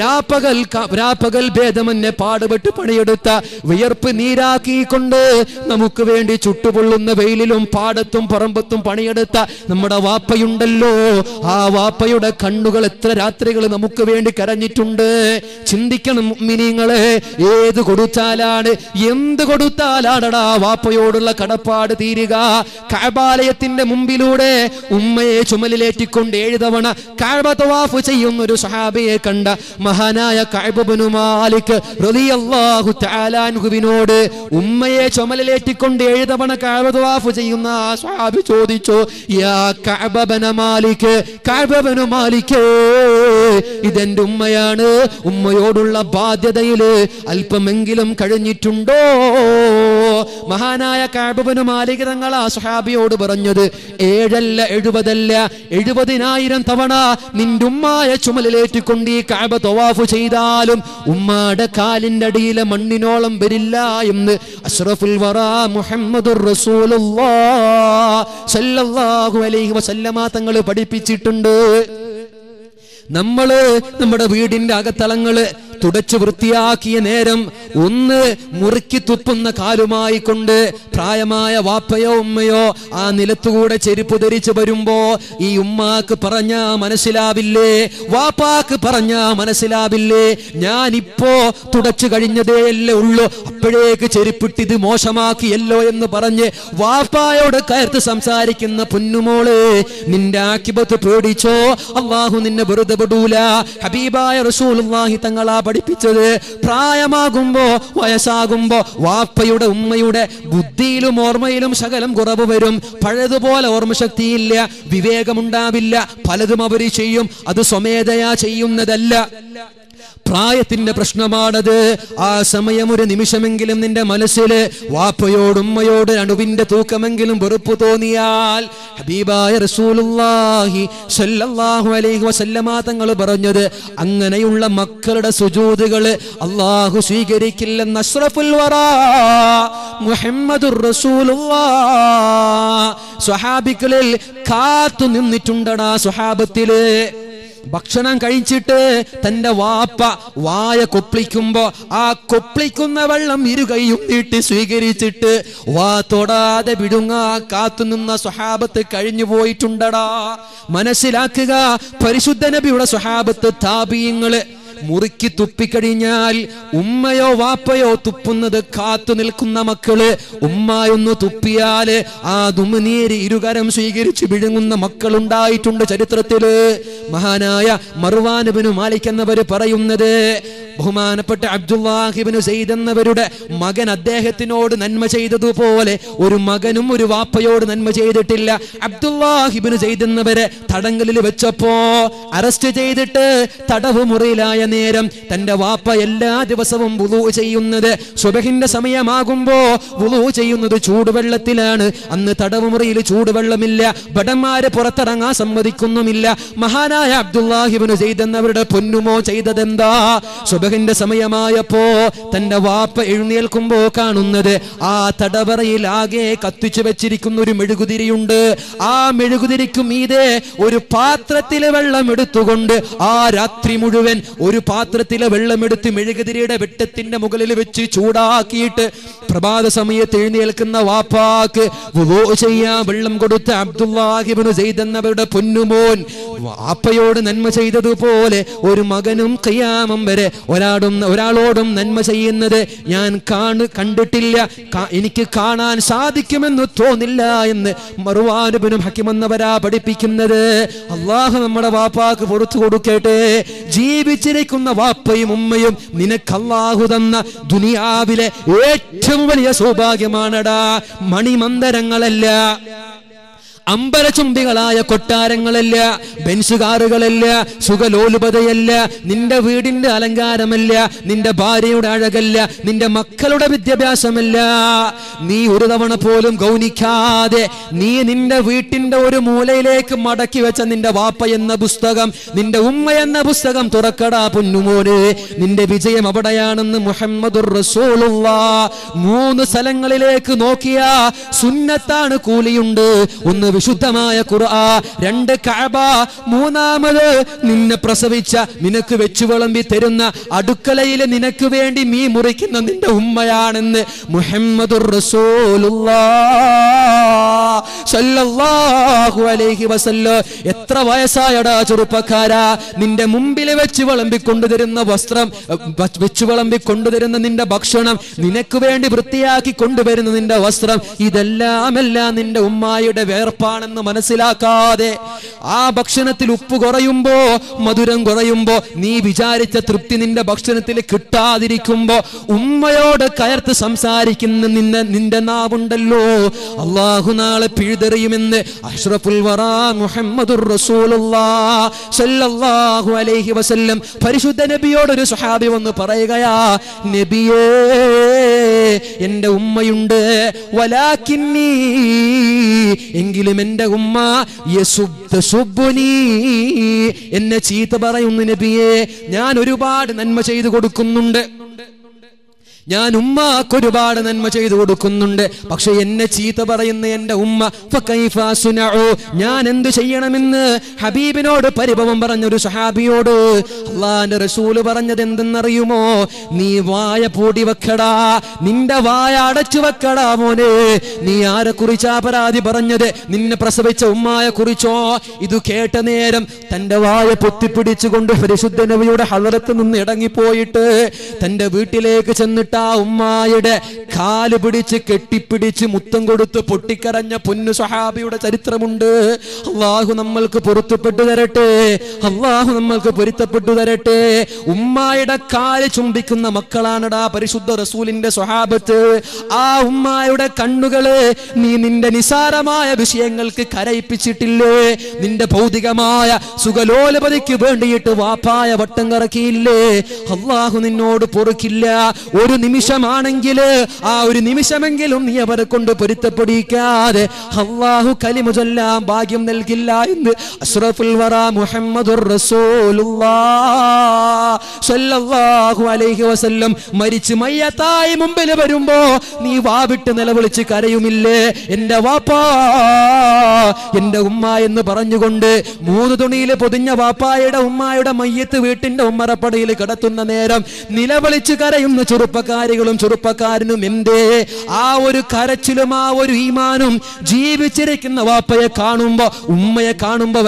Rapagal, Rapagal Bedaman, Padabatu Padayadutta, Vierp Niraki Kunde, Namukavende, Chutubulum, the Vaililum, Padatum, Parambatum Panayadata, Namadavapa Yundalo, Avapayuda Kandugalatra, Ratrigal, Namukavende, Karanitunde, Chindikan Miningale, E the Gudutala, Yem the Gudutala, Vapayoda Kadapad, Tiriga, Kabalet in the Mumbilude, Umme, Chumaleti Kunde, the Vana, Karbatawaf, which a young Sahabi Kanda, Mahanaya Kaibabunu Malik, Rodi Allah, Hutala, and Gubinode, Umme, Chumaleti Kunde, the Vana Karbatawaf, which a young Sahabi Chodicho, Ya Kaibabana Malik, Kaibabana Malik, Idendumayana, Umayodula Badele, Alpamengilam Karanitundo, Mahanaya Kaibabana Malik and Allah, Sahabi Odabaranyade, Edel, Edubadella, Edubadina, Tavana, Ninduma, Chumaleti Kundi, Kaibatawafu Chidalum, Umada Kalinda Dila, Mandinolam, Berilayim, Asrafil Vara, Muhammadur Rasulullah, Sallallahu Alaihi Wasallam, Tangalu Padipichitundu. Namale, Namada Vidin Dagatalangale, Tudachu Vrutiaki and Adam, Unne, Murki Tupuna Kalumai Kunde, Prayamaya, Wapayo, Mayo, Anilatuda, Cheripudericha Barumbo, Iumak Paranya, Manasila Ville, Wapak Paranya, Manasila Ville, Nyanipo, Tudachu Garina de Leulo, Perek, Cheriputi, Moshamaki, Yellow in the Paranje, Wapayo, the Kairta Samsarik in the Punumole, Nindakiba to Prodicho, Allahun in the Buddha. Badula, Habiba, Rasulullah, Hitangala, Padipiche, Prayama Gumbo, Wayasagumbo, Wapayuda, Umayuda, Buddilum, Ormailum, Sagalam, Gorabuverum, Paradobola, Ormashatilia, Vivegamunda Villa, Paladamabarichium, Adusomedaya, Chayum Nadella. Prayat in the Prashnamada, Samayamur and Nimishamangilum in the Malasile, Wapayodum Mayoda, and Winda Tukamangilum, Burputonial, Habiba, Rasulullahi, Sallallahu Alaihi Wasallam, Baranade, Anganayula Makarada Sujudegale, Allah Husigari Kil and Nasraful Wara, Muhammadur Rasulullah, Sahabikalil, Katunum Nitundana, Sahabatile. Bakshanan Karinchite, Tanda Wapa, Waya Koplicumbo, A Koplicuna Valam, Mirugayunit, Swigericite, Watoda, the Bidunga, Katununa, Sahabat, Karinivoi Tundara, Manasilakiga, Parisudanabura Sahabat, Tabi Ingale. Muriki to Picarignal, Umayo Vapayo to Puna the Katunil Kunamakale, Umayuno to Piale, Adumaniri, Irugaram Sigiri, Chibidun, the Makalunda, Itunda Charitatele, Mahanaya, Marwan, Benumalik and the Vere Parayunade, Humana Pata Abdullah, Ibn Zaidan, the Veruda, Magana Dehetinod, and Majeda Dupole, Urumaganum, Vapayo, and Majeda Tilla, Abdullah, Ibn Zaidan, the Vere, Tadangal Vechapo, Arrested, Tadahumurila. Neram, Tandavapa, Yella, there was some Bulu Chayunade, Sobehinda Samia Magumbo, Bulu Chayun, the Chudavella Tilan, and the Tadamuri, Chudavella Milla, Badamare Porataranga, somebody Kunamilla, Mahana Abdullah, Ibn Zaidan, Navarra, Pundumo, Chaida Danda, Sobehinda Samia Maya Po, Tandavapa, Irnil Kumboka, Nunade, Ah, Tadavari Lage, Katuchevechirikundu, Medugudiriunde, Ah, Medugudirikumide, Urupatra Tilevella Medutugunde, Ah, Ratri Muduven. ഒരു പാത്രത്തിലെ വെള്ളം എടുത്ത് മെഴുകുതിരിയുടെ വെട്ടത്തിന്റെ മുകളിൽ വെച്ച് ചൂടാക്കിയിട്ട് പ്രഭാത സമയത്ത് എഴുന്നേൽക്കുന്ന വാപ്പാക്ക് വുളൂ ചെയ്യാൻ വെള്ളം കൊടുത്ത അബ്ദുല്ലാഹ് ഇബ്നു സൈദ് എന്നവരുടെ പൊന്നുമോൻ വാപ്പയോട് നന്മ ചെയ്തതുപോലെ ഒരു മകനും ഖിയാമം വരെ ഒരാളോടും നന്മ ചെയ്യുന്നത് ഞാൻ കണ്ടിട്ടില്ല എനിക്ക് കാണാൻ സാധിക്കുമെന്ന് തോന്നില്ല എന്ന് മർവാൻ ഇബ്നു ഹകീം എന്നവരാ പഠിപ്പിക്കുന്നത് അല്ലാഹു നമ്മുടെ വാപ്പാക്ക് പുറത്തു കൊടുക്കട്ടെ ജീവി ചിരിക്കുന്ന വാപ്പയും ഉമ്മയും നിനക്ക് അല്ലാഹു തന്ന ദുനിയാവിലെ ഏറ്റവും വലിയ സൗഭാഗ്യമാണടാ മണിമന്ദരങ്ങളല്ല അമ്പലചുംബികളായ കൊട്ടാരങ്ങളല്ല ബെൻസുകാറുകളല്ല സുഖലോലുപതയല്ല നിന്റെ വീടിന്റെ അലങ്കാരമല്ല നിന്റെ ഭാര്യയുടെ അഴകല്ല നിന്റെ മക്കളുടെ വിദ്യാഭ്യാസമല്ല നീ ഒരു തവണ പോലും ഗൗനിക്കാതെ നീ നിന്റെ വീട്ടിന്റെ ഒരു മൂലയിലേക്ക് മടക്കി വെച്ച നിന്റെ വാപ്പ എന്ന പുസ്തകം നിന്റെ ഉമ്മ എന്ന പുസ്തകം തുറക്കടാ പൊന്നുമോനെ നിന്റെ വിജയം അവിടെയാണെന്ന് മുഹമ്മദുർ റസൂലുള്ളാഹ് മൂന്ന് സ്ഥലങ്ങളിലേക്ക് നോക്കിയ സുന്നത്താണ് കൂലിയുണ്ട് ഒന്ന് വിശുദ്ധമായ ഖുർആൻ രണ്ട് കഅബ മൂന്നാമത് നിന്നെ പ്രസവിച്ച നിനക്ക് വെച്ചു വിളമ്പി തരുന്ന അടുക്കളയിലെ നിനക്ക് വേണ്ടി മീ മുറിക്കുന്ന നിന്റെ ഉമ്മയാണെന്ന് മുഹമ്മദുർ റസൂലുള്ളാഹി സല്ലല്ലാഹു അലൈഹി വസല്ലം എത്ര വയസ്സായടാ ചെറുപ്പക്കാരാ നിന്റെ മുമ്പിൽ വെച്ചു വിളമ്പി കൊണ്ടുതരുന്ന വസ്ത്രം വെച്ചു വിളമ്പി കൊണ്ടുതരുന്ന നിന്റെ ഭക്ഷണം നിനക്ക് വേണ്ടി വൃത്തിയാക്കി കൊണ്ടുവരുന്ന നിന്റെ വസ്ത്രം ഇതെല്ലാമെല്ലാം നിന്റെ ഉമ്മായുടെ വേർപ്പാണെന്ന് മനസ്സിലാക്കാതെ ആ ഭക്ഷണത്തിൽ ഉപ്പ് കുറയുമ്പോ മധുരം കുറയുമ്പോ നീ വിചാരിച്ച തൃപ്തി നിന്റെ ഭക്ഷണത്തിൽ കിട്ടാതിരിക്കുമ്പോ ഉമ്മയോട് കയർത്ത് സംസാരിക്കുന്ന നിന്റെ നാവുണ്ടല്ലോ അല്ലാഹു നാളെ പിഴുതെറിയുമെന്ന് അഷ്റഫുൽ വറാ മുഹമ്മദുർ റസൂലുള്ളാഹി സല്ലല്ലാഹു അലൈഹി വസല്ലം പരിശുദ്ധ നബിയോട് ഒരു സ്വഹാബി വന്ന് പറയുകയാ, നബിയേ എന്റെ ഉമ്മയുണ്ട്, വലാകിന്നി എങ്കിലും എന്റെ ഉമ്മ യസുബ്ബുനി എന്നെ ചീത്ത പറയുന്നു. നബിയെ, ഞാൻ ഒരുപാട് നന്മ ചെയ്തു കൊടുക്കുന്നുണ്ട്, ഞാൻ ഉമ്മാക്ക് ഒരുപാട് നന്മ ചെയ്തു കൊടുക്കുന്നുണ്ട്, പക്ഷെ എന്നെ ചീത്ത പറയുന്ന എന്റെ ഉമ്മ ഫകൈഫ സുനഉ ഞാൻ എന്ത് ചെയ്യണമെന്ന് ഹബീബിനോട് പരിഭവം പറഞ്ഞ ഒരു സഹാബിയോട് അല്ലാഹുവിന്റെ റസൂല് പറഞ്ഞത് എന്തെന്നറിയുമോ? നീ വായ പൂടി വെക്കടാ, നിന്റെ വായ അടച്ചു വെക്കടാ മോനെ. നീ ആരെ കുറിച്ചാ പരാതി പറഞ്ഞത്? നിന്നെ പ്രസവിച്ച ഉമ്മായെ കുറിച്ചോ? ഇത് കേട്ട നേരം തന്റെ വായ പൊത്തിപ്പിടിച്ചുകൊണ്ട് പരിശുദ്ധ നബിയുടെ ഹളറത്ത് നിന്ന് ഇടങ്ങിപ്പോയിട്ട് തന്റെ വീട്ടിലേക്ക് ചെന്നിട്ട് ഉമ്മായുടെ കാല് പിടിച്ച് കെട്ടിപ്പിടിച്ച് മുത്തം കൊടുത്ത് പൊട്ടിക്കരഞ്ഞ പൊന്നു സഹാബിയുടെ ചരിത്രമുണ്ട്. അല്ലാഹു നമ്മൾക്ക് പൊരുത്തപ്പെട്ടു തരട്ടെ, അല്ലാഹു നമ്മൾക്ക് പൊരുത്തപ്പെട്ടു തരട്ടെ. ഉമ്മായുടെ കാല് ചുംബിക്കുന്ന മക്കളാണടാ പരിശുദ്ധ റസൂലിന്റെ സ്വഹാബത്ത്. ആ ഉമ്മായുടെ കണ്ണുകളെ നീ നിന്റെ നിസാരമായ വിഷയങ്ങൾക്ക് കരയിപ്പിച്ചിട്ടില്ലേ? നിന്റെ ഭൗതികമായ സുഖലോലപതിക്ക് വേണ്ടിയിട്ട് വാപ്പായ വട്ടം കറക്കിയില്ലേ? അല്ലാഹു നിന്നോട് പൊറുക്കില്ല. ഒരു നിമിഷമാണെങ്കിൽ ആ ഒരു നിമിഷമെങ്കിലും നീ അവരെ കൊണ്ട് പൊരുത്തപ്പെടിക്കാതെ അല്ലാഹു കലിമ ചൊല്ലാൻ ഭാഗ്യം നൽകില്ല എന്ന് അഷ്റഫുൽ വറാ മുഹമ്മദുർ റസൂലുള്ളാഹി സല്ലല്ലാഹു അലൈഹി വസല്ലം മരിച്ച് മയ്യത്തായി മുമ്പിൽ വരുമ്പോ നീ വാവിട്ട് നിലവിളിച്ച് കരയുമില്ലേ? എന്റെ വാപ്പാ, എന്റെ ഉമ്മ എന്ന് പറഞ്ഞുകൊണ്ട് മൂന്ന് തുണിയിൽ പൊതിഞ്ഞ വാപ്പായുടെ ഉമ്മായുടെ മയ്യത്ത് വീട്ടിന്റെ ഉമ്മറപ്പടിയിൽ കിടത്തുന്ന നേരം നിലവിളിച്ച് കരയുന്ന ചെറുപ്പക്കാരികളും ചെറുപ്പക്കാരനും എന്തേ? ആ ഒരു കരച്ചിലും ആ ഒരു ഈമാനും ജീവിച്ചിരിക്കുന്ന വാപ്പയെ കാണുമ്പോ ഉമ്മയെ കാണുമ്പോ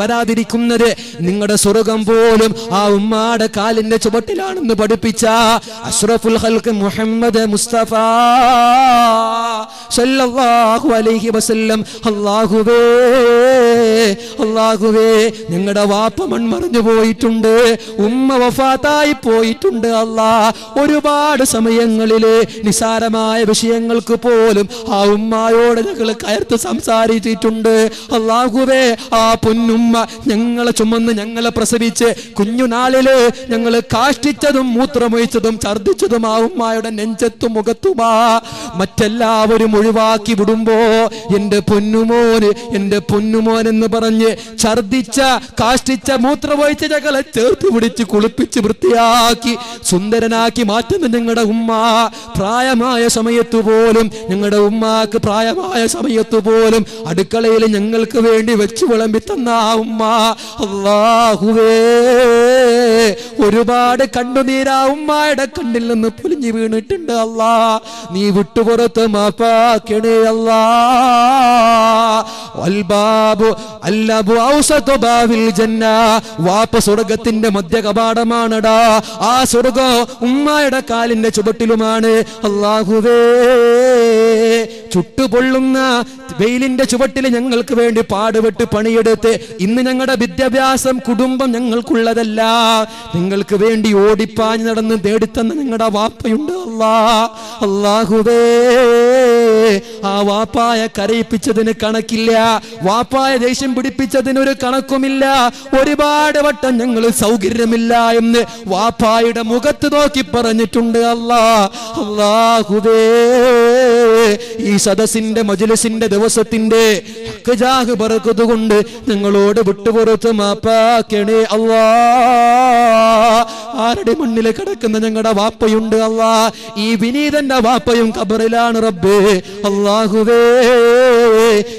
വരാതിരിക്കുന്നത് നിങ്ങളുടെ സ്വർഗം പോലും ആ ഉമ്മാടെ കാലിന്റെ ചുവട്ടിലാണെന്ന് പഠിപ്പിച്ച അഷ്റഫുൽ ഖൽഖ് മുഹമ്മദ് മുസ്തഫ സല്ലല്ലാഹു അലൈഹി വസല്ലം. അല്ലാഹുവേ, അല്ലാഹുവേ, ഞങ്ങളുടെ വാപ്പ മൺമറഞ്ഞു പോയിട്ടുണ്ട്, ഉമ്മ വഫാത്തായി പോയിട്ടുണ്ട്. അല്ലാ, ഒരുപാട് സമയങ്ങളിലെ നിസാരമായ വിഷയങ്ങൾക്ക് പോലും ആ ഉമ്മായോട് ഞങ്ങൾ കയർത്ത് സംസാരിച്ചിട്ടുണ്ട്. അല്ലാഹുവേ, ആ പൊന്നുമ്മ ഞങ്ങളെ ചുമന്ന് ഞങ്ങളെ പ്രസവിച്ച് കുഞ്ഞുനാളില് ഞങ്ങൾ കാഷ്ടിച്ചതും മൂത്രമൊഴിച്ചതും ഛർദിച്ചതും ആ ഉമ്മായുടെ നെഞ്ചത്തും മുഖത്തുമാ. മറ്റെല്ലാവരും ഒഴിവാക്കി വിടുമ്പോ എൻ്റെ പൊന്നുമോന്, എൻ്റെ പൊന്നുമോൻ എന്ന് പറഞ്ഞ് ഛർദിച്ച കാഷ്ടിച്ച മൂത്രമൊഴിച്ച ഞങ്ങളെ ചേർത്ത് പിടിച്ച് കുളിപ്പിച്ച് വൃത്തിയാക്കി സുന്ദരനാക്കി മാറ്റുന്ന ഞങ്ങളുടെ ഉമ്മ പ്രായമായ സമയത്ത് പോലും, ഞങ്ങളുടെ ഉമ്മാക്ക് പ്രായമായ സമയത്ത് പോലും അടുക്കളയിൽ ഞങ്ങൾക്ക് വേണ്ടി വെച്ച് വിളമ്പി തന്ന ആ ഉമ്മ, അല്ലാഹുവേ, ഒരുപാട് കണ്ണുനീരാ ഉമ്മായുടെ കണ്ണിൽ നിന്ന് പൊലിഞ്ഞു വീണിട്ടുണ്ട്. അല്ലാ, നീ വിട്ടുപുറത്ത് മാപ്പാക്കണേ. അല്ലാ, വാപ്പ സ്വർഗത്തിന്റെ മധ്യ കപാടമാണടാ. ആ സ്വർഗം ഉമ്മായുടെ കാലിന്റെ ചുവട്ടിലുമാണ്. അല്ലാഹുവേ, ചുട്ടുപൊള്ളുന്ന വെയിലിന്റെ ചുവട്ടിൽ ഞങ്ങൾക്ക് വേണ്ടി പാടുപെട്ട് പണിയെടുത്ത് ഇന്ന് ഞങ്ങളുടെ വിദ്യാഭ്യാസം കുടുംബം ഞങ്ങൾക്കുള്ളതല്ല, നിങ്ങൾക്ക് വേണ്ടി ഓടിപ്പാഞ്ഞ് നടന്ന് തേടിത്തന്ന ഞങ്ങളുടെ വാപ്പയുണ്ട്. അല്ലാഹുവേ, ആ വാപ്പായ കരയിപ്പിച്ചതിന് കണക്കില്ല, വാപ്പായ ദേഷ്യം പിടിപ്പിച്ചതിന് ഒരു കണക്കുമില്ല. ഒരുപാട് വട്ടം ഞങ്ങൾ സൗകര്യമില്ല എന്ന് വാപ്പായുടെ മുഖത്ത് നോക്കി പറഞ്ഞിട്ടുണ്ട്. അല്ലാഹുവേ, ഈ സദസ്സിന്റെ മജ്‌ലിസിന്റെ ദിവസത്തിന്റെ ഹഖ്ജാഹ് ബർക്കത്ത് കൊണ്ട് ഞങ്ങളോട് വിട്ടുപുറത്ത് മാപ്പാക്കണേ. അല്ലാ, ആരുടെ മണ്ണിൽ കിടക്കുന്ന ഞങ്ങളുടെ വാപ്പയുണ്ട്. അല്ലാ, ഈ വിനീതന്റെ വാപ്പയും ഖബറിലാണ് റബ്ബേ. അല്ലാഹുവേ,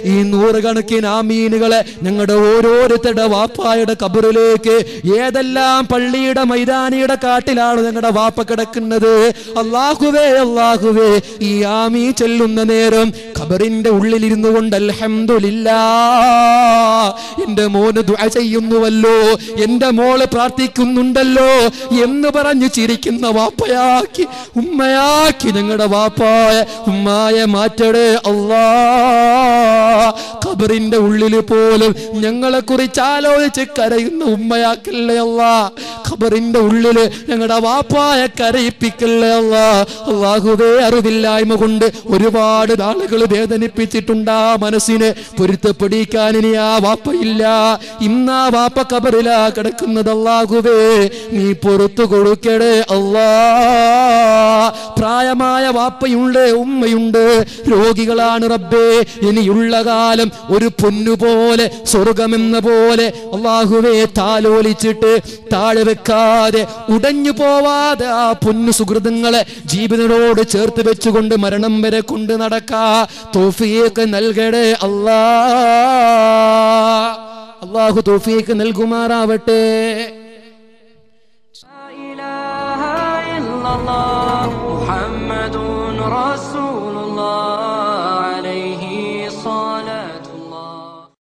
in Uraganakin Ami Nigala, Nangadoro, Tedavapa, the Kaburuleke, Yedalam, Palida, Maidani, the Katila, Nangadavapa Kadakanade, Allah Huve, Iami, Chelunanerum, Kabarin, the Ulilindund, Alhamdulillah, in the Mona do Asayunualo, in the Mola Pratikundalo, Yemnabaranichirikin, the Wapayaki, Umayaki, Nangadavapa, Umaya Matere, Allah, Kabarin, the Ulilipol, Nangalakurichalo, Chekarin, Umayakilla, Kabarin, the Ulil, Nangadavapa, Karipikilla, Allah Huve, Arudilla, Magunde, Uriba, the Dalakal, the Nipitunda, Manasine, Purita Padikanina, Wapailla, Imna, Wapa Kabarilla, Kadakanadala Huve, Nipurutu Gurukere, Allah, Prayamaya, Wapa Yunde. Umayunde, Rogigalan Rabbe, in Yulagalam, Urupundu Bole, Sorgamina Bole, Allahuve, Talolicite, Tadevecade, Udanyupova, the Punusugradangale, Jibin Road, Chertebechugunda, Maranam Berekunda Naraka, Tofiak and Elgere, Allah, Allahu Tofiak and El Gumara Vete. Muhammadun Rasulullah.